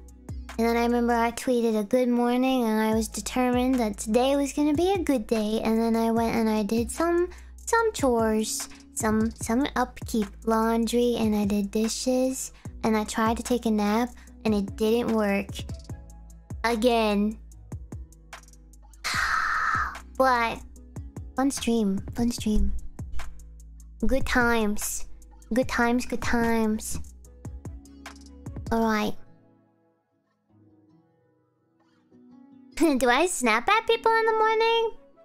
And then I remember I tweeted a good morning and I was determined that today was gonna be a good day. And then I went and I did some some chores, some some upkeep, laundry, and I did dishes. And I tried to take a nap and it didn't work. Again. But Fun stream, fun stream. Good times. Good times, good times. Alright. Do I snap at people in the morning?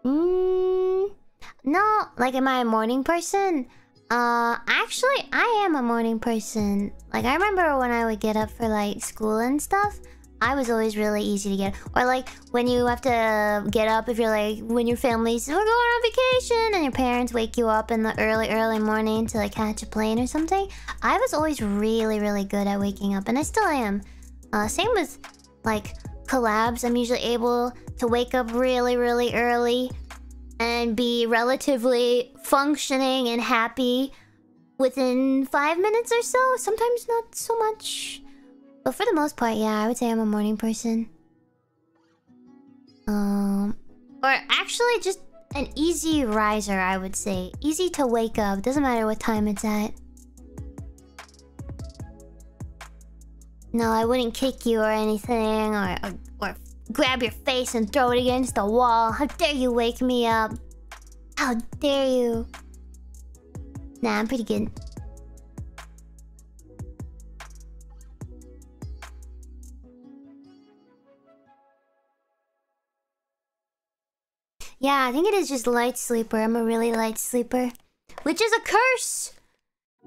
Mm, no, like, am I a morning person? Uh, actually, I am a morning person. Like, I remember when I would get up for, like, school and stuff. I was always really easy to get. Or, like, when you have to get up if you're, like, when your family's, we're going on vacation, and your parents wake you up in the early, early morning to, like, catch a plane or something. I was always really, really good at waking up, and I still am. Uh, same with, like, collabs. I'm usually able to wake up really, really early and be relatively functioning and happy within five minutes or so. Sometimes not so much. But for the most part, yeah, I would say I'm a morning person. Um, or actually just an easy riser, I would say. Easy to wake up. Doesn't matter what time it's at. No, I wouldn't kick you or anything, or, or, or grab your face and throw it against the wall. How dare you wake me up? How dare you? Nah, I'm pretty good. Yeah, I think it is just light sleeper. I'm a really light sleeper. Which is a curse!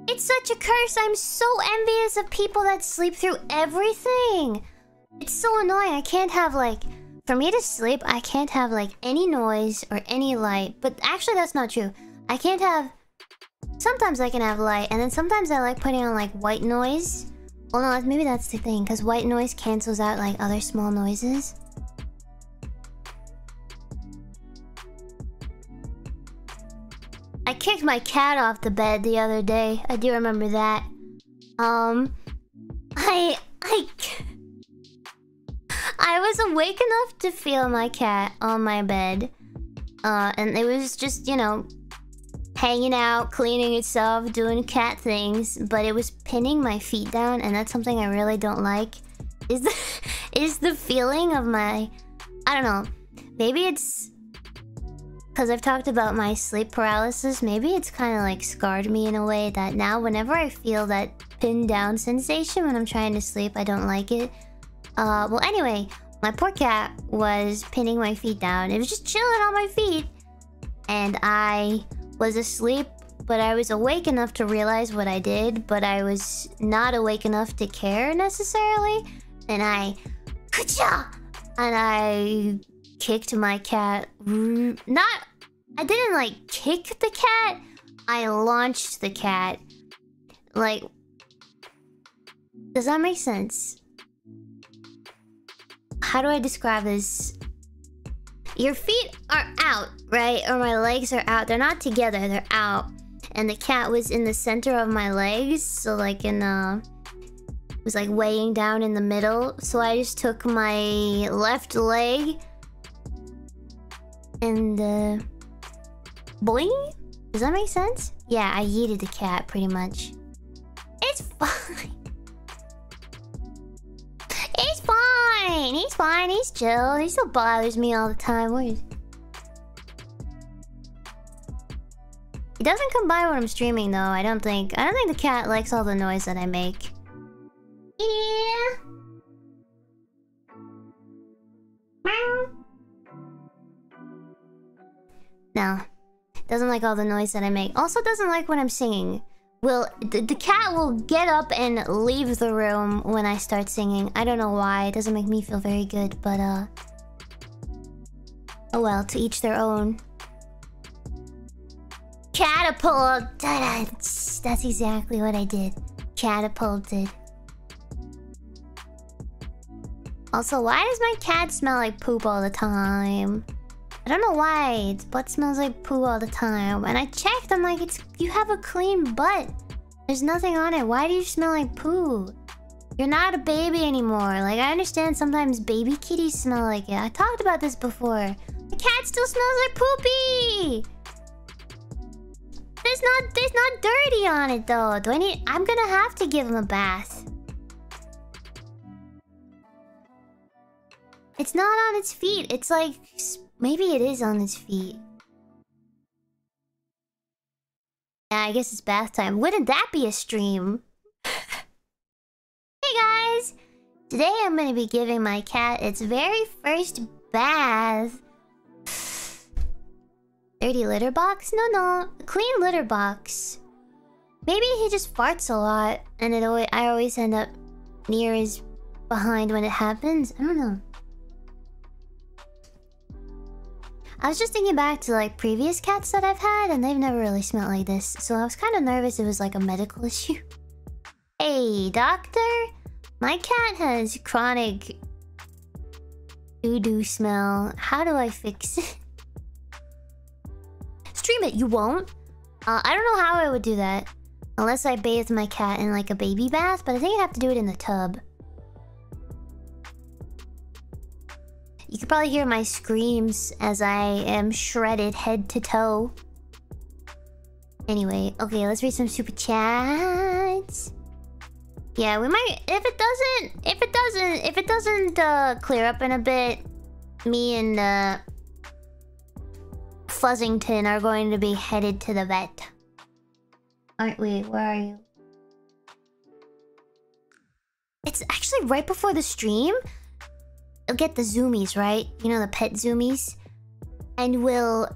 It's such a curse! I'm so envious of people that sleep through everything! It's so annoying. I can't have, like... For me to sleep, I can't have, like, any noise or any light. But actually, that's not true. I can't have... Sometimes I can have light, and then sometimes I like putting on, like, white noise. Well, no, maybe that's the thing, because white noise cancels out, like, other small noises. I kicked my cat off the bed the other day. I do remember that. Um... I... I... I was awake enough to feel my cat on my bed. Uh, and it was just, you know... hanging out, cleaning itself, doing cat things. But it was pinning my feet down, and that's something I really don't like. Is the... is the feeling of my... I don't know. Maybe it's... Because I've talked about my sleep paralysis, maybe it's kind of like scarred me in a way that now whenever I feel that pinned down sensation when I'm trying to sleep, I don't like it. Uh, well anyway, my poor cat was pinning my feet down. It was just chilling on my feet. And I was asleep, but I was awake enough to realize what I did, but I was not awake enough to care necessarily. And I... Ka-cha! And I... kicked my cat. Not... I didn't, like, kick the cat. I launched the cat. Like... Does that make sense? How do I describe this? Your feet are out, right? Or my legs are out. They're not together. They're out. And the cat was in the center of my legs. So, like, in the... was, like, weighing down in the middle. So I just took my left leg... and, uh... boing? Does that make sense? Yeah, I yeeted the cat, pretty much. It's fine! He's fine! He's fine, he's chill. He still bothers me all the time. Where is... It doesn't come by when I'm streaming, though, I don't think. I don't think the cat likes all the noise that I make. Yeah! Meow! No. Doesn't like all the noise that I make. Also doesn't like when I'm singing. Will the, the cat will get up and leave the room when I start singing. I don't know why. It doesn't make me feel very good, but uh... oh well, to each their own. Catapult! That's exactly what I did. Catapulted. Also, why does my cat smell like poop all the time? I don't know why, its butt smells like poo all the time. And I checked, I'm like, it's you have a clean butt. There's nothing on it. Why do you smell like poo? You're not a baby anymore. Like, I understand sometimes baby kitties smell like it. I talked about this before. The cat still smells like poopy! There's not, there's not dirty on it, though. Do I need... I'm gonna have to give him a bath. It's not on its feet. It's like... Maybe it is on its feet. Yeah, I guess it's bath time. Wouldn't that be a stream? Hey guys! Today I'm gonna be giving my cat its very first bath. Dirty litter box? No, no. Clean litter box. Maybe he just farts a lot, and it always, I always end up near his behind when it happens. I don't know. I was just thinking back to like previous cats that I've had, and they've never really smelled like this. So I was kind of nervous it was like a medical issue. Hey, doctor! My cat has chronic doo-doo smell. How do I fix it? Stream it, you won't? Uh, I don't know how I would do that. Unless I bathed my cat in like a baby bath, but I think I'd have to do it in the tub. You could probably hear my screams as I am shredded head to toe. Anyway, okay, let's read some super chats. Yeah, we might, if it doesn't, if it doesn't, if it doesn't uh, clear up in a bit, me and uh, Fuzzington are going to be headed to the vet. Aren't we? Where are you? It's actually right before the stream. We'll get the zoomies, right? You know, the pet zoomies? And we'll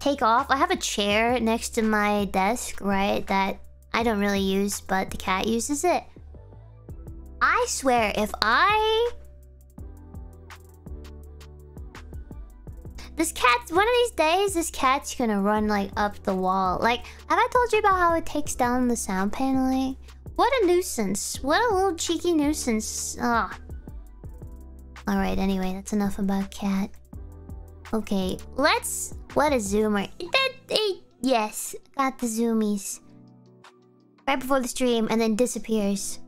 take off. I have a chair next to my desk, right? That I don't really use, but the cat uses it. I swear, if I... This cat's... One of these days, this cat's gonna run, like, up the wall. Like, have I told you about how it takes down the sound paneling? What a nuisance. What a little cheeky nuisance. Ah. Alright, anyway, that's enough about cat. Okay, let's... What a zoomer. Yes, got the zoomies. Right before the stream, and then disappears.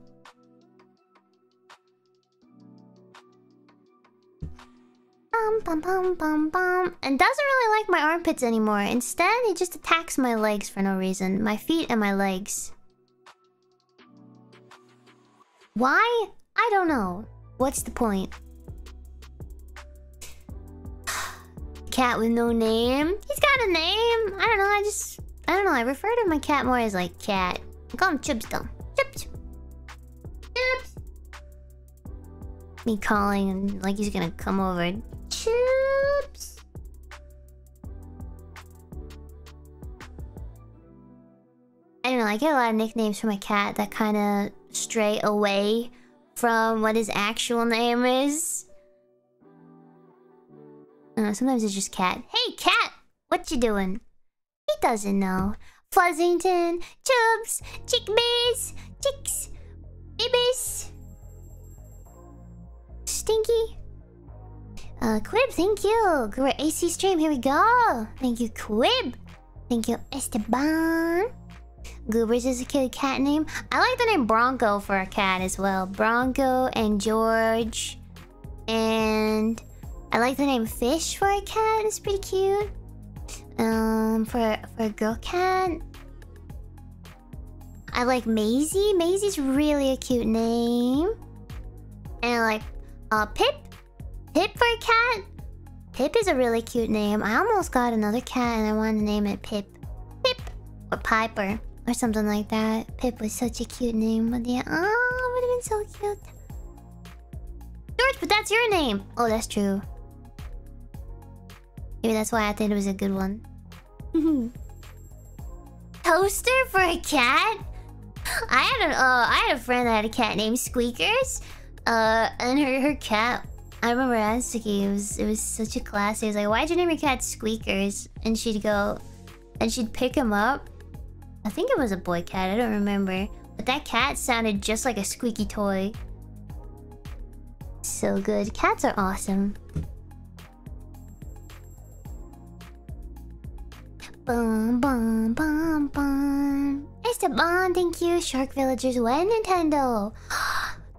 Bum, bum, bum, bum, bum. And doesn't really like my armpits anymore. Instead, he just attacks my legs for no reason. My feet and my legs. Why? I don't know. What's the point? Cat with no name. He's got a name. I don't know. I just... I don't know. I refer to my cat more as like cat. I call him Chips though. Chips. Chips. Me calling and like he's gonna come over. Chips. I don't know. I get a lot of nicknames for my cat that kind of... stray away from what his actual name is. Uh, sometimes it's just cat. Hey, cat! What you doing? He doesn't know. Fuzzington, Chubs, Chickbees, Chicks, Babies, Stinky. Uh, Quib, thank you. Great A C stream. Here we go. Thank you, Quib. Thank you, Esteban. Goobers is a cute cat name. I like the name Bronco for a cat as well. Bronco and George. And... I like the name Fish for a cat. It's pretty cute. Um, for, for a girl cat. I like Maisie. Maisie's really a cute name. And I like uh, Pip. Pip for a cat. Pip is a really cute name. I almost got another cat and I wanted to name it Pip. Pip. Or Piper. Or something like that. Pip was such a cute name. But yeah, oh, it would have been so cute. George, but that's your name. Oh, that's true. Maybe that's why I thought it was a good one. Toaster for a cat? I had an uh, I had a friend that had a cat named Squeakers. Uh, and her her cat. I remember asking. It was it was such a classic. It was like, why'd you name your cat Squeakers? And she'd go, and she'd pick him up. I think it was a boy cat, I don't remember. But that cat sounded just like a squeaky toy. So good. Cats are awesome. Bum, bum, bum, bum. Esteban, thank you. Shark Villagers, when Nintendo?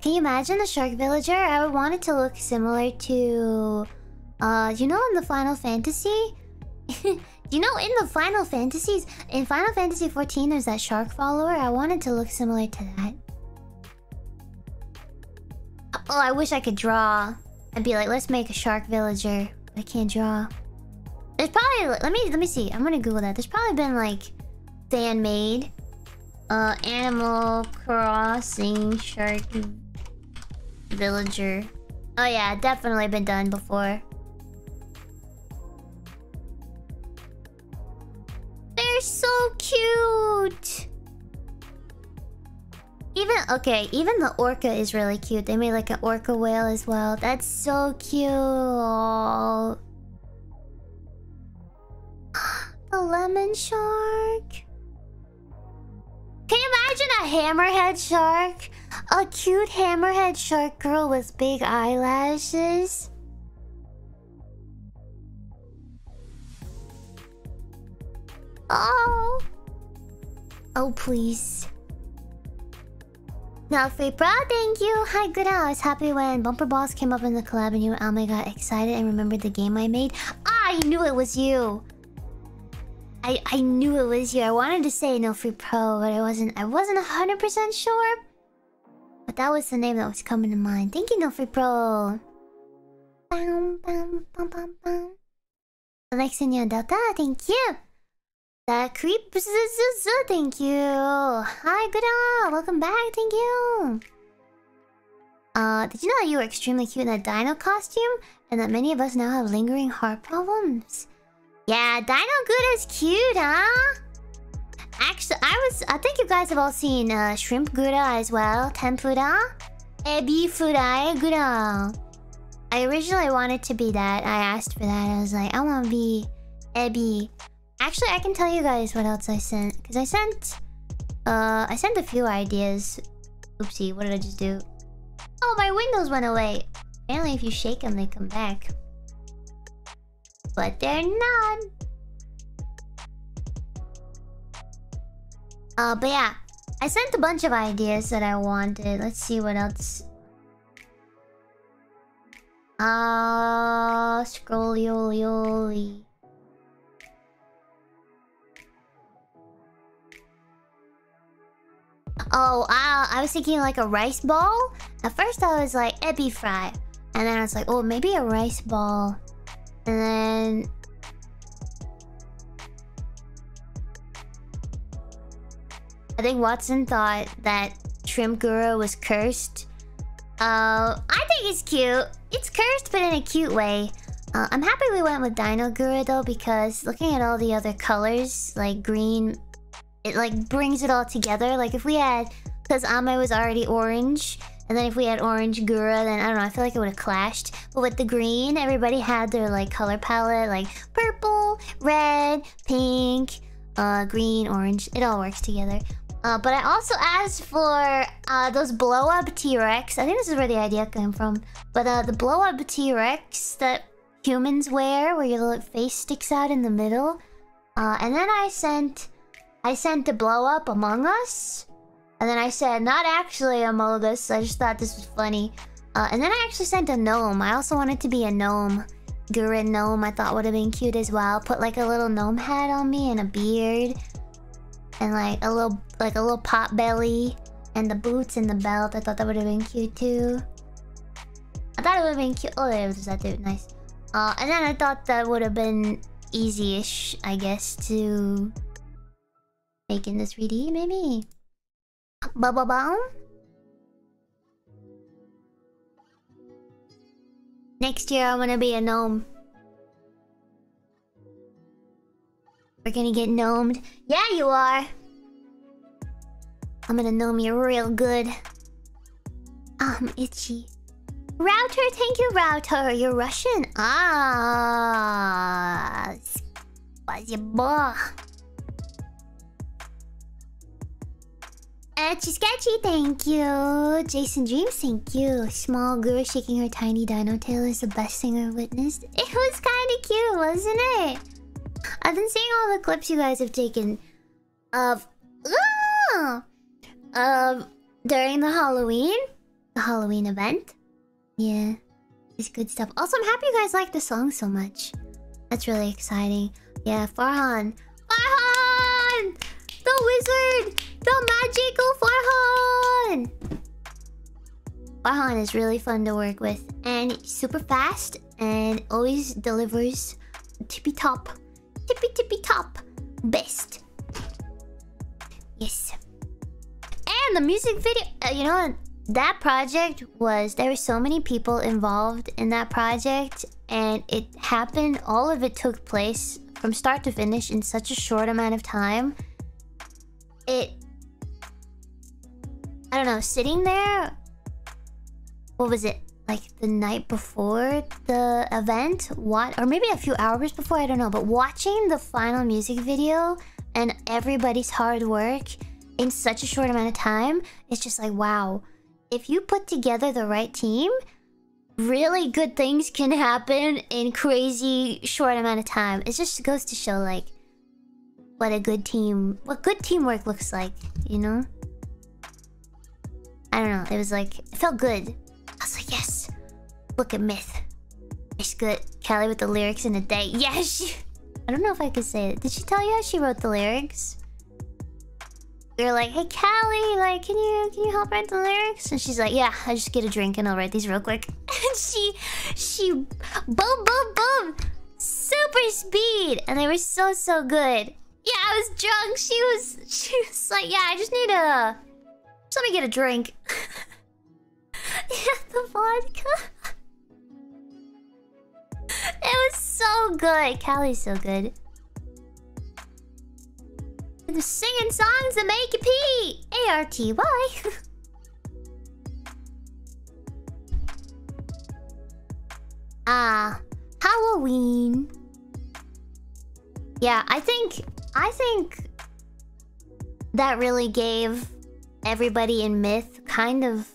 Can you imagine the Shark Villager? I would want it to look similar to... Uh, you know in the Final Fantasy? You know, in the Final Fantasies, in Final Fantasy fourteen, there's that shark follower. I wanted to look similar to that. Oh, I wish I could draw. I'd be like, let's make a shark villager. I can't draw. There's probably, let me let me see. I'm gonna Google that. There's probably been like fan made, uh, Animal Crossing shark villager. Oh yeah, definitely been done before. They're so cute. Even okay, even the orca is really cute. They made like an orca whale as well. That's so cute. Aww. The lemon shark. Can you imagine a hammerhead shark? A cute hammerhead shark girl with big eyelashes. Oh. Oh, please. Now, free bro, thank you. Hi, good. I was happy when Bumper Boss came up in the collab and you and Alma got excited and remembered the game I made. I knew it was you. I, I knew it was you. I wanted to say No Free Pro, but I wasn't I wasn't one hundred percent sure. But that was the name that was coming to mind. Thank you, No Free Pro. Bam, bam, bam, bam, bam. Alexia Delta, thank you. That creep, thank you. Hi, Gura, welcome back. Thank you. Uh, did you know that you were extremely cute in that dino costume, and that many of us now have lingering heart problems? Yeah, Dino Gura's cute, huh? Actually, I was... I think you guys have all seen uh, Shrimp Gura as well. Tempura. Ebi Furai Gura. I originally wanted to be that. I asked for that. I was like, I want to be Ebi. Actually, I can tell you guys what else I sent. Because I sent... Uh, I sent a few ideas. Oopsie, what did I just do? Oh, my windows went away. Apparently, if you shake them, they come back. But they're not. Uh, but yeah. I sent a bunch of ideas that I wanted. Let's see what else. Uh, scrolly-oly-oly. Oh, I, I was thinking like a rice ball. At first I was like, Ebi Fry. And then I was like, oh, maybe a rice ball. And then... I think Watson thought that Shrimp Guru was cursed. Uh, I think it's cute. It's cursed, but in a cute way. Uh, I'm happy we went with Dino Guru, though, because looking at all the other colors, like green, it like brings it all together. Like if we had... Because Ame was already orange. And then if we had Orange Gura, then I don't know, I feel like it would have clashed. But with the green, everybody had their like color palette, like purple, red, pink, uh, green, orange. It all works together. Uh, but I also asked for uh, those blow-up T-Rex. I think this is where the idea came from. But uh, the blow-up T-Rex that humans wear, where your little face sticks out in the middle. Uh, and then I sent, I sent the blow-up Among Us. And then I said, not actually Among Us. I just thought this was funny. Uh, and then I actually sent a gnome. I also wanted to be a gnome. Gura gnome, I thought would have been cute as well. Put like a little gnome hat on me and a beard. And like a little, like a little pot belly. And the boots and the belt. I thought that would have been cute too. I thought it would have been cute. Oh, there was that dude. Nice. Uh, and then I thought that would have been easy-ish, I guess, to make in the three D maybe. Bubba bomb. Next year I'm gonna be a gnome. We're gonna get gnomed. Yeah, you are. I'm gonna gnome you real good. Oh, I'm itchy. Router, thank you, Router. You're Russian. Ah, Spasibo. Etchy Sketchy, thank you. Jason Dreams, thank you. Small girl shaking her tiny dino tail is the best thing I've witnessed. It was kind of cute, wasn't it? I've been seeing all the clips you guys have taken of... Uh, of during the Halloween. The Halloween event. Yeah. It's good stuff. Also, I'm happy you guys like the song so much. That's really exciting. Yeah, Farhan. Farhan! The wizard! The magical Farhan! Farhan is really fun to work with. And super fast. And always delivers tippy top, tippy tippy top, best. Yes. And the music video, uh, you know, that project was, there were so many people involved in that project, and it happened, all of it took place from start to finish in such a short amount of time. It, I don't know, sitting there, what was it? Like the night before the event, what, or maybe a few hours before, I don't know, but watching the final music video and everybody's hard work in such a short amount of time, it's just like, wow. If you put together the right team, really good things can happen in crazy short amount of time. It just goes to show like what a good team, what good teamwork looks like, you know? I don't know, it was like, it felt good. I was like, yes, look at Myth. It's good. Callie with the lyrics in a day. Yeah, she... I don't know if I could say it. Did she tell you how she wrote the lyrics? We were like, hey, Callie, like, can you can you help write the lyrics? And she's like, yeah, I just get a drink and I'll write these real quick. And she, she, boom, boom, boom, super speed. And they were so, so good. Yeah, I was drunk. She was, she was like, yeah, I just need a, just let me get a drink. Yeah, the vodka. It was so good. Callie's so good. And singing songs that make you pee. A R T Y. Ah, uh, Halloween. Yeah, I think I think that really gave everybody in Myth kind of,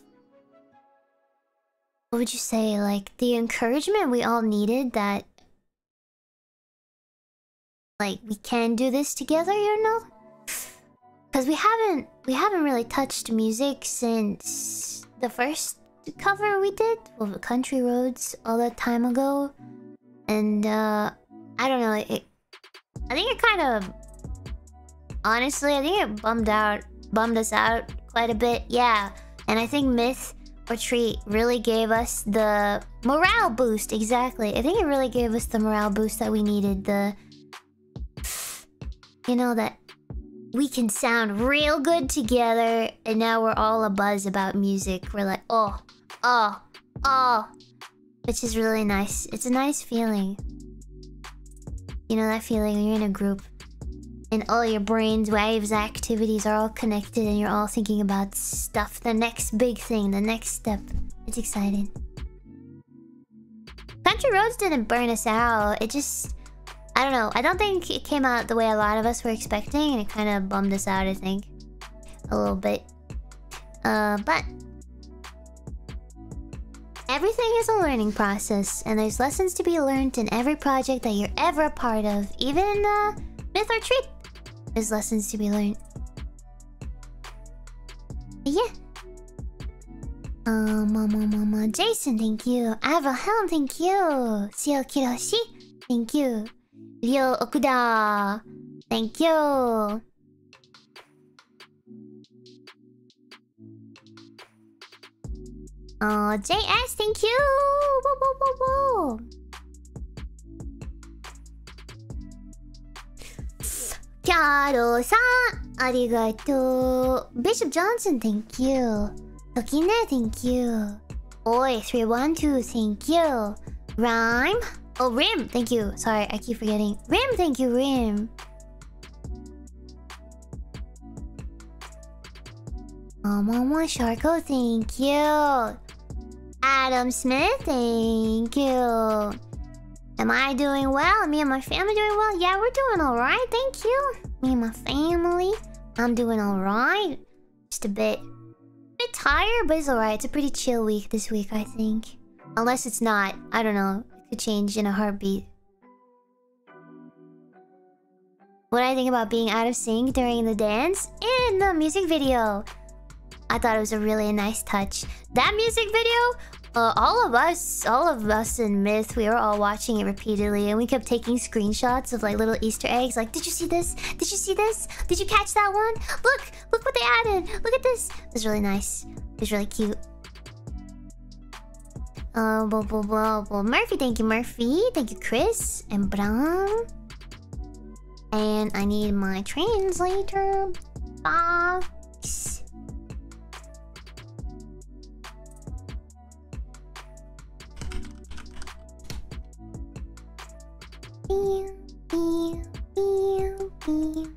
what would you say, like, the encouragement we all needed that... like, we can do this together, you know? Because we haven't... we haven't really touched music since... the first cover we did over Country Roads all that time ago. And, uh... I don't know, it... I think it kind of... honestly, I think it bummed out... bummed us out quite a bit, yeah. And I think Myth... Retreat really gave us the morale boost, exactly. I think it really gave us the morale boost that we needed. The, you know, that we can sound real good together, and now we're all a buzz about music. We're like, oh, oh, oh, which is really nice. It's a nice feeling. You know that feeling when you're in a group and all your brains, waves, activities are all connected and you're all thinking about stuff. The next big thing, the next step. It's exciting. Country Roads didn't burn us out. It just... I don't know. I don't think it came out the way a lot of us were expecting. And it kind of bummed us out, I think. A little bit. Uh, but... everything is a learning process. And there's lessons to be learned in every project that you're ever a part of. Even, uh... Myth or Treat, there's lessons to be learned. But yeah. Um, um, um, um, um, Jason, thank you. Avraham, thank you. Seo Kiroshi, thank you. Ryo Okuda, thank you. Oh, J S, thank you. Whoa, whoa, whoa, whoa. Kiaro-san, arigato. Bishop Johnson, thank you. Tokine, thank you. Oi, three one two, thank you. Rhyme? Oh, Rim, thank you. Sorry, I keep forgetting. Rim, thank you, Rim. Momo Sharko, thank you. Adam Smith, thank you. Am I doing well? Me and my family doing well? Yeah, we're doing alright, thank you. Me and my family. I'm doing alright. Just a bit... a bit tired, but it's alright. It's a pretty chill week this week, I think. Unless it's not. I don't know. It could change in a heartbeat. What do I think about being out of sync during the dance? In the music video! I thought it was a really nice touch. That music video... Uh, all of us, all of us in Myth, we were all watching it repeatedly, and we kept taking screenshots of like little Easter eggs. Like, did you see this? Did you see this? Did you catch that one? Look, look what they added. Look at this. It was really nice. It was really cute. Uh, bo bo bo bo. Murphy, thank you, Murphy. Thank you, Chris and Bram. And I need my translator box. Beow, beow, beow, beow.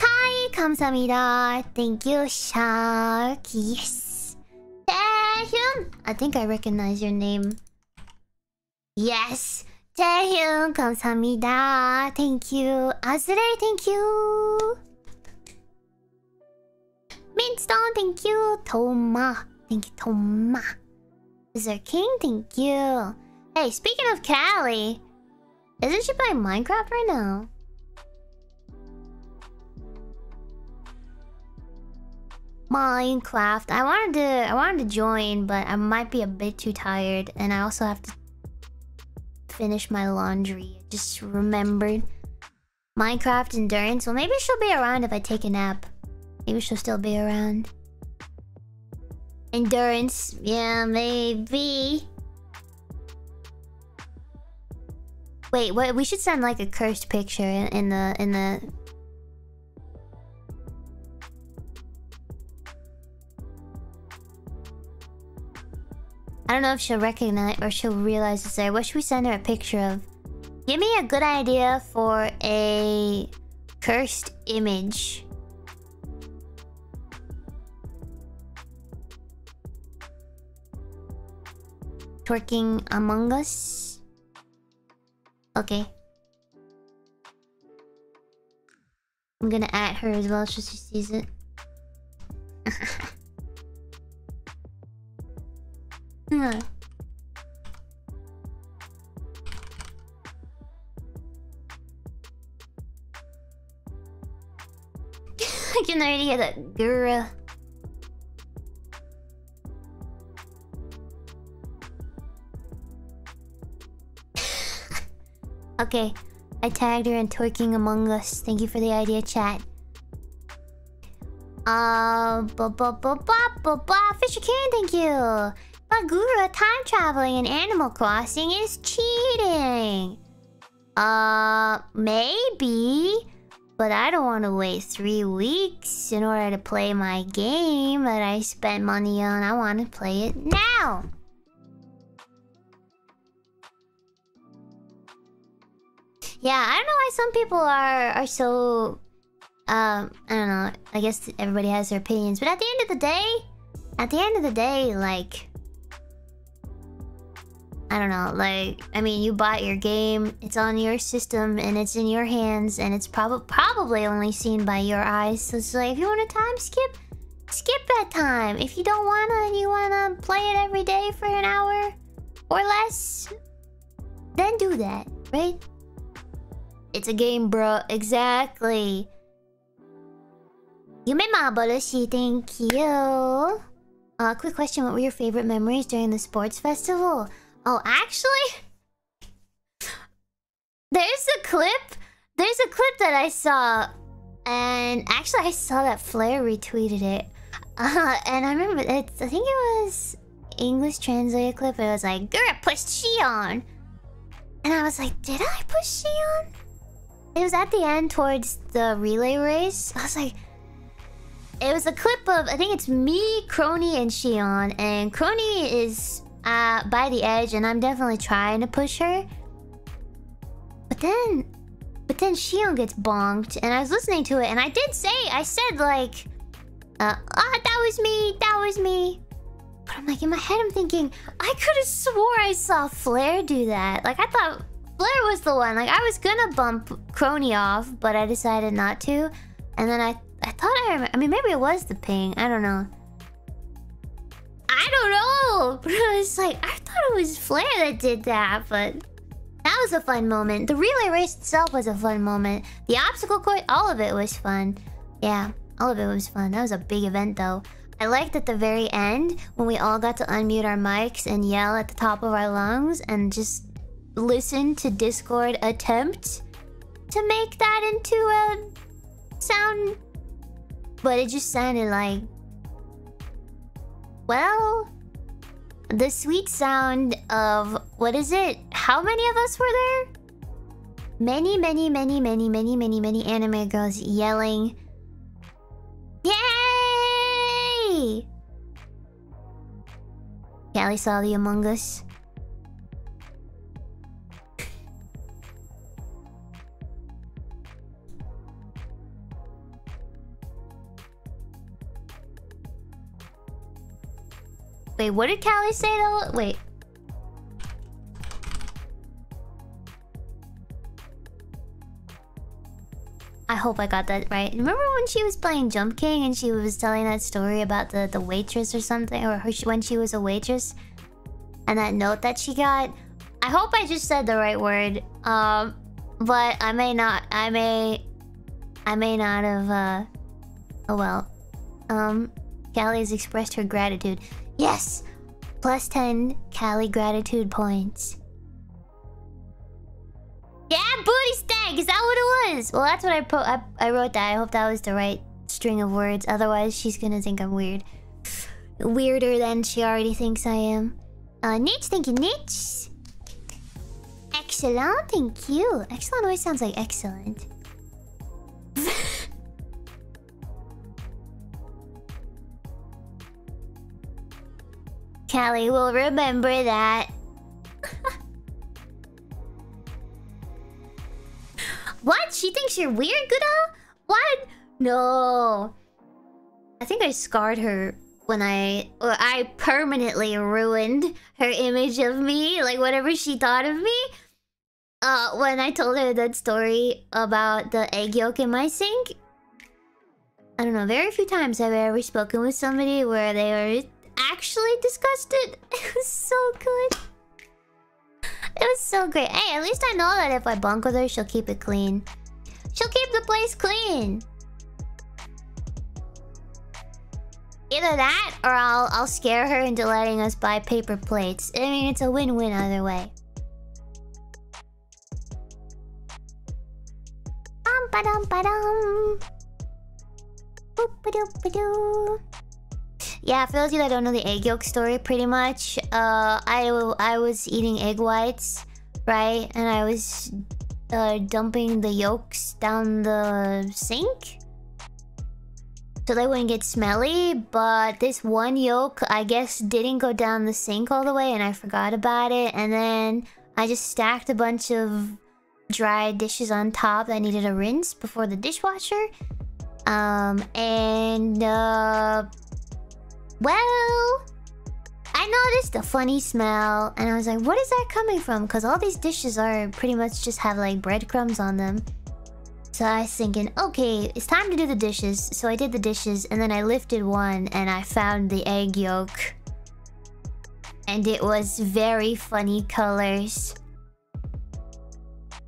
Hi, Kamsamida. Thank you, Shark. Yes. Taehyun. I think I recognize your name. Yes. Taehyun, Kamsamida. Thank you. Azure, thank you. Midstone, thank you. Toma. Thank you, Toma. Zerking, thank you. Hey, speaking of Callie, isn't she playing Minecraft right now? Minecraft. I wanted to, I wanted to join, but I might be a bit too tired, and I also have to finish my laundry. I just remembered Minecraft endurance. Well, maybe she'll be around if I take a nap. Maybe she'll still be around. Endurance, yeah, maybe. Wait, what? We should send like a cursed picture in the in the. I don't know if she'll recognize or she'll realize it's there. What should we send her a picture of? Give me a good idea for a cursed image. Twerking Among Us. Okay. I'm gonna add her as well so she sees it. Huh. I can already hear that girl. Okay, I tagged her in Twerking Among Us. Thank you for the idea, chat. Uh, ba ba ba ba ba ba. Fisher King, thank you. Bagura, time traveling in Animal Crossing is cheating. Uh, maybe, but I don't want to wait three weeks in order to play my game that I spent money on. I want to play it now. Yeah, I don't know why some people are are so... Um, I don't know. I guess everybody has their opinions. But at the end of the day... At the end of the day, like... I don't know, like... I mean, you bought your game. It's on your system, and it's in your hands. And it's prob probably only seen by your eyes. So it's like, if you want a time skip, skip that time. If you don't wanna and you wanna play it every day for an hour or less, then do that, right? It's a game, bro. Exactly. Yume Maboroshi, thank you. Uh, quick question. What were your favorite memories during the sports festival? Oh, actually... There's a clip. There's a clip that I saw. And actually, I saw that Flair retweeted it. Uh, and I remember... It's, I think it was... English translated clip. It was like, girl, push she on. And I was like, did I push she on? It was at the end towards the relay race. I was like... It was a clip of... I think it's me, Crony, and Shion. And Crony is uh, by the edge. And I'm definitely trying to push her. But then... But then Shion gets bonked. And I was listening to it. And I did say... I said like... Uh, ah, that was me. That was me. But I'm like... In my head, I'm thinking... I could have swore I saw Flair do that. Like, I thought... Blair was the one. Like, I was gonna bump Crony off, but I decided not to. And then I, I thought I remember. I mean, maybe it was the ping. I don't know. I don't know. But I was like, I thought it was Flair that did that. But that was a fun moment. The relay race itself was a fun moment. The obstacle course, all of it was fun. Yeah, all of it was fun. That was a big event, though. I liked at the very end when we all got to unmute our mics and yell at the top of our lungs and just... Listen to Discord attempt to make that into a sound, but it just sounded like Well, the sweet sound of... What is it? How many of us were there? Many, many, many, many, many, many, many anime girls yelling. Yay! Callie saw the Among Us. Wait, what did Callie say though? Wait. I hope I got that right. Remember when she was playing Jump King and she was telling that story about the, the waitress or something? Or her, when she was a waitress? And that note that she got? I hope I just said the right word. Um, but I may not. I may... I may not have, uh... Oh well. Um, Callie has expressed her gratitude. Yes! Plus ten Callie gratitude points. Yeah, booty stank! Is that what it was? Well, that's what I, po I, I wrote that. I hope that was the right string of words. Otherwise, she's gonna think I'm weird. Weirder than she already thinks I am. Uh, niche, thank you, niche! Excellent, thank you. Excellent always sounds like excellent. Callie will remember that. What? She thinks you're weird, Gura? What? No. I think I scarred her when I... Or I permanently ruined her image of me. Like, whatever she thought of me. Uh, when I told her that story about the egg yolk in my sink. I don't know. Very few times have I ever spoken with somebody where they were... actually disgusted. It was so good. It was so great. Hey, at least I know that if I bunk with her, she'll keep it clean. She'll keep the place clean. Either that, or I'll I'll scare her into letting us buy paper plates. I mean, it's a win-win either way. Bum ba dum ba dum. Boop ba doop ba doo. Yeah, for those of you that don't know the egg yolk story, pretty much, uh, I, I was eating egg whites, right? And I was uh, dumping the yolks down the sink, so they wouldn't get smelly, but this one yolk, I guess, didn't go down the sink all the way, and I forgot about it, and then I just stacked a bunch of dry dishes on top that needed a rinse before the dishwasher, um, and, uh... well, I noticed a funny smell, and I was like, what is that coming from? Because all these dishes are pretty much just have, like, breadcrumbs on them. So I was thinking, okay, it's time to do the dishes. So I did the dishes, and then I lifted one, and I found the egg yolk. And it was very funny colors.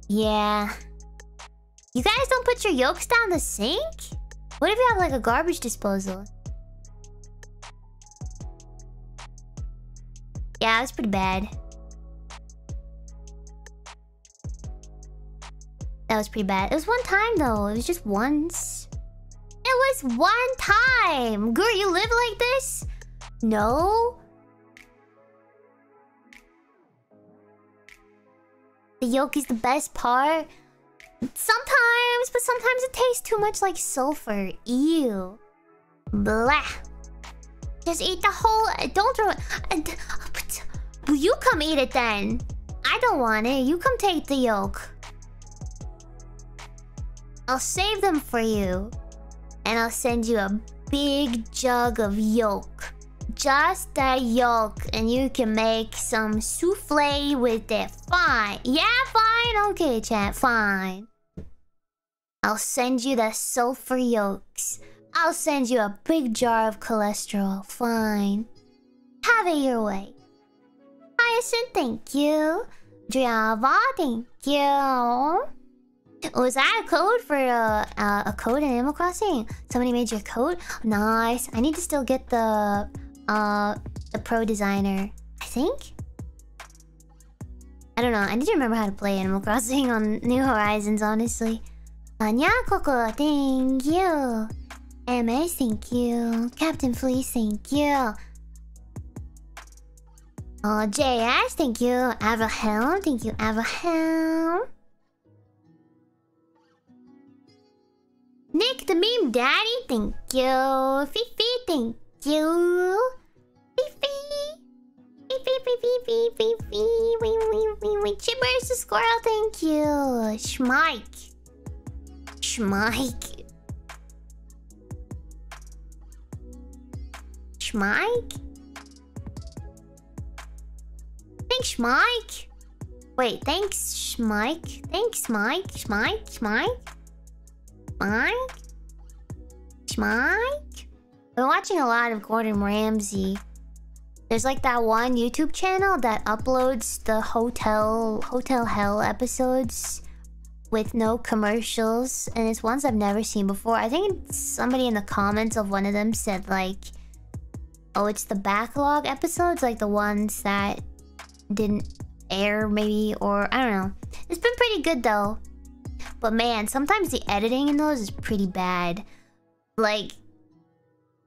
Yeah. You guys don't put your yolks down the sink? What if you have, like, a garbage disposal? Yeah, it was pretty bad. That was pretty bad. It was one time, though. It was just once. It was one time! Gura, you live like this? No? The yolk is the best part. Sometimes, but sometimes it tastes too much like sulfur. Ew. Blah. Just eat the whole... Don't throw it... You come eat it then. I don't want it. You come take the yolk. I'll save them for you. And I'll send you a big jug of yolk. Just the yolk. And you can make some souffle with it. Fine. Yeah, fine. Okay, chat. Fine. I'll send you the sulfur yolks. I'll send you a big jar of cholesterol. Fine. Have it your way. Hyacinth, thank you. Driava, thank you. Was that a code for a, a, a code in Animal Crossing? Somebody made your code? Nice. I need to still get the uh, the pro designer, I think? I don't know. I need to remember how to play Animal Crossing on New Horizons, honestly. Anya Coco, thank you. M S, thank you. Captain Fleece, thank you. Oh, J S, thank you, Avrahel, thank you, Avrahel. Nick the meme daddy, thank you. Fifi, thank you. Fifi. Fifi, Fifi, Fifi, Fifi. Wee, wee, wee, wee. Chibbers the squirrel, thank you. Schmike. Schmike. Schmike? Thanks, Mike. Wait, thanks, Mike. Thanks, Mike. Mike, Mike, Mike, Mike. We're watching a lot of Gordon Ramsay. There's like that one YouTube channel that uploads the Hotel Hotel Hell episodes with no commercials, and it's ones I've never seen before. I think somebody in the comments of one of them said like, "Oh, it's the backlog episodes, like the ones that." Didn't air maybe, or I don't know. It's been pretty good though, but man, sometimes the editing in those is pretty bad. Like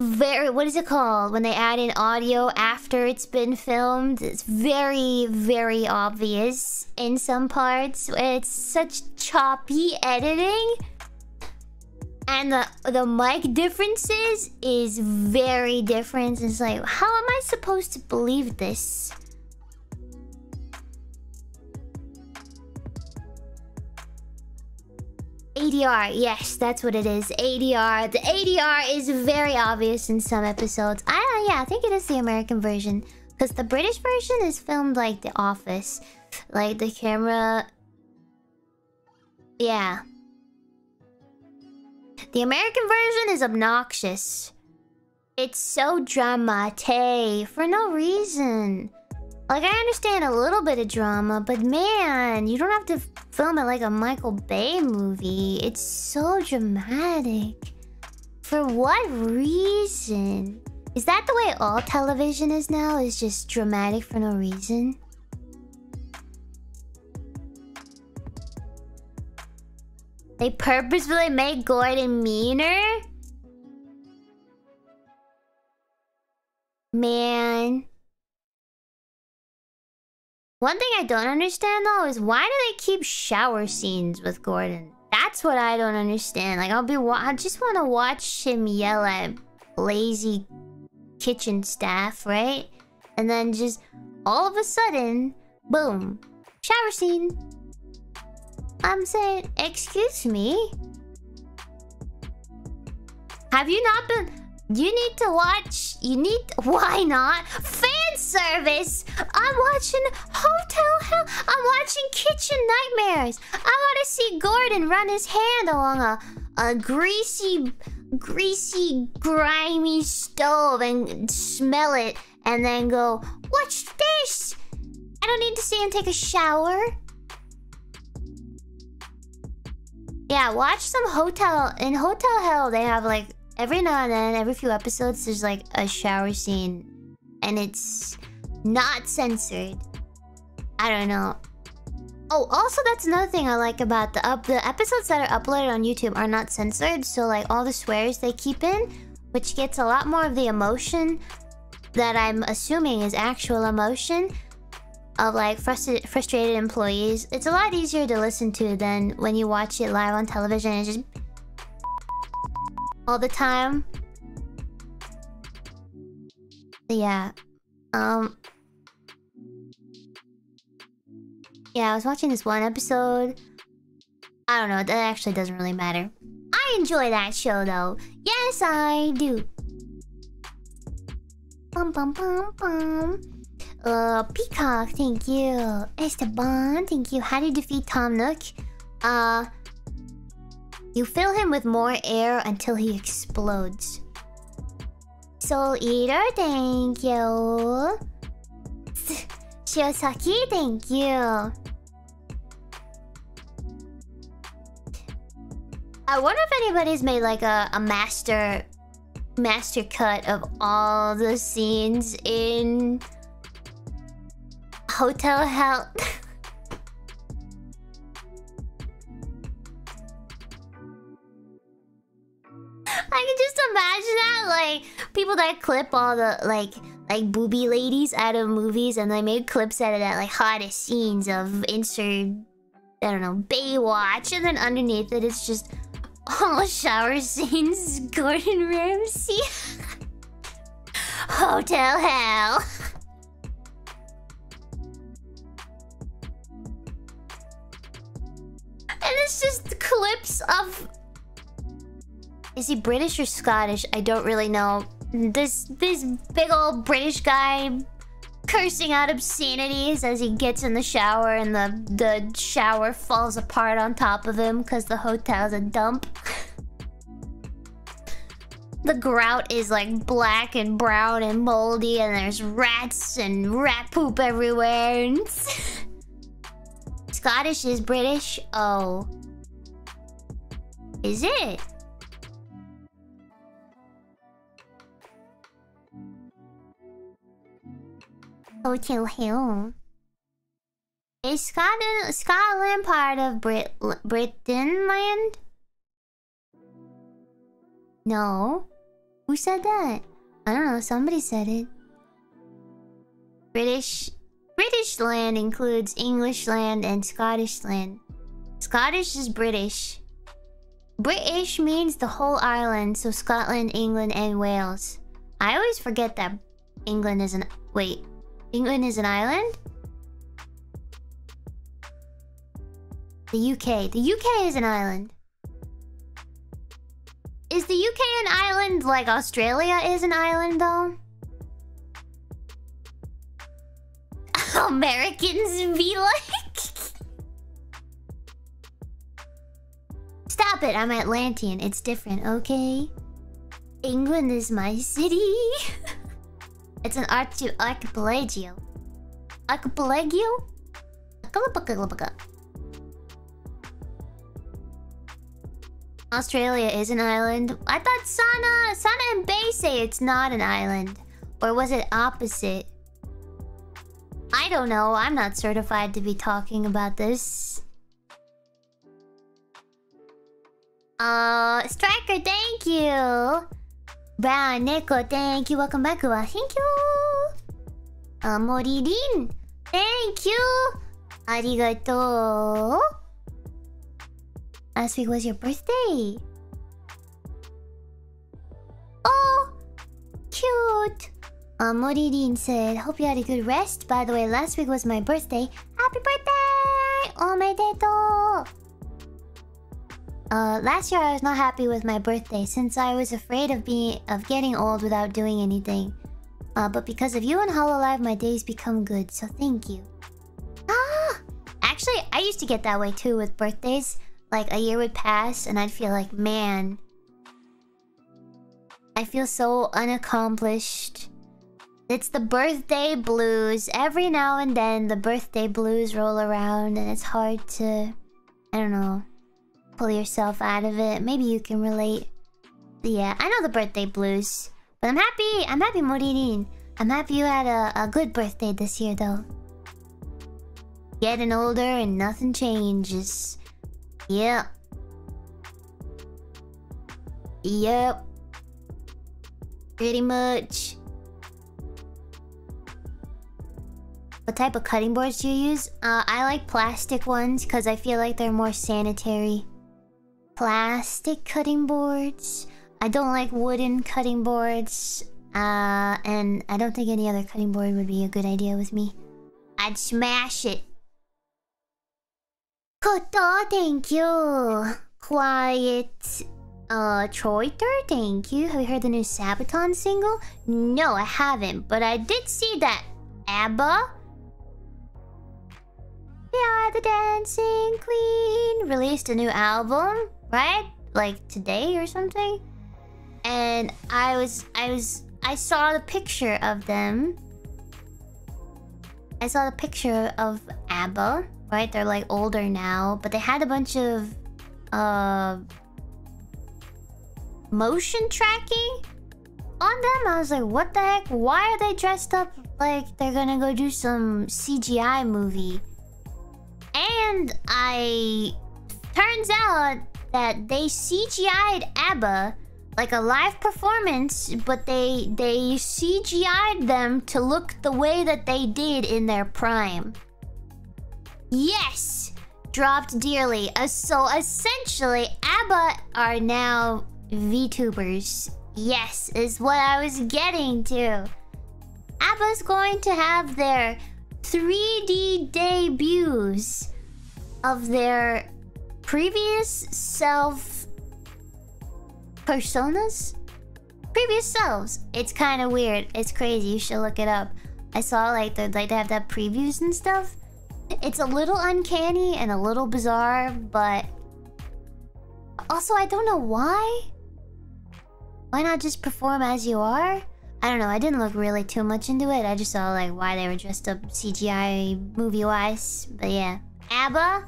very, what is it called when they add in audio after it's been filmed? It's very very obvious in some parts. It's such choppy editing, and the the mic differences is very different. It's like, how am I supposed to believe this? A D R, yes, that's what it is. A D R. The A D R is very obvious in some episodes. I, yeah, I think it is the American version. Because the British version is filmed like The Office. Like, the camera... Yeah. The American version is obnoxious. It's so dramatic for no reason. Like, I understand a little bit of drama, but man, you don't have to film it like a Michael Bay movie. It's so dramatic. For what reason? Is that the way all television is now? Is just dramatic for no reason? They purposefully make Gordon meaner? Man... One thing I don't understand though is why do they keep shower scenes with Gordon? That's what I don't understand. Like, I'll be wa- I just want to watch him yell at lazy kitchen staff, right? And then just all of a sudden, boom, shower scene. I'm saying, excuse me. Have you not been? You need to watch... You need... Why not? Fan service! I'm watching Hotel Hell! I'm watching Kitchen Nightmares! I want to see Gordon run his hand along a... A greasy... Greasy, grimy stove and smell it. And then go, what's this? I don't need to see him take a shower. Yeah, watch some Hotel... In Hotel Hell, they have like... Every now and then, every few episodes, there's like a shower scene. And it's not censored. I don't know. Oh, also that's another thing I like about the up the episodes that are uploaded on YouTube are not censored. So like all the swears they keep in, which gets a lot more of the emotion that I'm assuming is actual emotion of like frustra- frustrated employees. It's a lot easier to listen to than when you watch it live on television and it's just... all the time. Yeah. Um. Yeah, I was watching this one episode. I don't know. That actually doesn't really matter. I enjoy that show though. Yes, I do. Bum bum bum bum. Uh, Peacock, thank you. Esteban, thank you. How to defeat Tom Nook? Uh. You fill him with more air until he explodes. Soul Eater, thank you. Shiosaki, thank you. I wonder if anybody's made like a, a master... Master cut of all the scenes in... Hotel Hell... I can just imagine that, like, people that clip all the, like, like booby ladies out of movies, and they made clips out of that, like hottest scenes of insert, I don't know, Baywatch, and then underneath it, it's just all shower scenes. Gordon Ramsay, Hotel Hell. And it's just clips of... Is he British or Scottish? I don't really know. This this big old British guy cursing out obscenities as he gets in the shower, and the, the shower falls apart on top of him because the hotel's a dump. The grout is like black and brown and moldy, and there's rats and rat poop everywhere. And Scottish is British? Oh. Is it? Hotel Hell. Is Scotland, Scotland part of Brit, Britain land? No. Who said that? I don't know. Somebody said it. British... British land includes English land and Scottish land. Scottish is British. British means the whole island, so Scotland, England, and Wales. I always forget that England is an... Wait. England is an island? The U K. The U K is an island. Is the U K an island like Australia is an island, though? Americans be like... Stop it, I'm Atlantean. It's different, okay? England is my city. It's an arch- archipelago. Archipelago? Australia is an island. I thought Sana, Sana and Bay say it's not an island. Or was it opposite? I don't know. I'm not certified to be talking about this. Uh, Striker, thank you. Brown Neko, thank you. Welcome back. Thank you. Uh, Mori-rin, thank you. Arigato. Last week was your birthday. Oh, cute. Uh, Mori-rin said, hope you had a good rest. By the way, last week was my birthday. Happy birthday! Omedetou! Uh, last year I was not happy with my birthday since I was afraid of being of getting old without doing anything. Uh, but because of you and Hololive, my days become good, so thank you. Ah! Actually, I used to get that way too with birthdays. Like, a year would pass and I'd feel like, man... I feel so unaccomplished. It's the birthday blues. Every now and then, the birthday blues roll around and it's hard to... I don't know. Pull yourself out of it. Maybe you can relate. But yeah, I know the birthday blues. But I'm happy! I'm happy, Mori-rin. I'm happy you had a, a good birthday this year, though. Getting older and nothing changes. Yep. Yep. Pretty much. What type of cutting boards do you use? Uh, I like plastic ones because I feel like they're more sanitary. Plastic cutting boards. I don't like wooden cutting boards. Uh, and I don't think any other cutting board would be a good idea with me. I'd smash it. Koto, thank you. Quiet. Uh, Troiter, thank you. Have you heard the new Sabaton single? No, I haven't. But I did see that ABBA. We are the Dancing Queen released a new album, right? Like today or something. And I was, I was, I saw the picture of them. I saw the picture of ABBA, right? They're like older now, but they had a bunch of, uh, motion tracking on them. I was like, what the heck? Why are they dressed up like they're gonna go do some C G I movie? And I... Turns out that they C G I'd ABBA. like a live performance, but they they C G I'd them to look the way that they did in their prime. Yes, dropped dearly. Uh, so essentially, ABBA are now VTubers. Yes, is what I was getting to. ABBA's going to have their three D debuts of their previous self personas? Previous selves. It's kind of weird. It's crazy. You should look it up. I saw like they'd like to have that previews and stuff. It's a little uncanny and a little bizarre, but also I don't know why. Why not just perform as you are? I don't know, I didn't look really too much into it. I just saw like why they were dressed up C G I movie-wise. But yeah. ABBA?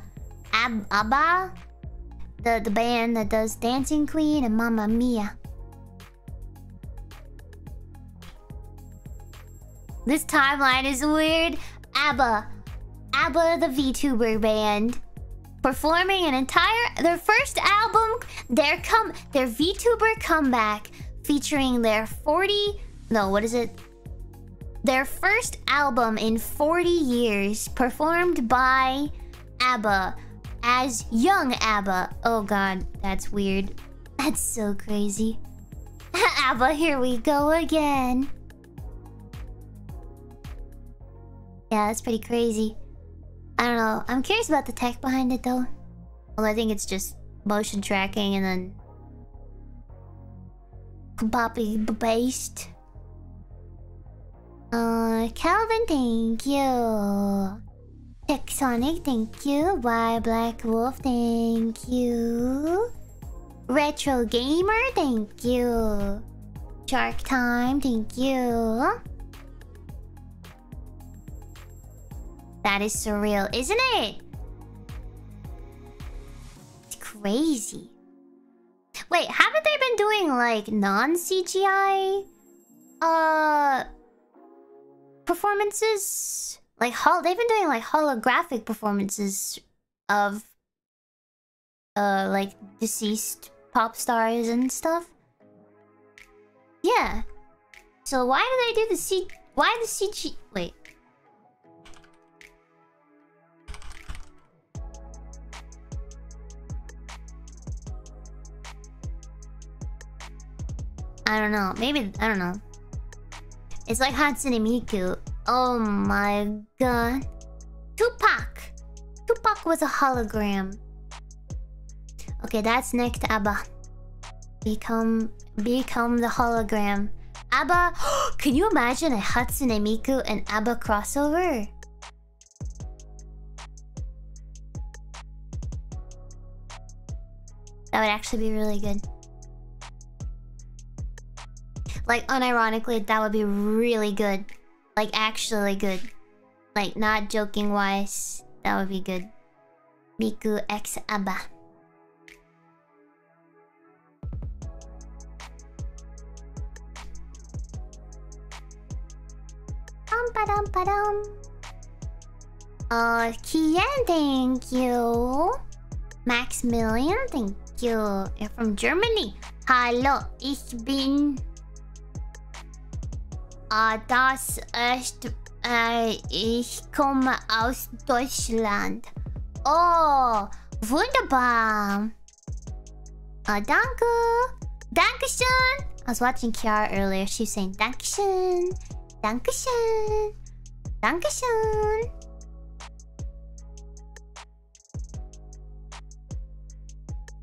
Ab ABBA? The, the band that does Dancing Queen and Mamma Mia. This timeline is weird. ABBA. ABBA, the VTuber band. Performing an entire... Their first album, their, com their VTuber comeback. Featuring their forty... No, what is it? Their first album in forty years, performed by ABBA as young ABBA. Oh god, that's weird. That's so crazy. ABBA, here we go again. Yeah, that's pretty crazy. I don't know. I'm curious about the tech behind it though. Well, I think it's just motion tracking and then Bobby based. Uh, Calvin, thank you. Texonic, thank you. Y Black Wolf, thank you. Retro Gamer, thank you. Shark Time, thank you. That is surreal, isn't it? It's crazy. Wait, haven't they been doing, like, non-C G I, uh, performances? Like, hol they've been doing, like, holographic performances of, uh, like, deceased pop stars and stuff? Yeah. So why do they do the C... Why the C G... Wait. I don't know. Maybe... I don't know. It's like Hatsune Miku. Oh my god. Tupac! Tupac was a hologram. Okay, that's next ABBA. Become... Become the hologram. ABBA... Can you imagine a Hatsune Miku and ABBA crossover? That would actually be really good. Like, unironically, that would be really good. Like, actually good. Like, not joking-wise, that would be good. Miku x ABBA. Dum-pa-dum-pa-dum. Uh, Kian, thank you. Maximilian, thank you. You're from Germany. Hallo, ich bin... Uh, das ist, uh, ich komme aus Deutschland. Oh, wunderbar. Uh, danke. Dankeschön. I was watching Kiara earlier. She was saying, Dankeschön. Dankeschön. Dankeschön.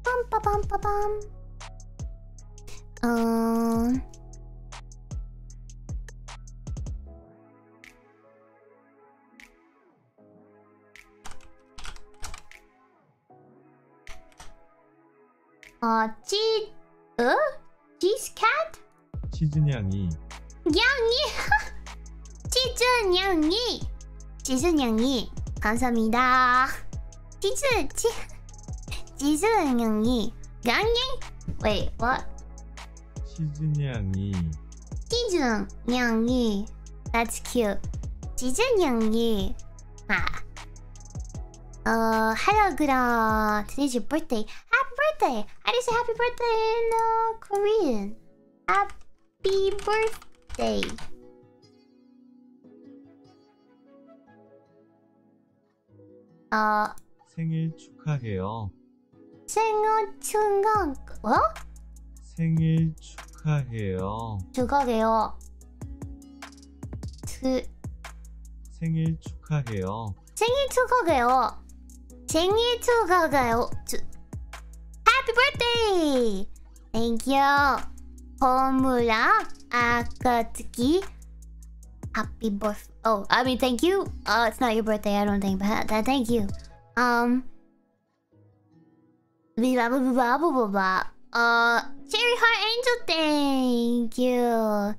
Bum, ba, bum, ba, bum. Um... 어, 치... 어? 치즈캣? 치즈냥이 냥이! 치즈냥이! 치즈냥이 감사합니다. 치즈... 치... 치즈냥이 냥이? Wait, what? 치즈냥이 치즈냥이 That's cute. 치즈냥이 아... 어... Hello, Gura. Today's your birthday. Happy birthday! birthday! I didn't say happy birthday in uh, Korean. Happy birthday. Uh. 생일 축하해요. 생일 축하. What? 생일 축하해요. 축하해요. 그... 생일 축하해요. 생일 축하해요. 생일 축하해요. 주... Happy birthday! Thank you. 버무랑 아카츠키. Happy birthday. Oh, I mean, thank you. Uh, it's not your birthday, I don't think, but uh, thank you. Um. Blah, blah, blah, blah, blah, blah. Uh, Cherry Heart Angel, thank you.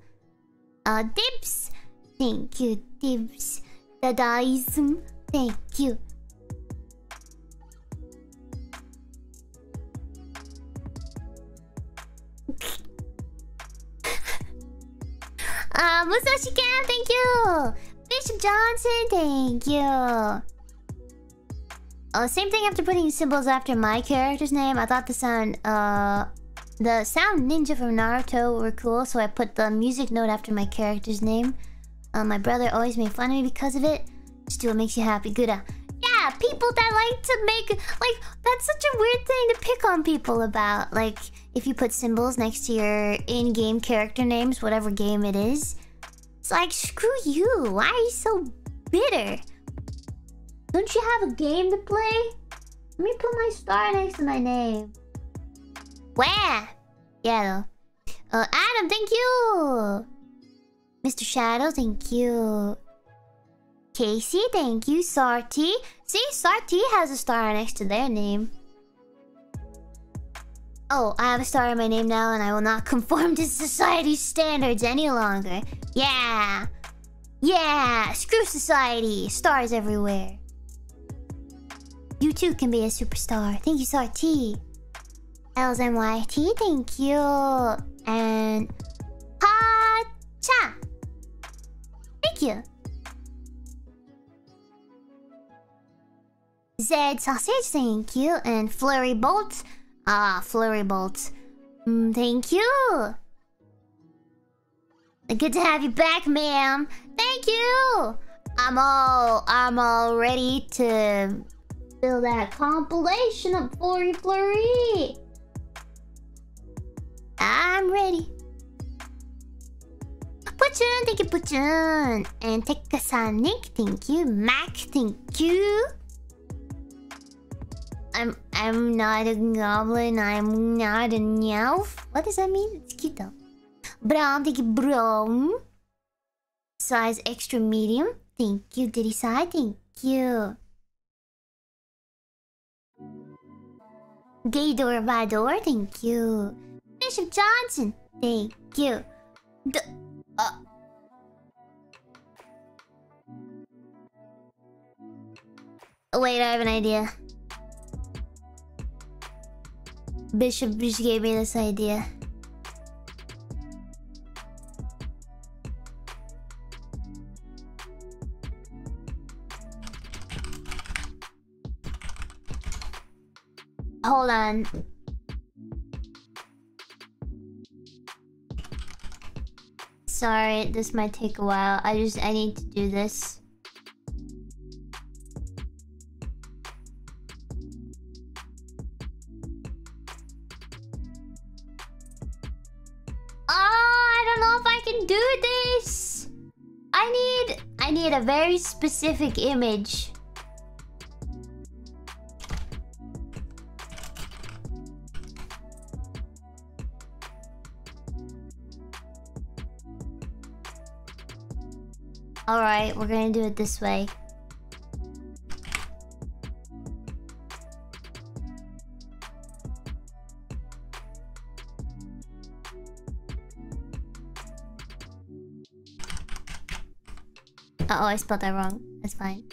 Uh, Dips, thank you, Dips. Dadaism, thank you. Uh, Musashi Cam, thank you. Bishop Johnson, thank you. Oh, same thing after putting symbols after my character's name. I thought the sound, uh, the sound ninja from Naruto were cool, so I put the music note after my character's name. Uh, my brother always made fun of me because of it. Just do what makes you happy, Gura. Yeah, people that like to make, like, that's such a weird thing to pick on people about. Like, if you put symbols next to your in-game character names, whatever game it is, it's like, screw you. Why are you so bitter? Don't you have a game to play? Let me put my star next to my name. Where? Yeah, though. Uh, Adam, thank you! Mister Shadow, thank you. Casey, thank you. Sarti. See, Sarti has a star next to their name. Oh, I have a star in my name now, and I will not conform to society's standards any longer. Yeah! Yeah! Screw society! Stars everywhere. You too can be a superstar. Thank you, Sarti. L Z M Y T, thank you. And... Pacha! Thank you. Zed Sausage, thank you. And Flurry Bolt. Ah, Flurry Bolt. Mm, thank you. Good to have you back, ma'am. Thank you. I'm all... I'm all ready to... build that compilation of Flurry Flurry. I'm ready. Puchun, thank you, Puchun. And Tekasonic, thank you. Mac, thank you. I'm I'm not a goblin. I'm not a nymph. What does that mean? It's cute though. Brown, thank you, Brom. Size extra medium. Thank you, Diddy Sai. Thank you. Gaydor Vador, thank you. Bishop Johnson, thank you. D uh. Wait, I have an idea. Bishop just gave me this idea. Hold on. Sorry, this might take a while. I just, I need to do this. Oh, I don't know if I can do this. I need, I need a very specific image. Alright, we're gonna do it this way. Uh-oh, I spelled that wrong. That's fine.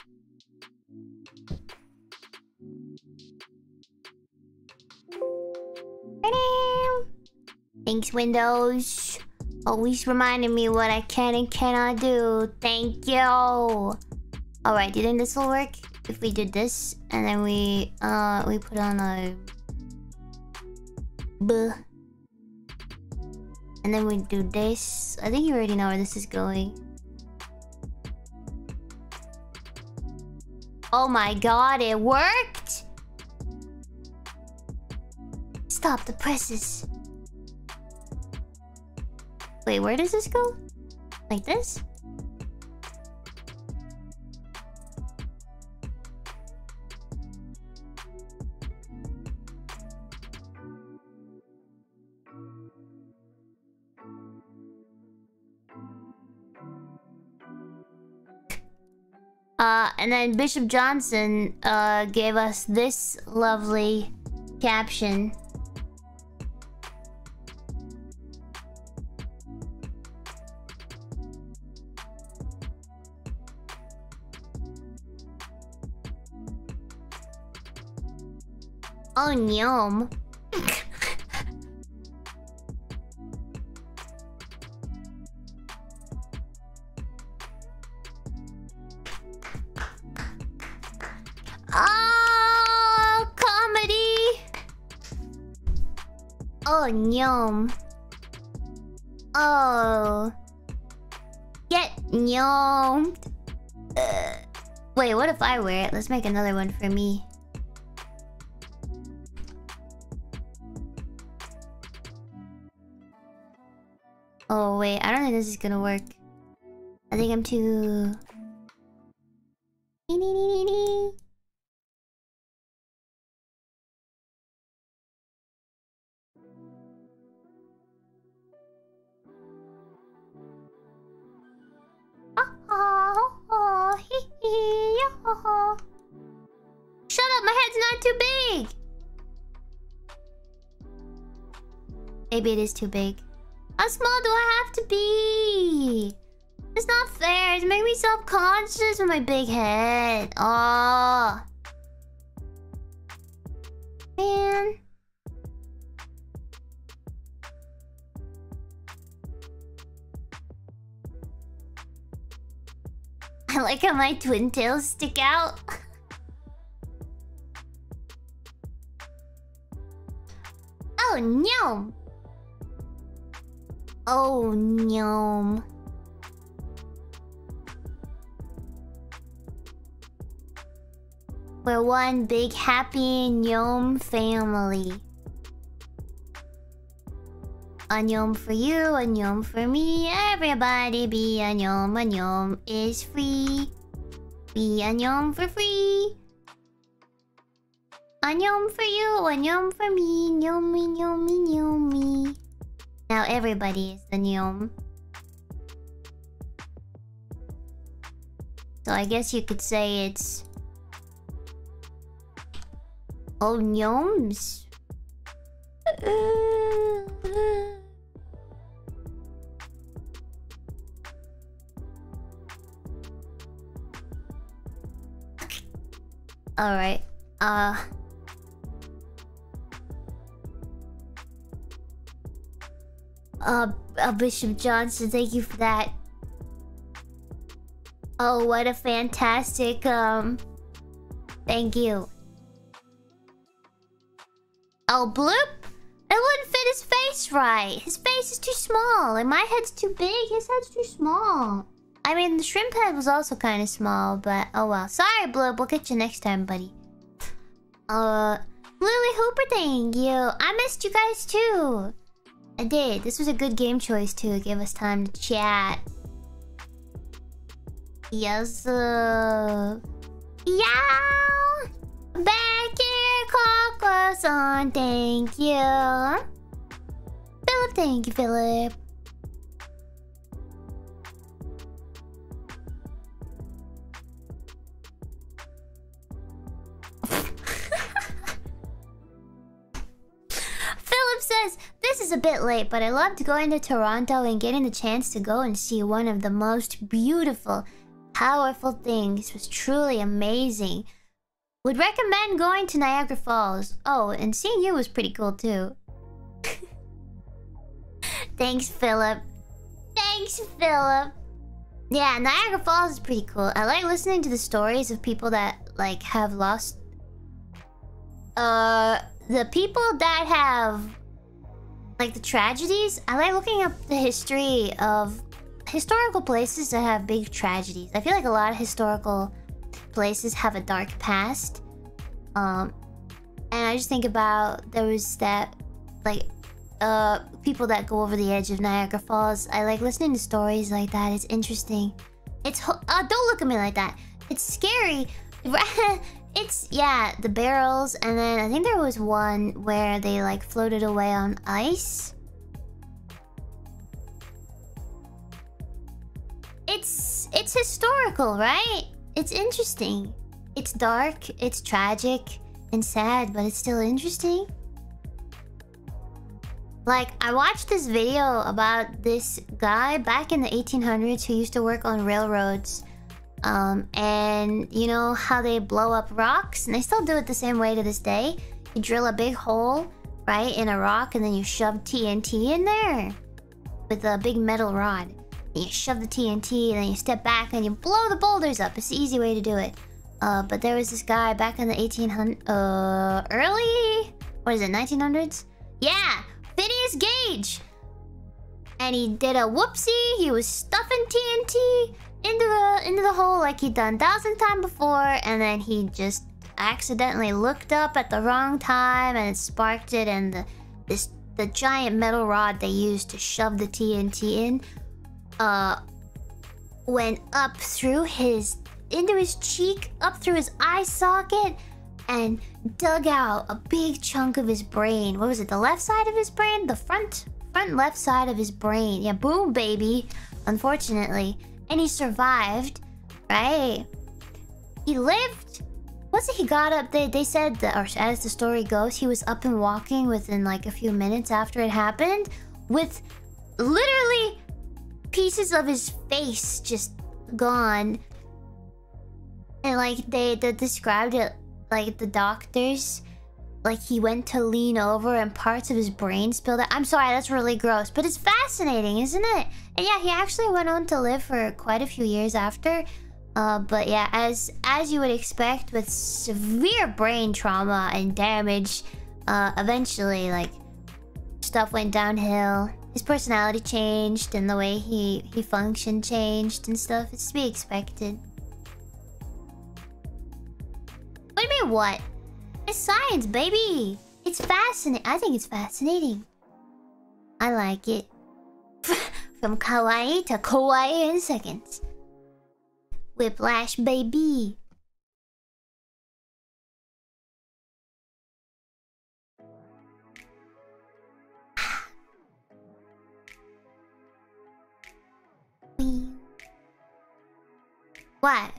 Thanks, Windows. Always reminding me what I can and cannot do. Thank you. Alright, do you think this will work? If we did this, and then we, uh, we put on a... Bleh. And then we do this. I think you already know where this is going. Oh my god, it worked! Stop the presses. Wait, where does this go? Like this? Uh, and then Bishop Johnson uh, gave us this lovely caption. Oh, yum. Yum. Oh, get yummed. Uh, wait, what if I wear it? Let's make another one for me. Oh wait, I don't think this is gonna work. I think I'm too. Shut up, my head's not too big. Maybe it is too big. How small do I have to be? It's not fair. It's making me self-conscious with my big head. Oh man. I like how my twin tails stick out. Oh, no. Oh, no. We're one big happy gnome family. A gnome for you, a gnome for me. Everybody be a gnome. A gnome is free. Be a gnome for free. A gnome for you, a gnome for me. Gnomey, gnomey, gnomey. Now everybody is the gnome. So I guess you could say it's all gnomes. All right. Uh. Uh, uh, Bishop Johnson, thank you for that. Oh, what a fantastic, um... thank you. Oh, bloop! It wouldn't fit his face right. His face is too small. And my head's too big. His head's too small. I mean, the shrimp head was also kind of small, but oh well. Sorry, Blub. We'll get you next time, buddy. Uh, Lily Hooper, thank you. I missed you guys too. I did. This was a good game choice too. It gave us time to chat. Yes. Uh, yeah. Back here, Coco-san. Thank you, Philip. Thank you, Philip. Philip says, this is a bit late, but I loved going to Toronto and getting the chance to go and see one of the most beautiful, powerful things. It was truly amazing. Would recommend going to Niagara Falls. Oh, and seeing you was pretty cool too. Thanks, Philip. Thanks, Philip. Yeah, Niagara Falls is pretty cool. I like listening to the stories of people that, like, have lost... Uh... The people that have like the tragedies. I like looking up the history of historical places that have big tragedies. I feel like a lot of historical places have a dark past. Um, and I just think about, there was that, like, uh, people that go over the edge of Niagara Falls. I like listening to stories like that. It's interesting. It's, uh, don't look at me like that. It's scary. It's, yeah, the barrels, and then I think there was one where they like floated away on ice. It's, it's historical, right? It's interesting. It's dark, it's tragic and sad, but it's still interesting. Like, I watched this video about this guy back in the eighteen hundreds who used to work on railroads. Um, and you know how they blow up rocks? And they still do it the same way to this day. You drill a big hole, right, in a rock, and then you shove T N T in there with a big metal rod. And you shove the T N T, and then you step back and you blow the boulders up. It's the easy way to do it. Uh, but there was this guy back in the eighteen hundreds, uh, early, what is it, nineteen hundreds? Yeah, Phineas Gage! And he did a whoopsie, he was stuffing T N T into the into the hole like he'd done a thousand times before, and then he just accidentally looked up at the wrong time, and it sparked it, and the this the giant metal rod they used to shove the T N T in uh went up through his into his cheek, up through his eye socket, and dug out a big chunk of his brain. What was it, the left side of his brain? The front front left side of his brain. Yeah, boom baby, unfortunately. And he survived, right? He lived. Once he got up, they, they said, that, or as the story goes, he was up and walking within like a few minutes after it happened, with literally pieces of his face just gone. And like they, they described it, like the doctors, like he went to lean over and parts of his brain spilled out. I'm sorry, that's really gross, but it's fascinating, isn't it? And yeah, he actually went on to live for quite a few years after. Uh, but yeah, as as you would expect with severe brain trauma and damage, uh, eventually, like, stuff went downhill. His personality changed, and the way he, he functioned changed and stuff. It's to be expected. What do you mean, what? It's science, baby! It's fascinating. I think it's fascinating. I like it. From kawaii to kawaii in seconds. Whiplash, baby. What?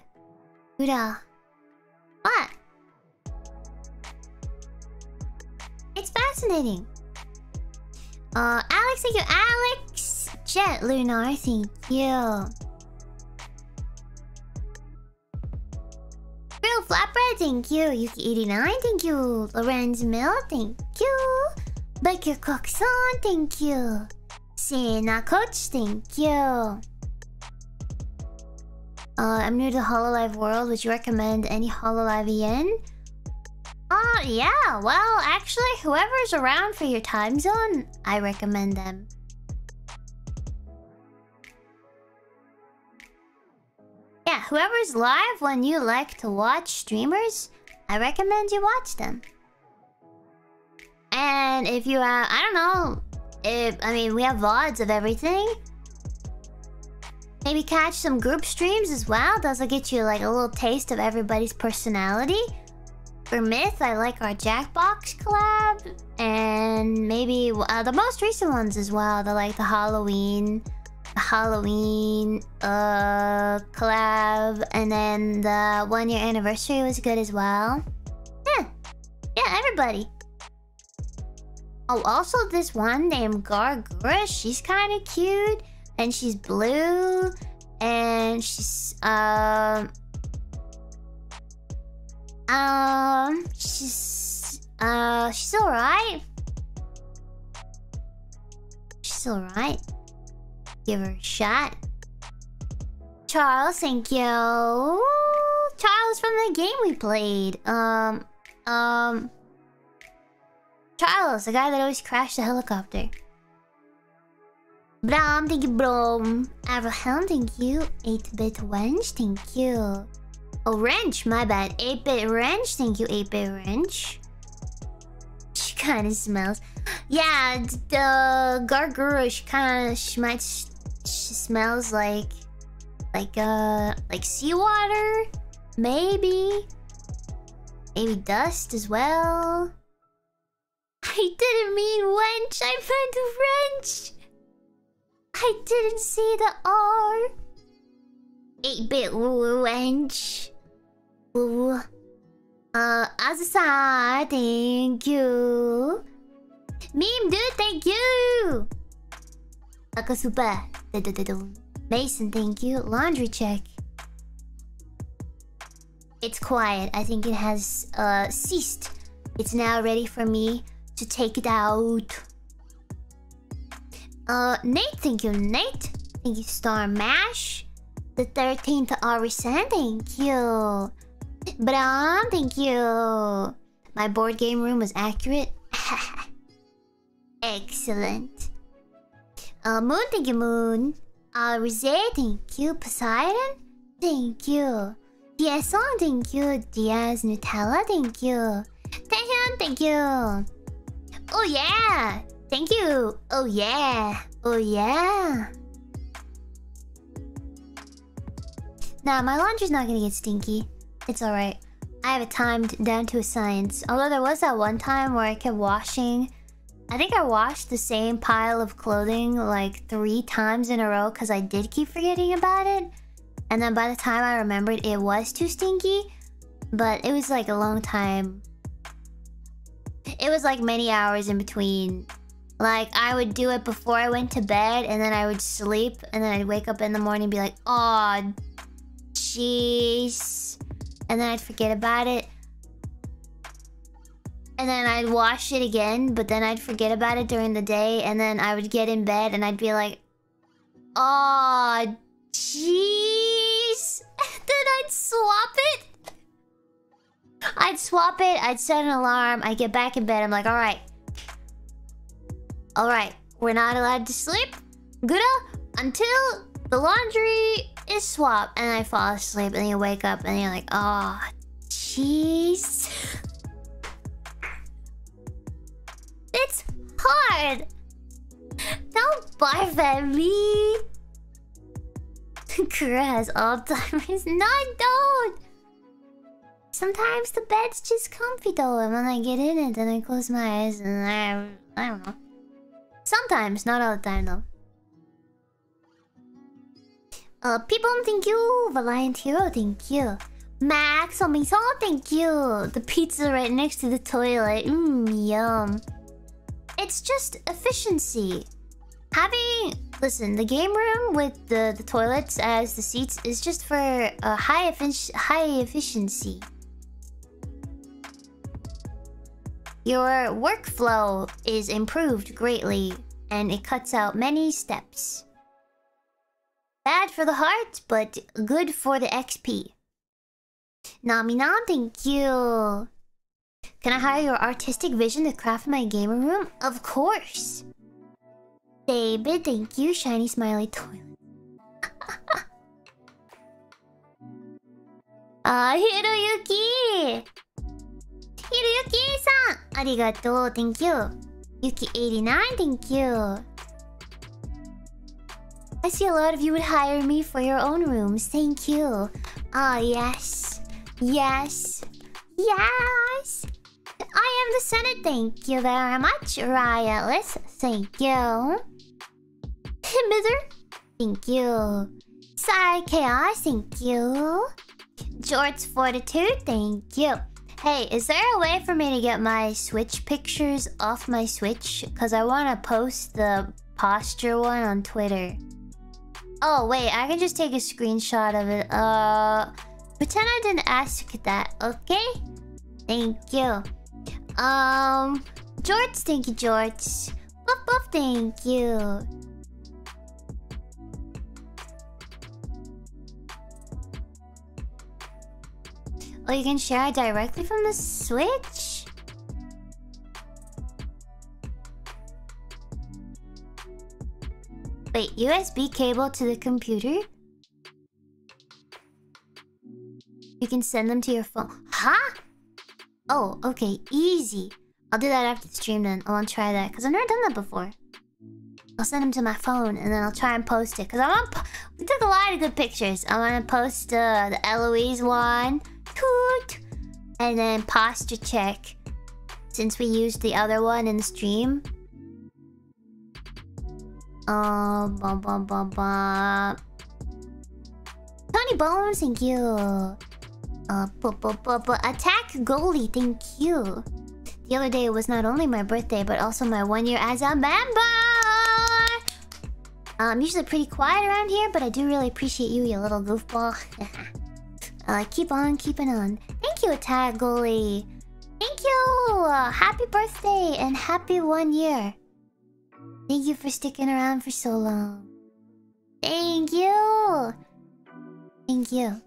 Gura. What? It's fascinating. Uh, Alex, thank you, Alex. Jet Lunar, thank you. Real Flatbread, thank you. Yuki eighty-nine, thank you. Lorenz Mill, thank you. Baker Coxon, thank you. Sena Coach, thank you. Uh, I'm new to the Hololive world. Would you recommend any Hololive E N? Oh, yeah. Well, actually, whoever's around for your time zone, I recommend them. Yeah, whoever's live when you like to watch streamers, I recommend you watch them. And if you have, I don't know, if, I mean, we have V O Ds of everything. Maybe catch some group streams as well. Those will get you like a little taste of everybody's personality. For Myth, I like our Jackbox collab. And maybe uh, the most recent ones as well. They're like the Halloween... Halloween uh collab, and then the one year anniversary was good as well. Yeah, yeah, everybody. Oh, also this one named Gawr Gura, she's kind of cute, and she's blue, and she's um um she's uh she's all right. She's all right. Give her a shot. Charles, thank you. Charles from the game we played. Um, um... Charles, the guy that always crashed the helicopter. Brom, thank you, Brom. Abraham, thank you. eight bit Wrench, thank you. Oh, Wrench, my bad. eight bit Wrench, thank you, eight bit Wrench. She kind of smells. Yeah, the Gawr Gura, she kind of, she might, she smells like, like, uh, like seawater? Maybe? Maybe dust as well? I didn't mean wench, I meant wrench! I didn't see the R. eight bit wench. Ooh. Uh, Azusa, thank you. Meme dude, thank you. Akasupa, Mason, thank you. Laundry check. It's quiet. I think it has uh, ceased. It's now ready for me to take it out. Uh, Nate, thank you, Nate. Thank you, Star Mash. The thirteenth Arisan, thank you. Bram, thank you. My board game room was accurate. Excellent. Uh, Moon, thank you, Moon. Arizé, thank you. Poseidon, thank you. Diazon, thank you. Diaz Nutella, thank you. Taehyun, thank you. Oh yeah! Thank you! Oh yeah! Oh yeah! Nah, my laundry's not gonna get stinky. It's alright. I have it timed down to a science. Although there was that one time where I kept washing... I think I washed the same pile of clothing like three times in a row because I did keep forgetting about it. And then by the time I remembered, it was too stinky. But it was like a long time. It was like many hours in between. Like, I would do it before I went to bed, and then I would sleep, and then I'd wake up in the morning and be like, aw, jeez. And then I'd forget about it. And then I'd wash it again, but then I'd forget about it during the day, and then I would get in bed, and I'd be like, aw, jeez. Then I'd swap it. I'd swap it, I'd set an alarm, I'd get back in bed, I'm like, alright. Alright, we're not allowed to sleep, Gura, until the laundry is swapped. And I fall asleep, and then you wake up, and you're like, oh, jeez. It's hard! Don't barf at me! Gura has Alzheimer's. No, I don't! Sometimes the bed's just comfy though, and when I get in it, then I close my eyes and I... I don't know. Sometimes, not all the time though. Uh, people, thank you! Valiant Hero, thank you! Max, Omiso, thank you! The pizza right next to the toilet, mmm, yum. It's just efficiency. Having... Listen, the game room with the, the toilets as the seats is just for uh, high, effic high efficiency. Your workflow is improved greatly, and it cuts out many steps. Bad for the heart, but good for the X P. Nami Nam, thank you. Can I hire your artistic vision to craft my gamer room? Of course. David, thank you. Shiny smiley toilet. Ah, uh, Hiroyuki! Hiroyuki-san! Arigato, thank you. Yuki eighty-nine, thank you. I see a lot of you would hire me for your own rooms. Thank you. Ah, oh, yes. Yes. Yes! I am the Senate. Thank you very much. Raya Liz, thank you. Mizer, thank you. Sai Chaos, thank you. George Fortitude, thank you. Hey, is there a way for me to get my Switch pictures off my Switch? Because I want to post the posture one on Twitter. Oh, wait, I can just take a screenshot of it. Uh, pretend I didn't ask that, okay? Thank you. Um, George, thank you, George. Buff, buff, thank you. Oh, you can share it directly from the Switch? Wait, U S B cable to the computer? You can send them to your phone. Huh? Oh, okay. Easy. I'll do that after the stream then. I want to try that. Because I've never done that before. I'll send them to my phone. And then I'll try and post it. Because I want... We took a lot of good pictures. I want to post uh, the Eloise one. Toot! And then posture check. Since we used the other one in the stream. Oh, bum bum bum bum. Tony Bones, thank you. Uh, bu bu bu bu. Attack Goalie, thank you. The other day was not only my birthday, but also my one year as a member. I'm usually pretty quiet around here, but I do really appreciate you, you little goofball. uh, keep on keeping on. Thank you, Attack Goalie. Thank you. Uh, happy birthday and happy one year. Thank you for sticking around for so long. Thank you. Thank you.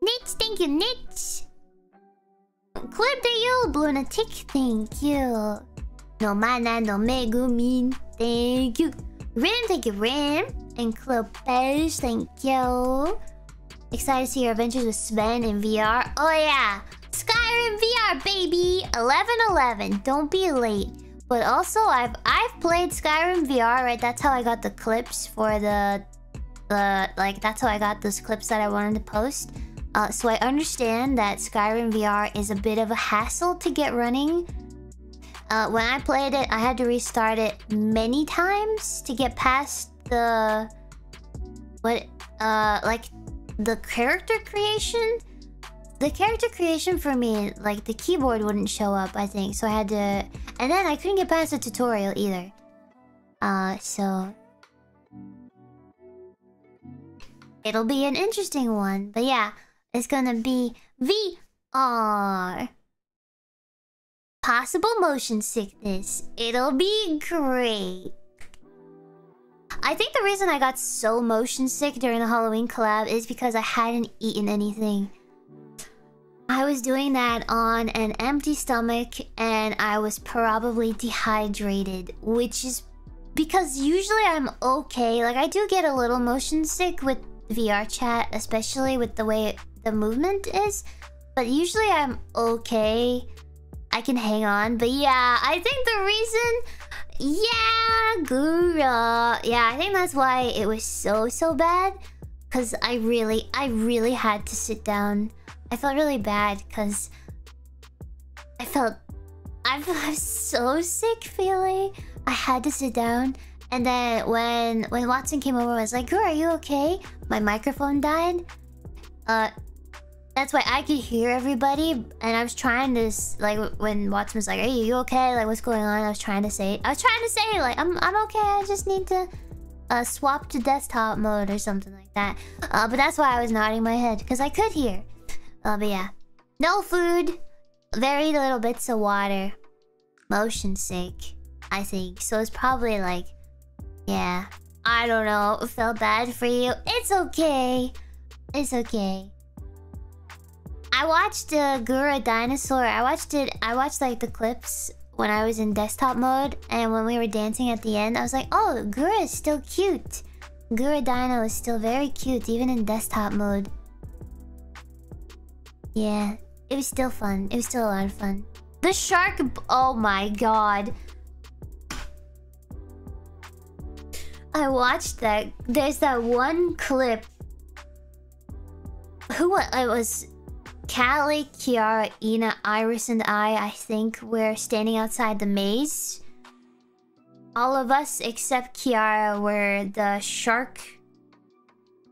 Nitch, thank you, Nitch. Clip to you, Lunatic, thank you. No mana, no Megumin, thank you. Rim, thank you, Rim. And Clopage, thank you. Excited to see your adventures with Sven in V R. Oh yeah, Skyrim V R, baby. eleven eleven, don't be late. But also, I've I've played Skyrim V R, right? That's how I got the clips for the, the like. That's how I got those clips that I wanted to post. Uh, so I understand that Skyrim V R is a bit of a hassle to get running. Uh, when I played it, I had to restart it many times to get past the what, uh, like the character creation. The character creation for me, like, the keyboard wouldn't show up, I think. So I had to... And then I couldn't get past the tutorial either. Uh, so... It'll be an interesting one. But yeah, it's gonna be V R. Possible motion sickness. It'll be great. I think the reason I got so motion sick during the Halloween collab is because I hadn't eaten anything. I was doing that on an empty stomach, and I was probably dehydrated, which is because usually I'm okay. Like, I do get a little motion sick with V R chat, especially with the way the movement is, but usually I'm okay. I can hang on, but yeah, I think the reason... Yeah, Gura. Yeah, I think that's why it was so, so bad, because I really, I really had to sit down. I felt really bad because I felt I was so sick feeling. I had to sit down, and then when when Watson came over, I was like, "Girl, are you okay?" My microphone died. Uh, that's why I could hear everybody, and I was trying to like when Watson was like, "Hey, are you okay? Like, what's going on?" I was trying to say, I was trying to say like, "I'm I'm okay. I just need to." Uh, swap to desktop mode or something like that. Uh, but that's why I was nodding my head, because I could hear. Uh, but yeah. No food. Very little bits of water. Motion sick, I think. So it's probably like... Yeah. I don't know. It felt bad for you. It's okay. It's okay. I watched uh, Gura Dinosaur. I watched it... I watched like the clips... When I was in desktop mode, and when we were dancing at the end, I was like, oh, Gura is still cute. Gura Dino is still very cute, even in desktop mode. Yeah, it was still fun. It was still a lot of fun. The shark... Oh my god. I watched that. There's that one clip. Who was... It was... Callie, Kiara, Ina, Iris, and I, I think we're standing outside the maze. All of us except Kiara were the shark.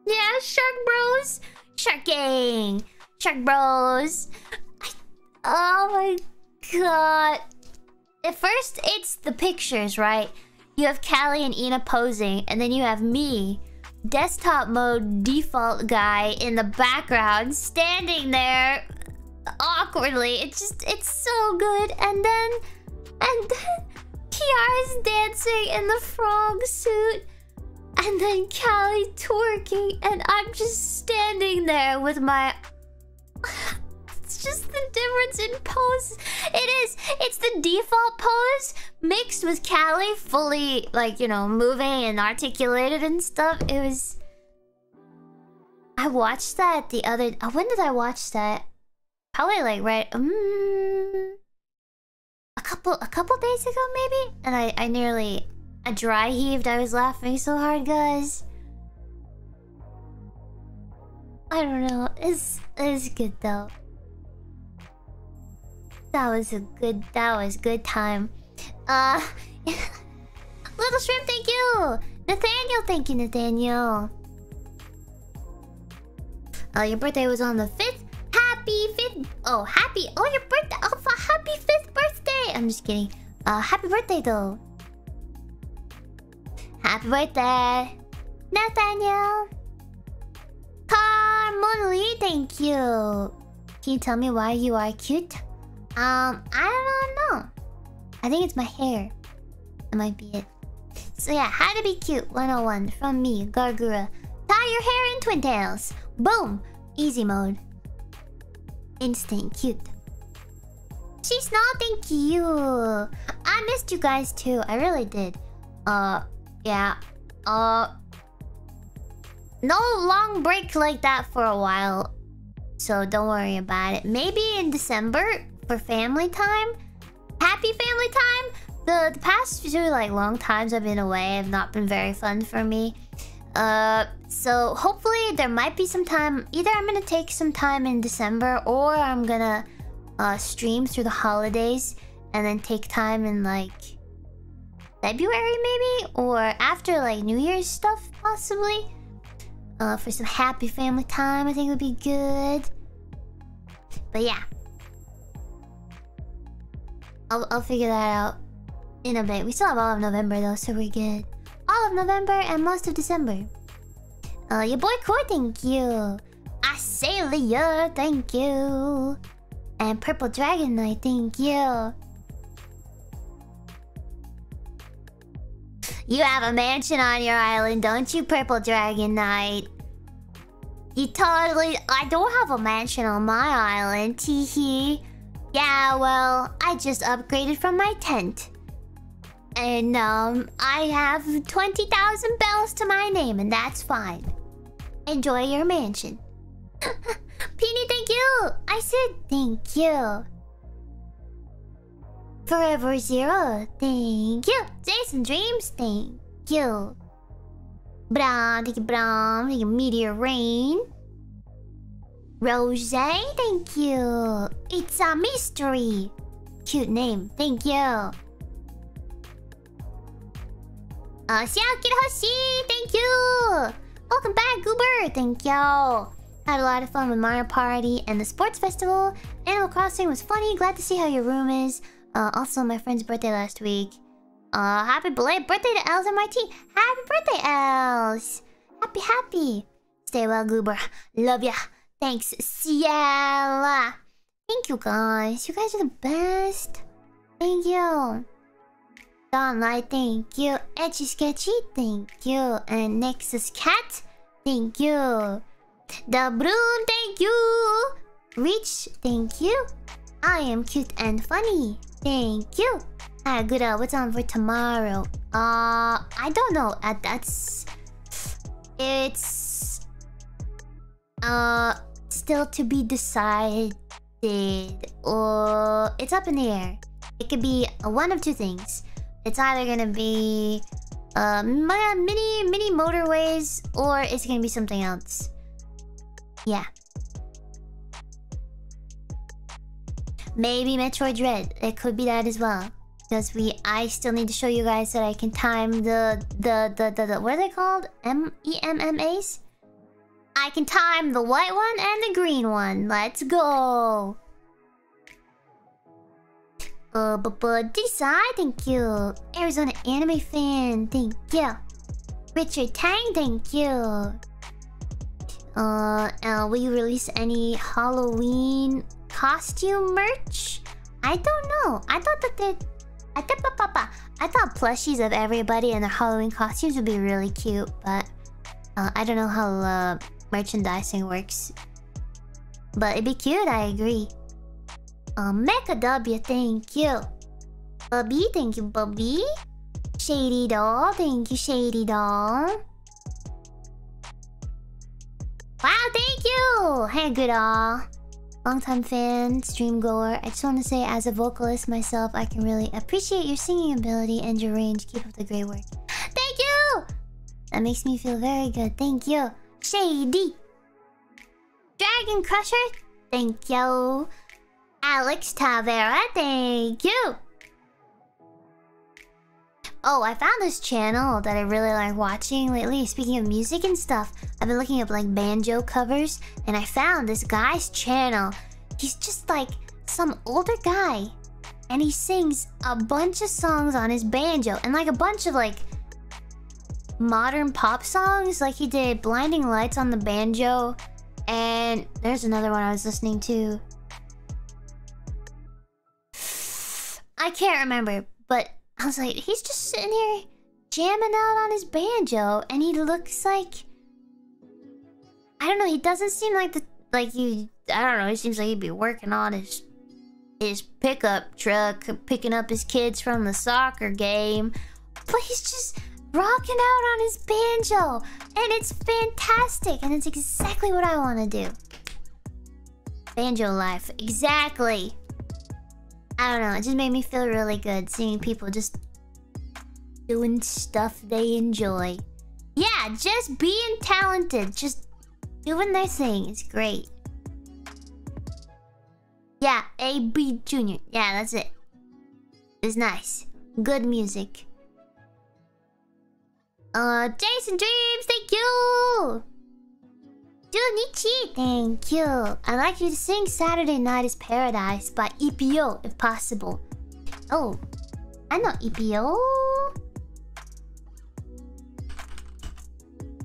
Yeah, shark bros. Shark gang. Shark bros. I, oh my god. At first, it's the pictures, right? You have Callie and Ina posing, and then you have me. Desktop mode default guy in the background standing there awkwardly. It's just, it's so good. And then, and then Kiara's dancing in the frog suit, and then Callie twerking, and I'm just standing there with my It's just the difference in pose. It is. It's the default pose mixed with Callie fully, like, you know, moving and articulated and stuff. It was... I watched that the other... When did I watch that? Probably like right... Um, a couple a couple days ago, maybe? And I, I nearly... I dry heaved. I was laughing so hard, guys. I don't know. It's, it's good though. That was a good... That was good time. Uh... Little Shrimp, thank you! Nathaniel, thank you, Nathaniel. Oh, your birthday was on the fifth. Happy fifth. Oh, happy. Oh, your birthday. Oh, for happy fifth birthday. I'm just kidding. Uh, happy birthday though. Happy birthday, Nathaniel. Carmon Lee, thank you. Can you tell me why you are cute? Um, I don't know. I think it's my hair. That might be it. So yeah, how to be cute one oh one from me, Gawr Gura. Tie your hair in twin tails. Boom! Easy mode. Instant cute. She's not, thank you. I missed you guys too. I really did. Uh, yeah. Uh, no long break like that for a while. So don't worry about it. Maybe in December for family time. Happy family time. The, the past few like long times I've been away have not been very fun for me. Uh, so hopefully there might be some time. Either I'm gonna take some time in December, or I'm gonna uh, stream through the holidays and then take time in like February maybe, or after like New Year's stuff possibly. Uh, for some happy family time, I think it would be good. But yeah, I'll, I'll figure that out in a bit. We still have all of November though, so we're good. All of November and most of December. Uh, your boy Core, thank you. Asalia, thank you. And Purple Dragon Knight, thank you. You have a mansion on your island, don't you, Purple Dragon Knight? You totally... I don't have a mansion on my island, tee hee. Yeah, well, I just upgraded from my tent. And, um, I have twenty thousand bells to my name, and that's fine. Enjoy your mansion. Peony, thank you! I said thank you. Forever Zero, thank you. Jason Dreams, thank you. Bram, thank you, Bram. Thank you, Meteor Rain. Rose, thank you. It's a mystery. Cute name, thank you. Uh, Xiao Kirahoshi, thank you! Welcome back, Goober! Thank y'all! Had a lot of fun with Mario Party and the Sports Festival. Animal Crossing was funny. Glad to see how your room is. Uh, also, my friend's birthday last week. Uh, happy belated birthday to Els M R T! Happy birthday, Els! Happy, happy! Stay well, Goober. Love ya! Thanks, Ciela! Thank you, guys. You guys are the best. Thank you. Dawnlight, thank you. Etchy Sketchy, thank you. And Nexus Cat, thank you. The Broom, thank you. Reach, thank you. I am cute and funny, thank you. Alright, Gura, what's on for tomorrow? Uh, I don't know. Uh, that's... It's... Uh, still to be decided. Or... It's up in the air. It could be one of two things. It's either gonna be uh, mini mini motorways, or it's gonna be something else. Yeah. Maybe Metroid Dread. It could be that as well. Because we, I still need to show you guys that I can time the the the the, the what are they called? M E M M A's. I can time the white one and the green one. Let's go. Uh, but, but, Desai, thank you. Arizona Anime Fan, thank you. Richard Tang, thank you. Uh, uh, will you release any Halloween costume merch? I don't know. I thought that they... I thought, I thought plushies of everybody in their Halloween costumes would be really cute, but... Uh, I don't know how uh, merchandising works. But it'd be cute, I agree. A mecha W, thank you. Bubby, thank you, Bubby. Shady Doll, thank you, Shady Doll. Wow, thank you! Hey, good all. Longtime fan, stream goer. I just want to say, as a vocalist myself, I can really appreciate your singing ability and your range. Keep up the great work. Thank you! That makes me feel very good. Thank you. Shady. Dragon Crusher, thank you. Alex Tavera, thank you. Oh, I found this channel that I really like watching lately. Speaking of music and stuff, I've been looking up like banjo covers, and I found this guy's channel. He's just like some older guy, and he sings a bunch of songs on his banjo, and like a bunch of like modern pop songs. Like he did Blinding Lights on the banjo, and there's another one I was listening to. I can't remember, but I was like, he's just sitting here jamming out on his banjo, and he looks like, I don't know, he doesn't seem like the, like you, I don't know, he seems like he'd be working on his, his pickup truck, picking up his kids from the soccer game, but he's just rocking out on his banjo, and it's fantastic, and it's exactly what I want to do. Banjo life, exactly. I don't know, it just made me feel really good seeing people just doing stuff they enjoy. Yeah, just being talented, just doing their thing. It's great. Yeah, A B Junior. Yeah, that's it. It's nice. Good music. Uh, Jason Dreams, thank you! Junichi, thank you. I'd like you to sing Saturday Night Is Paradise by E P O, if possible. Oh, I know E P O.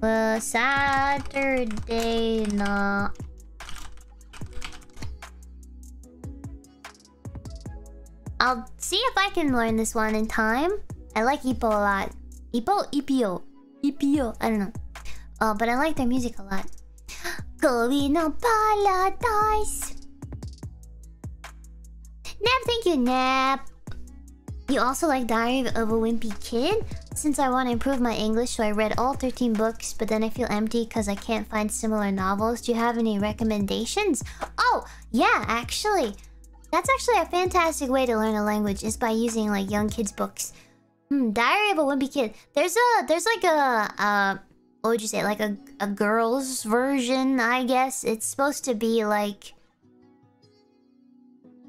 Well, Saturday night. I'll see if I can learn this one in time. I like E P O a lot. E P O, E P O. E P O, I don't know. Uh, but I like their music a lot. Going on paradise. Nap, thank you, Nap. You also like Diary of a Wimpy Kid? Since I want to improve my English, so I read all thirteen books, but then I feel empty because I can't find similar novels. Do you have any recommendations? Oh, yeah, actually. That's actually a fantastic way to learn a language, is by using, like, young kids' books. Hmm, Diary of a Wimpy Kid. There's a... There's, like, a... Uh, what would you say, like a, a girl's version, I guess? It's supposed to be like...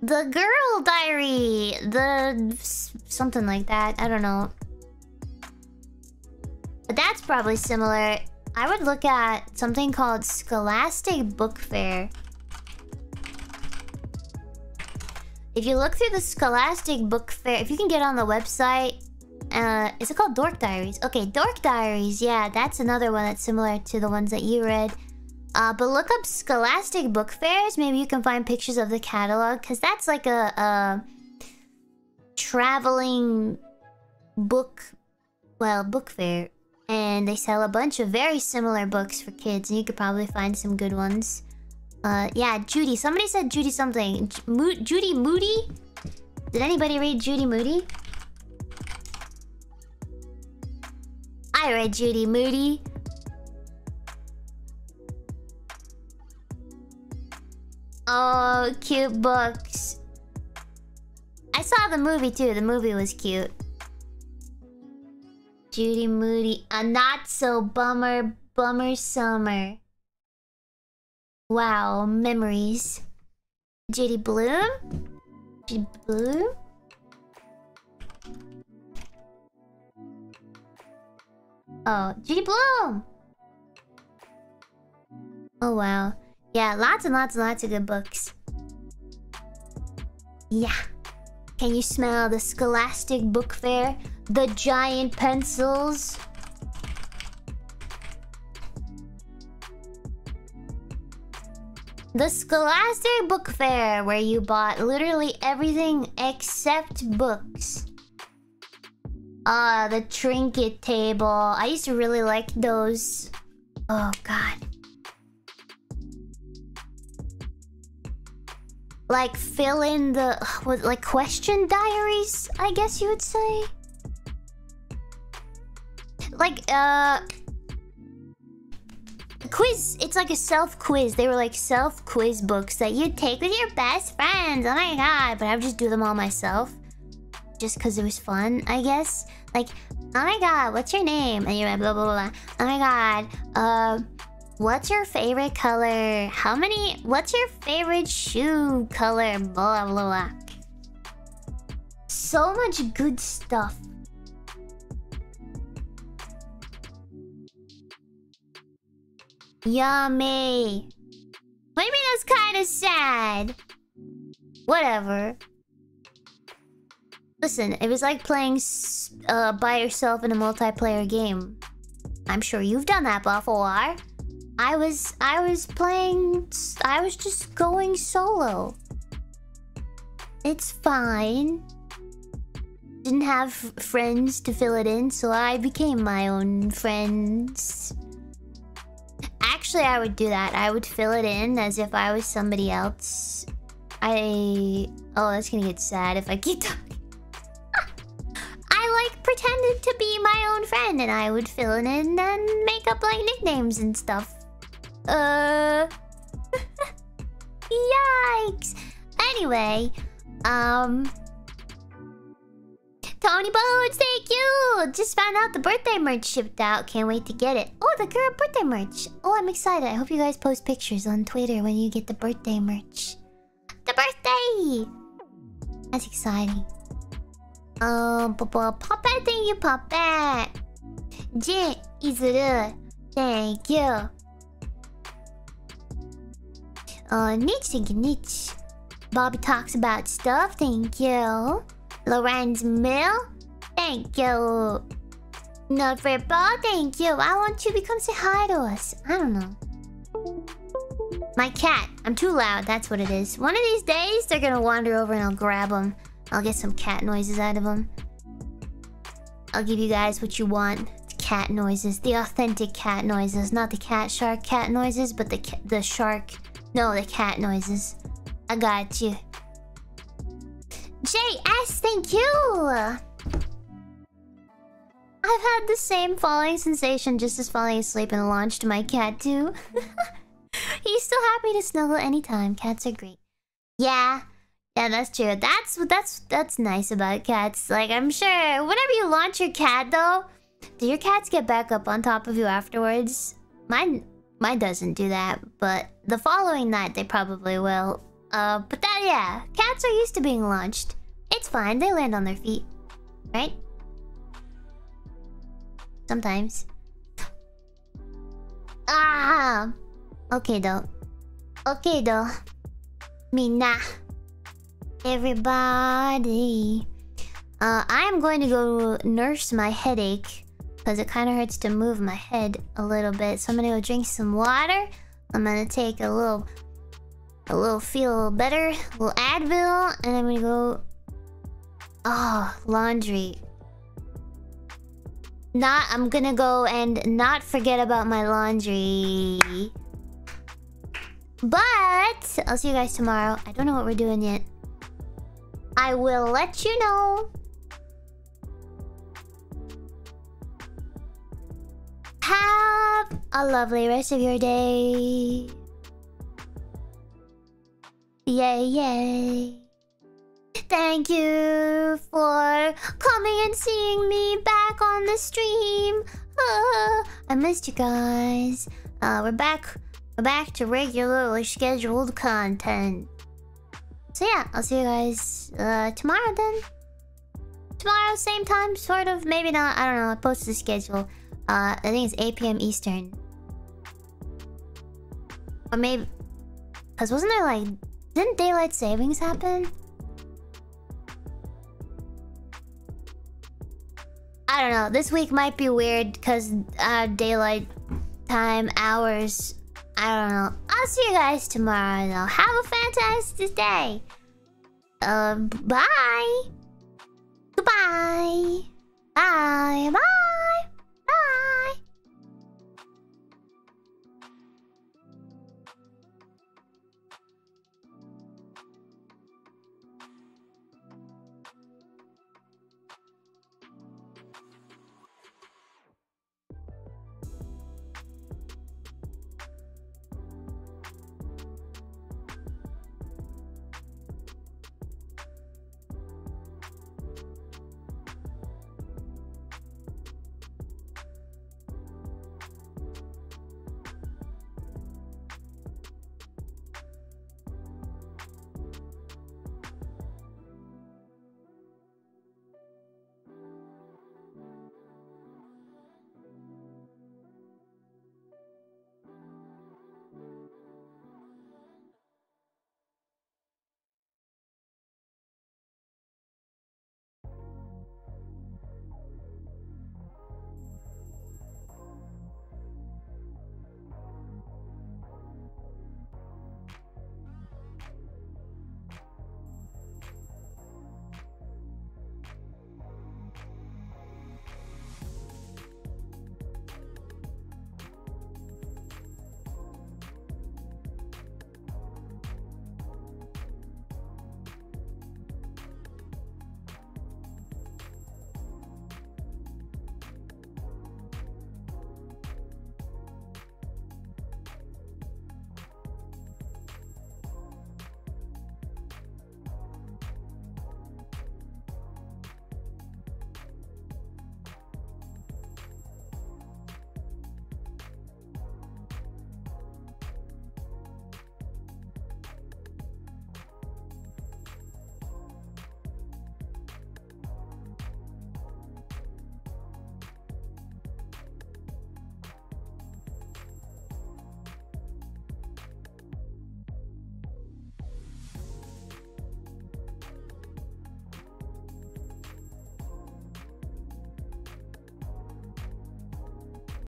The Girl Diary! The... something like that, I don't know. But that's probably similar. I would look at something called Scholastic Book Fair. If you look through the Scholastic Book Fair, if you can get on the website... Uh, is it called Dork Diaries? Okay, Dork Diaries. Yeah, that's another one that's similar to the ones that you read. Uh, but look up Scholastic Book Fairs. Maybe you can find pictures of the catalog, because that's like a, a... traveling... book... well, book fair. And they sell a bunch of very similar books for kids, and you could probably find some good ones. Uh, yeah, Judy. Somebody said Judy something. J- Mo- Judy Moody? Did anybody read Judy Moody? I read Judy Moody. Oh, cute books. I saw the movie too. The movie was cute. Judy Moody. A not so bummer, bummer summer. Wow, memories. Judy Blume? Judy Blume? Oh, Judy Blume! Oh, wow. Yeah, lots and lots and lots of good books. Yeah. Can you smell the Scholastic Book Fair? The giant pencils? The Scholastic Book Fair, where you bought literally everything except books. Ah, uh, the trinket table. I used to really like those. Oh, God. like fill in the what, like question diaries, I guess you would say. Like uh quiz, it's like a self-quiz. They were like self-quiz books that you take with your best friends. Oh my god, but I would just do them all myself. Just because it was fun, I guess. Like, oh my god, what's your name? And you're like, blah, blah, blah, blah. Oh my god, uh, what's your favorite color? How many, what's your favorite shoe color? Blah, blah, blah. So much good stuff. Yummy. What do you mean that's kind of sad? Whatever. Listen, it was like playing uh, by yourself in a multiplayer game. I'm sure you've done that before. I was... I was playing... I was just going solo. It's fine. Didn't have friends to fill it in, so I became my own friends. Actually, I would do that. I would fill it in as if I was somebody else. I... Oh, that's gonna get sad if I keep talking. I, like, pretended to be my own friend, and I would fill it in and make up, like, nicknames and stuff. Uh... Yikes! Anyway, um... Tony Bones, thank you! Just found out the birthday merch shipped out. Can't wait to get it. Oh, the girl birthday merch. Oh, I'm excited. I hope you guys post pictures on Twitter when you get the birthday merch. The birthday! That's exciting. Um, uh, Puppet, thank you, Puppet. J Izuru, thank you. Uh, Nitch, thank you, Nitch. Bobby talks about stuff, thank you. Lorenz Mill, thank you. Not for ball, thank you. Why won't you become say hi to us? I don't know. My cat. I'm too loud. That's what it is. One of these days, they're gonna wander over and I'll grab them. I'll get some cat noises out of them. I'll give you guys what you want. The cat noises. The authentic cat noises. Not the cat shark cat noises, but the ca the shark... No, the cat noises. I got you. J S, thank you! I've had the same falling sensation just as falling asleep and launched my cat too. He's still happy to snuggle anytime. Cats are great. Yeah. Yeah, that's true. That's that's that's nice about cats. Like, I'm sure whenever you launch your cat though, do your cats get back up on top of you afterwards? Mine mine doesn't do that, but the following night they probably will. Uh, but that, yeah, cats are used to being launched. It's fine, they land on their feet. Right? Sometimes. Ah! Okay, though. Okay, though. Minna. Everybody. Uh, I am going to go nurse my headache. Because it kind of hurts to move my head a little bit. So I'm going to go drink some water. I'm going to take a little... A little feel a little better, a little Advil, and I'm gonna go. Oh, laundry. Not, I'm gonna go and not forget about my laundry. But I'll see you guys tomorrow. I don't know what we're doing yet. I will let you know. Have a lovely rest of your day. Yay, yay. Thank you for coming and seeing me back on the stream. Oh, I missed you guys. Uh, we're back. We're back to regularly scheduled content. So yeah, I'll see you guys uh, tomorrow then. Tomorrow, same time, sort of. Maybe not. I don't know. I posted the schedule. Uh, I think it's eight p m Eastern. Or maybe... Because wasn't there like... Didn't daylight savings happen? I don't know. This week might be weird because uh, daylight time hours. I don't know. I'll see you guys tomorrow though. Have a fantastic day. Uh, bye. Goodbye. Bye. Bye.